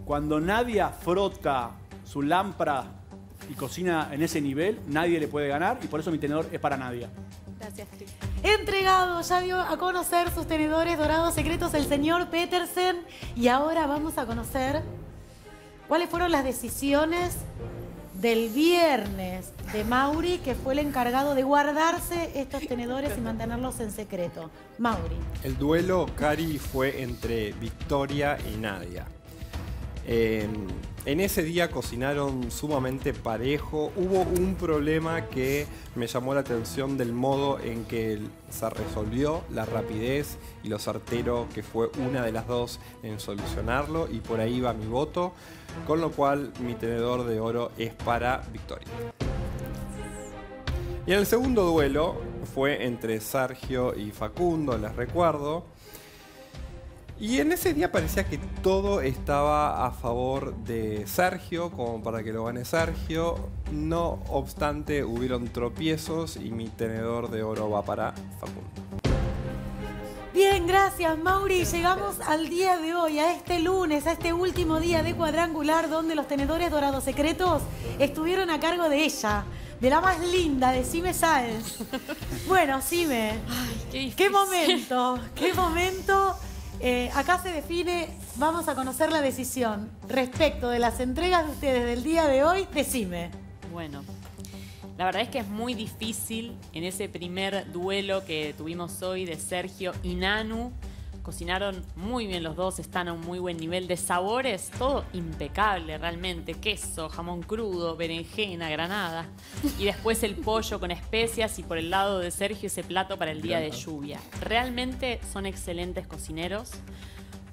cuando Nadia frota su lámpara y cocina en ese nivel, nadie le puede ganar, y por eso mi tenedor es para Nadia. Gracias, Cris. Entregado, ya dio a conocer sus tenedores dorados secretos el señor Petersen, y ahora vamos a conocer cuáles fueron las decisiones del viernes de Mauri, que fue el encargado de guardarse estos tenedores y mantenerlos en secreto. Mauri. El duelo, Cari, fue entre Victoria y Nadia. Eh, en ese día cocinaron sumamente parejo. Hubo un problema que me llamó la atención del modo en que se resolvió, la rapidez y lo certero que fue una de las dos en solucionarlo, y por ahí va mi voto, con lo cual mi tenedor de oro es para Victoria. Y el segundo duelo fue entre Sergio y Facundo, les recuerdo. Y en ese día parecía que todo estaba a favor de Sergio, como para que lo gane Sergio. No obstante, hubieron tropiezos y mi tenedor de oro va para Facundo. Bien, gracias, Mauri. Llegamos al día de hoy, a este lunes, a este último día de cuadrangular, donde los tenedores dorados secretos estuvieron a cargo de ella, de la más linda, de Ximena Sáenz. Bueno, Ximena, qué, qué momento, qué momento. Eh, acá se define, vamos a conocer la decisión respecto de las entregas de ustedes del día de hoy. Decime. Bueno, la verdad es que es muy difícil en ese primer duelo que tuvimos hoy de Sergio y Nanu. Cocinaron muy bien los dos, están a un muy buen nivel de sabores. Todo impecable realmente. Queso, jamón crudo, berenjena, granada. Y después el pollo con especias, y por el lado de Sergio ese plato para el día de lluvia. Realmente son excelentes cocineros,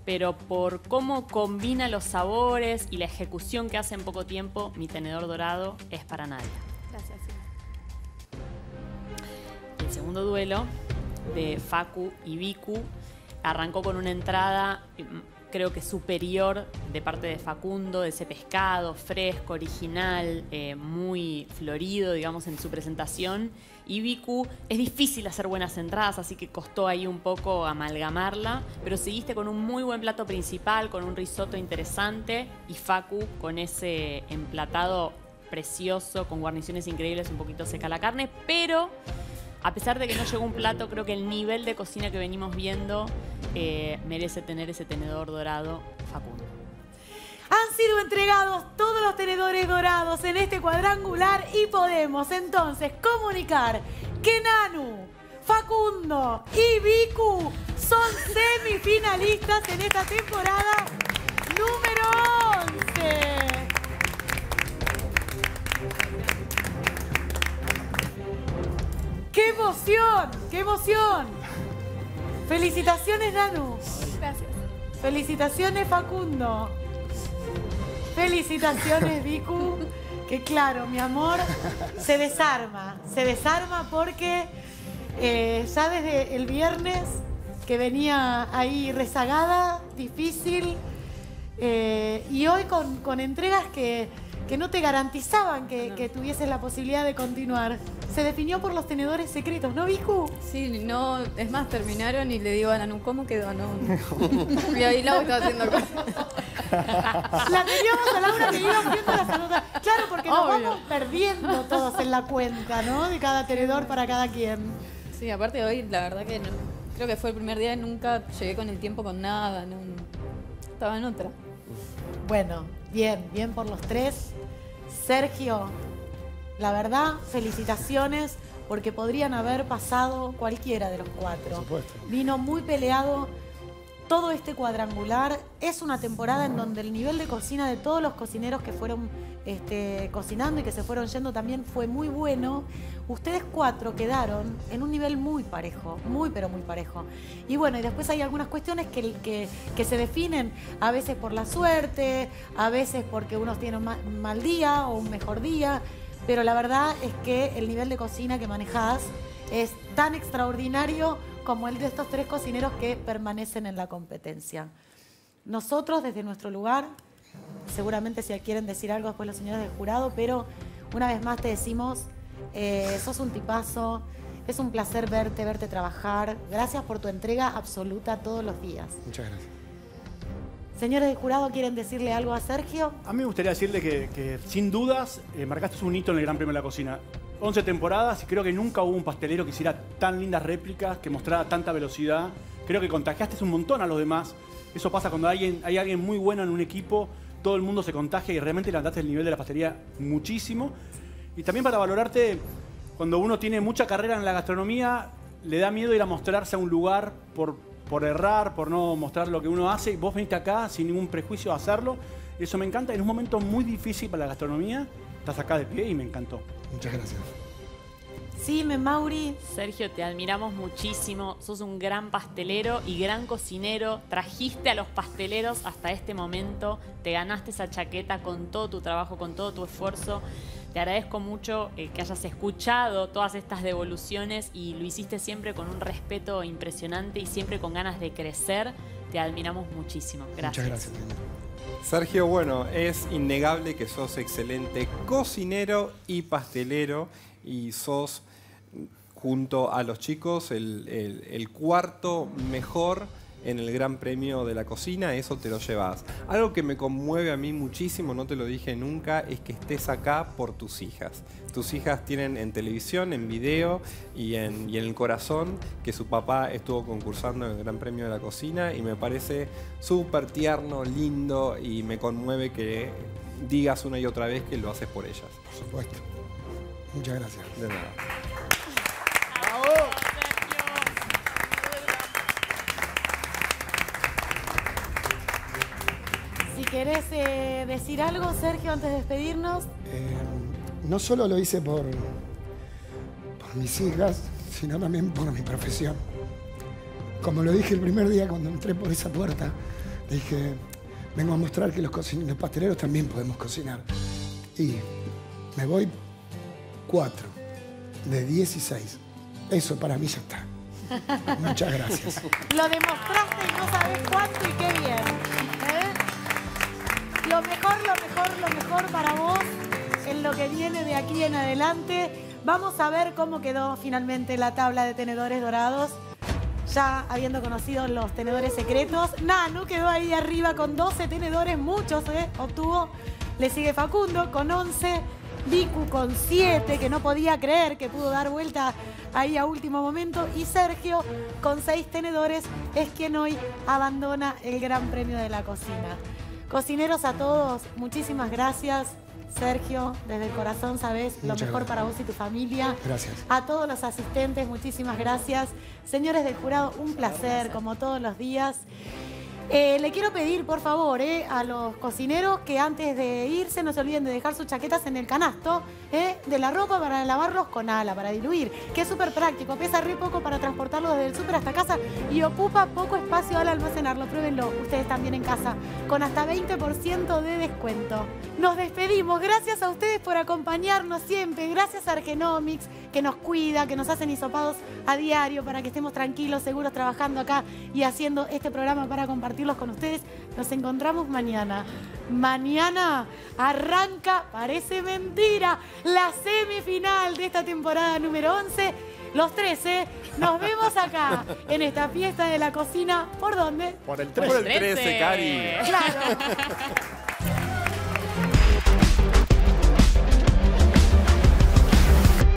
pero por cómo combina los sabores y la ejecución que hace en poco tiempo, mi tenedor dorado es para Nadia. Gracias. El segundo duelo de Facu y Vicu arrancó con una entrada creo que superior de parte de Facundo, de ese pescado fresco, original, eh, muy florido, digamos, en su presentación. Y Vicu, es difícil hacer buenas entradas, así que costó ahí un poco amalgamarla, pero seguiste con un muy buen plato principal, con un risotto interesante, y Facu con ese emplatado precioso, con guarniciones increíbles, un poquito seca la carne, pero a pesar de que no llegó un plato, creo que el nivel de cocina que venimos viendo eh, merece tener ese tenedor dorado, Facundo. Han sido entregados todos los tenedores dorados en este cuadrangular y podemos entonces comunicar que Nanu, Facundo y Vicu son semifinalistas en esta temporada número once. ¡Qué emoción! ¡Qué emoción! ¡Felicitaciones, Nanu! Gracias. ¡Felicitaciones, Facundo! ¡Felicitaciones, Vicu! Que claro, mi amor, se desarma. Se desarma porque eh, ya desde el viernes, que venía ahí rezagada, difícil, eh, y hoy con, con entregas que... que no te garantizaban que, no. que tuvieses la posibilidad de continuar. Se definió por los tenedores secretos, ¿no, Vicu? Sí, no, es más, terminaron y le digo a Nanu, ¿cómo quedó? No, no. Y ahí Lau estaba haciendo cosas. La teníamos a Laura que iba haciendo las anotaciones. Claro, porque nos Obvio. vamos perdiendo todos en la cuenta, ¿no? De cada tenedor para cada quien. Sí, aparte hoy, la verdad que no, creo que fue el primer día y nunca llegué con el tiempo con nada. No, no. Estaba en otra. Bueno, bien, bien por los tres. Sergio, la verdad, felicitaciones, porque podrían haber pasado cualquiera de los cuatro. Por supuesto. Vino muy peleado todo este cuadrangular. Es una temporada en donde el nivel de cocina de todos los cocineros que fueron este, cocinando y que se fueron yendo también fue muy bueno. Ustedes cuatro quedaron en un nivel muy parejo, muy pero muy parejo. Y bueno, y después hay algunas cuestiones que, que, que se definen a veces por la suerte, a veces porque unos tienen un ma- mal día o un mejor día, pero la verdad es que el nivel de cocina que manejás es tan extraordinario como el de estos tres cocineros que permanecen en la competencia. Nosotros, desde nuestro lugar, seguramente si quieren decir algo después los señores del jurado, pero una vez más te decimos, eh, sos un tipazo, es un placer verte, verte trabajar. Gracias por tu entrega absoluta todos los días. Muchas gracias. Señores del jurado, ¿quieren decirle algo a Sergio? A mí me gustaría decirle que, que sin dudas, eh, marcaste un hito en el Gran Premio de la Cocina. once temporadas y creo que nunca hubo un pastelero que hiciera tan lindas réplicas, que mostrara tanta velocidad. Creo que contagiaste un montón a los demás. Eso pasa cuando hay alguien, hay alguien muy bueno en un equipo, todo el mundo se contagia y realmente levantaste el nivel de la pastelería muchísimo. Y también para valorarte, cuando uno tiene mucha carrera en la gastronomía, le da miedo ir a mostrarse a un lugar por, por errar, por no mostrar lo que uno hace. Y vos viniste acá sin ningún prejuicio a hacerlo. Eso me encanta. En un momento muy difícil para la gastronomía, estás acá de pie y me encantó. Muchas gracias. Sí, me Mauri. Sergio, te admiramos muchísimo. Sos un gran pastelero y gran cocinero. Trajiste a los pasteleros hasta este momento. Te ganaste esa chaqueta con todo tu trabajo, con todo tu esfuerzo. Te agradezco mucho eh, que hayas escuchado todas estas devoluciones y lo hiciste siempre con un respeto impresionante y siempre con ganas de crecer. Te admiramos muchísimo. Gracias. Muchas gracias, señor. Sergio, bueno, es innegable que sos excelente cocinero y pastelero y sos, junto a los chicos, el, el, el cuarto mejor en el Gran Premio de la Cocina, eso te lo llevas. Algo que me conmueve a mí muchísimo, no te lo dije nunca, es que estés acá por tus hijas. Tus hijas tienen en televisión, en video y en, y en el corazón que su papá estuvo concursando en el Gran Premio de la Cocina y me parece súper tierno, lindo y me conmueve que digas una y otra vez que lo haces por ellas. Por supuesto. Muchas gracias. De nada. ¡Bravo! ¿Querés eh, decir algo, Sergio, antes de despedirnos? Eh, no solo lo hice por, por mis hijas, sino también por mi profesión. Como lo dije el primer día cuando entré por esa puerta, dije, vengo a mostrar que los, los pasteleros también podemos cocinar. Y me voy cuatro de dieciséis. Eso para mí ya está. Muchas gracias. Lo demostraste y no sabés cuánto y qué bien. Lo mejor, lo mejor, lo mejor para vos en lo que viene de aquí en adelante. Vamos a ver cómo quedó finalmente la tabla de tenedores dorados. Ya habiendo conocido los tenedores secretos. Nanu quedó ahí arriba con doce tenedores, muchos eh, obtuvo. Le sigue Facundo con once, Vicu con siete, que no podía creer que pudo dar vuelta ahí a último momento. Y Sergio con seis tenedores es quien hoy abandona el Gran Premio de la Cocina. Cocineros a todos, muchísimas gracias. Sergio, desde el corazón sabés lo mejor para vos y tu familia. Gracias. A todos los asistentes, muchísimas gracias. Señores del jurado, un placer, como todos los días. Eh, le quiero pedir, por favor, eh, a los cocineros que antes de irse no se olviden de dejar sus chaquetas en el canasto eh, de la ropa para lavarlos con ala, para diluir, que es súper práctico, pesa re poco para transportarlo desde el súper hasta casa y ocupa poco espacio al almacenarlo. Pruébenlo ustedes también en casa, con hasta veinte por ciento de descuento. Nos despedimos, gracias a ustedes por acompañarnos siempre, gracias a Argenomics, que nos cuida, que nos hacen hisopados a diario para que estemos tranquilos, seguros, trabajando acá y haciendo este programa para compartirlos con ustedes. Nos encontramos mañana. Mañana arranca, parece mentira, la semifinal de esta temporada número once, los trece. Nos vemos acá, en esta fiesta de la cocina. ¿Por dónde? Por el trece. Por el trece, Cari. Claro.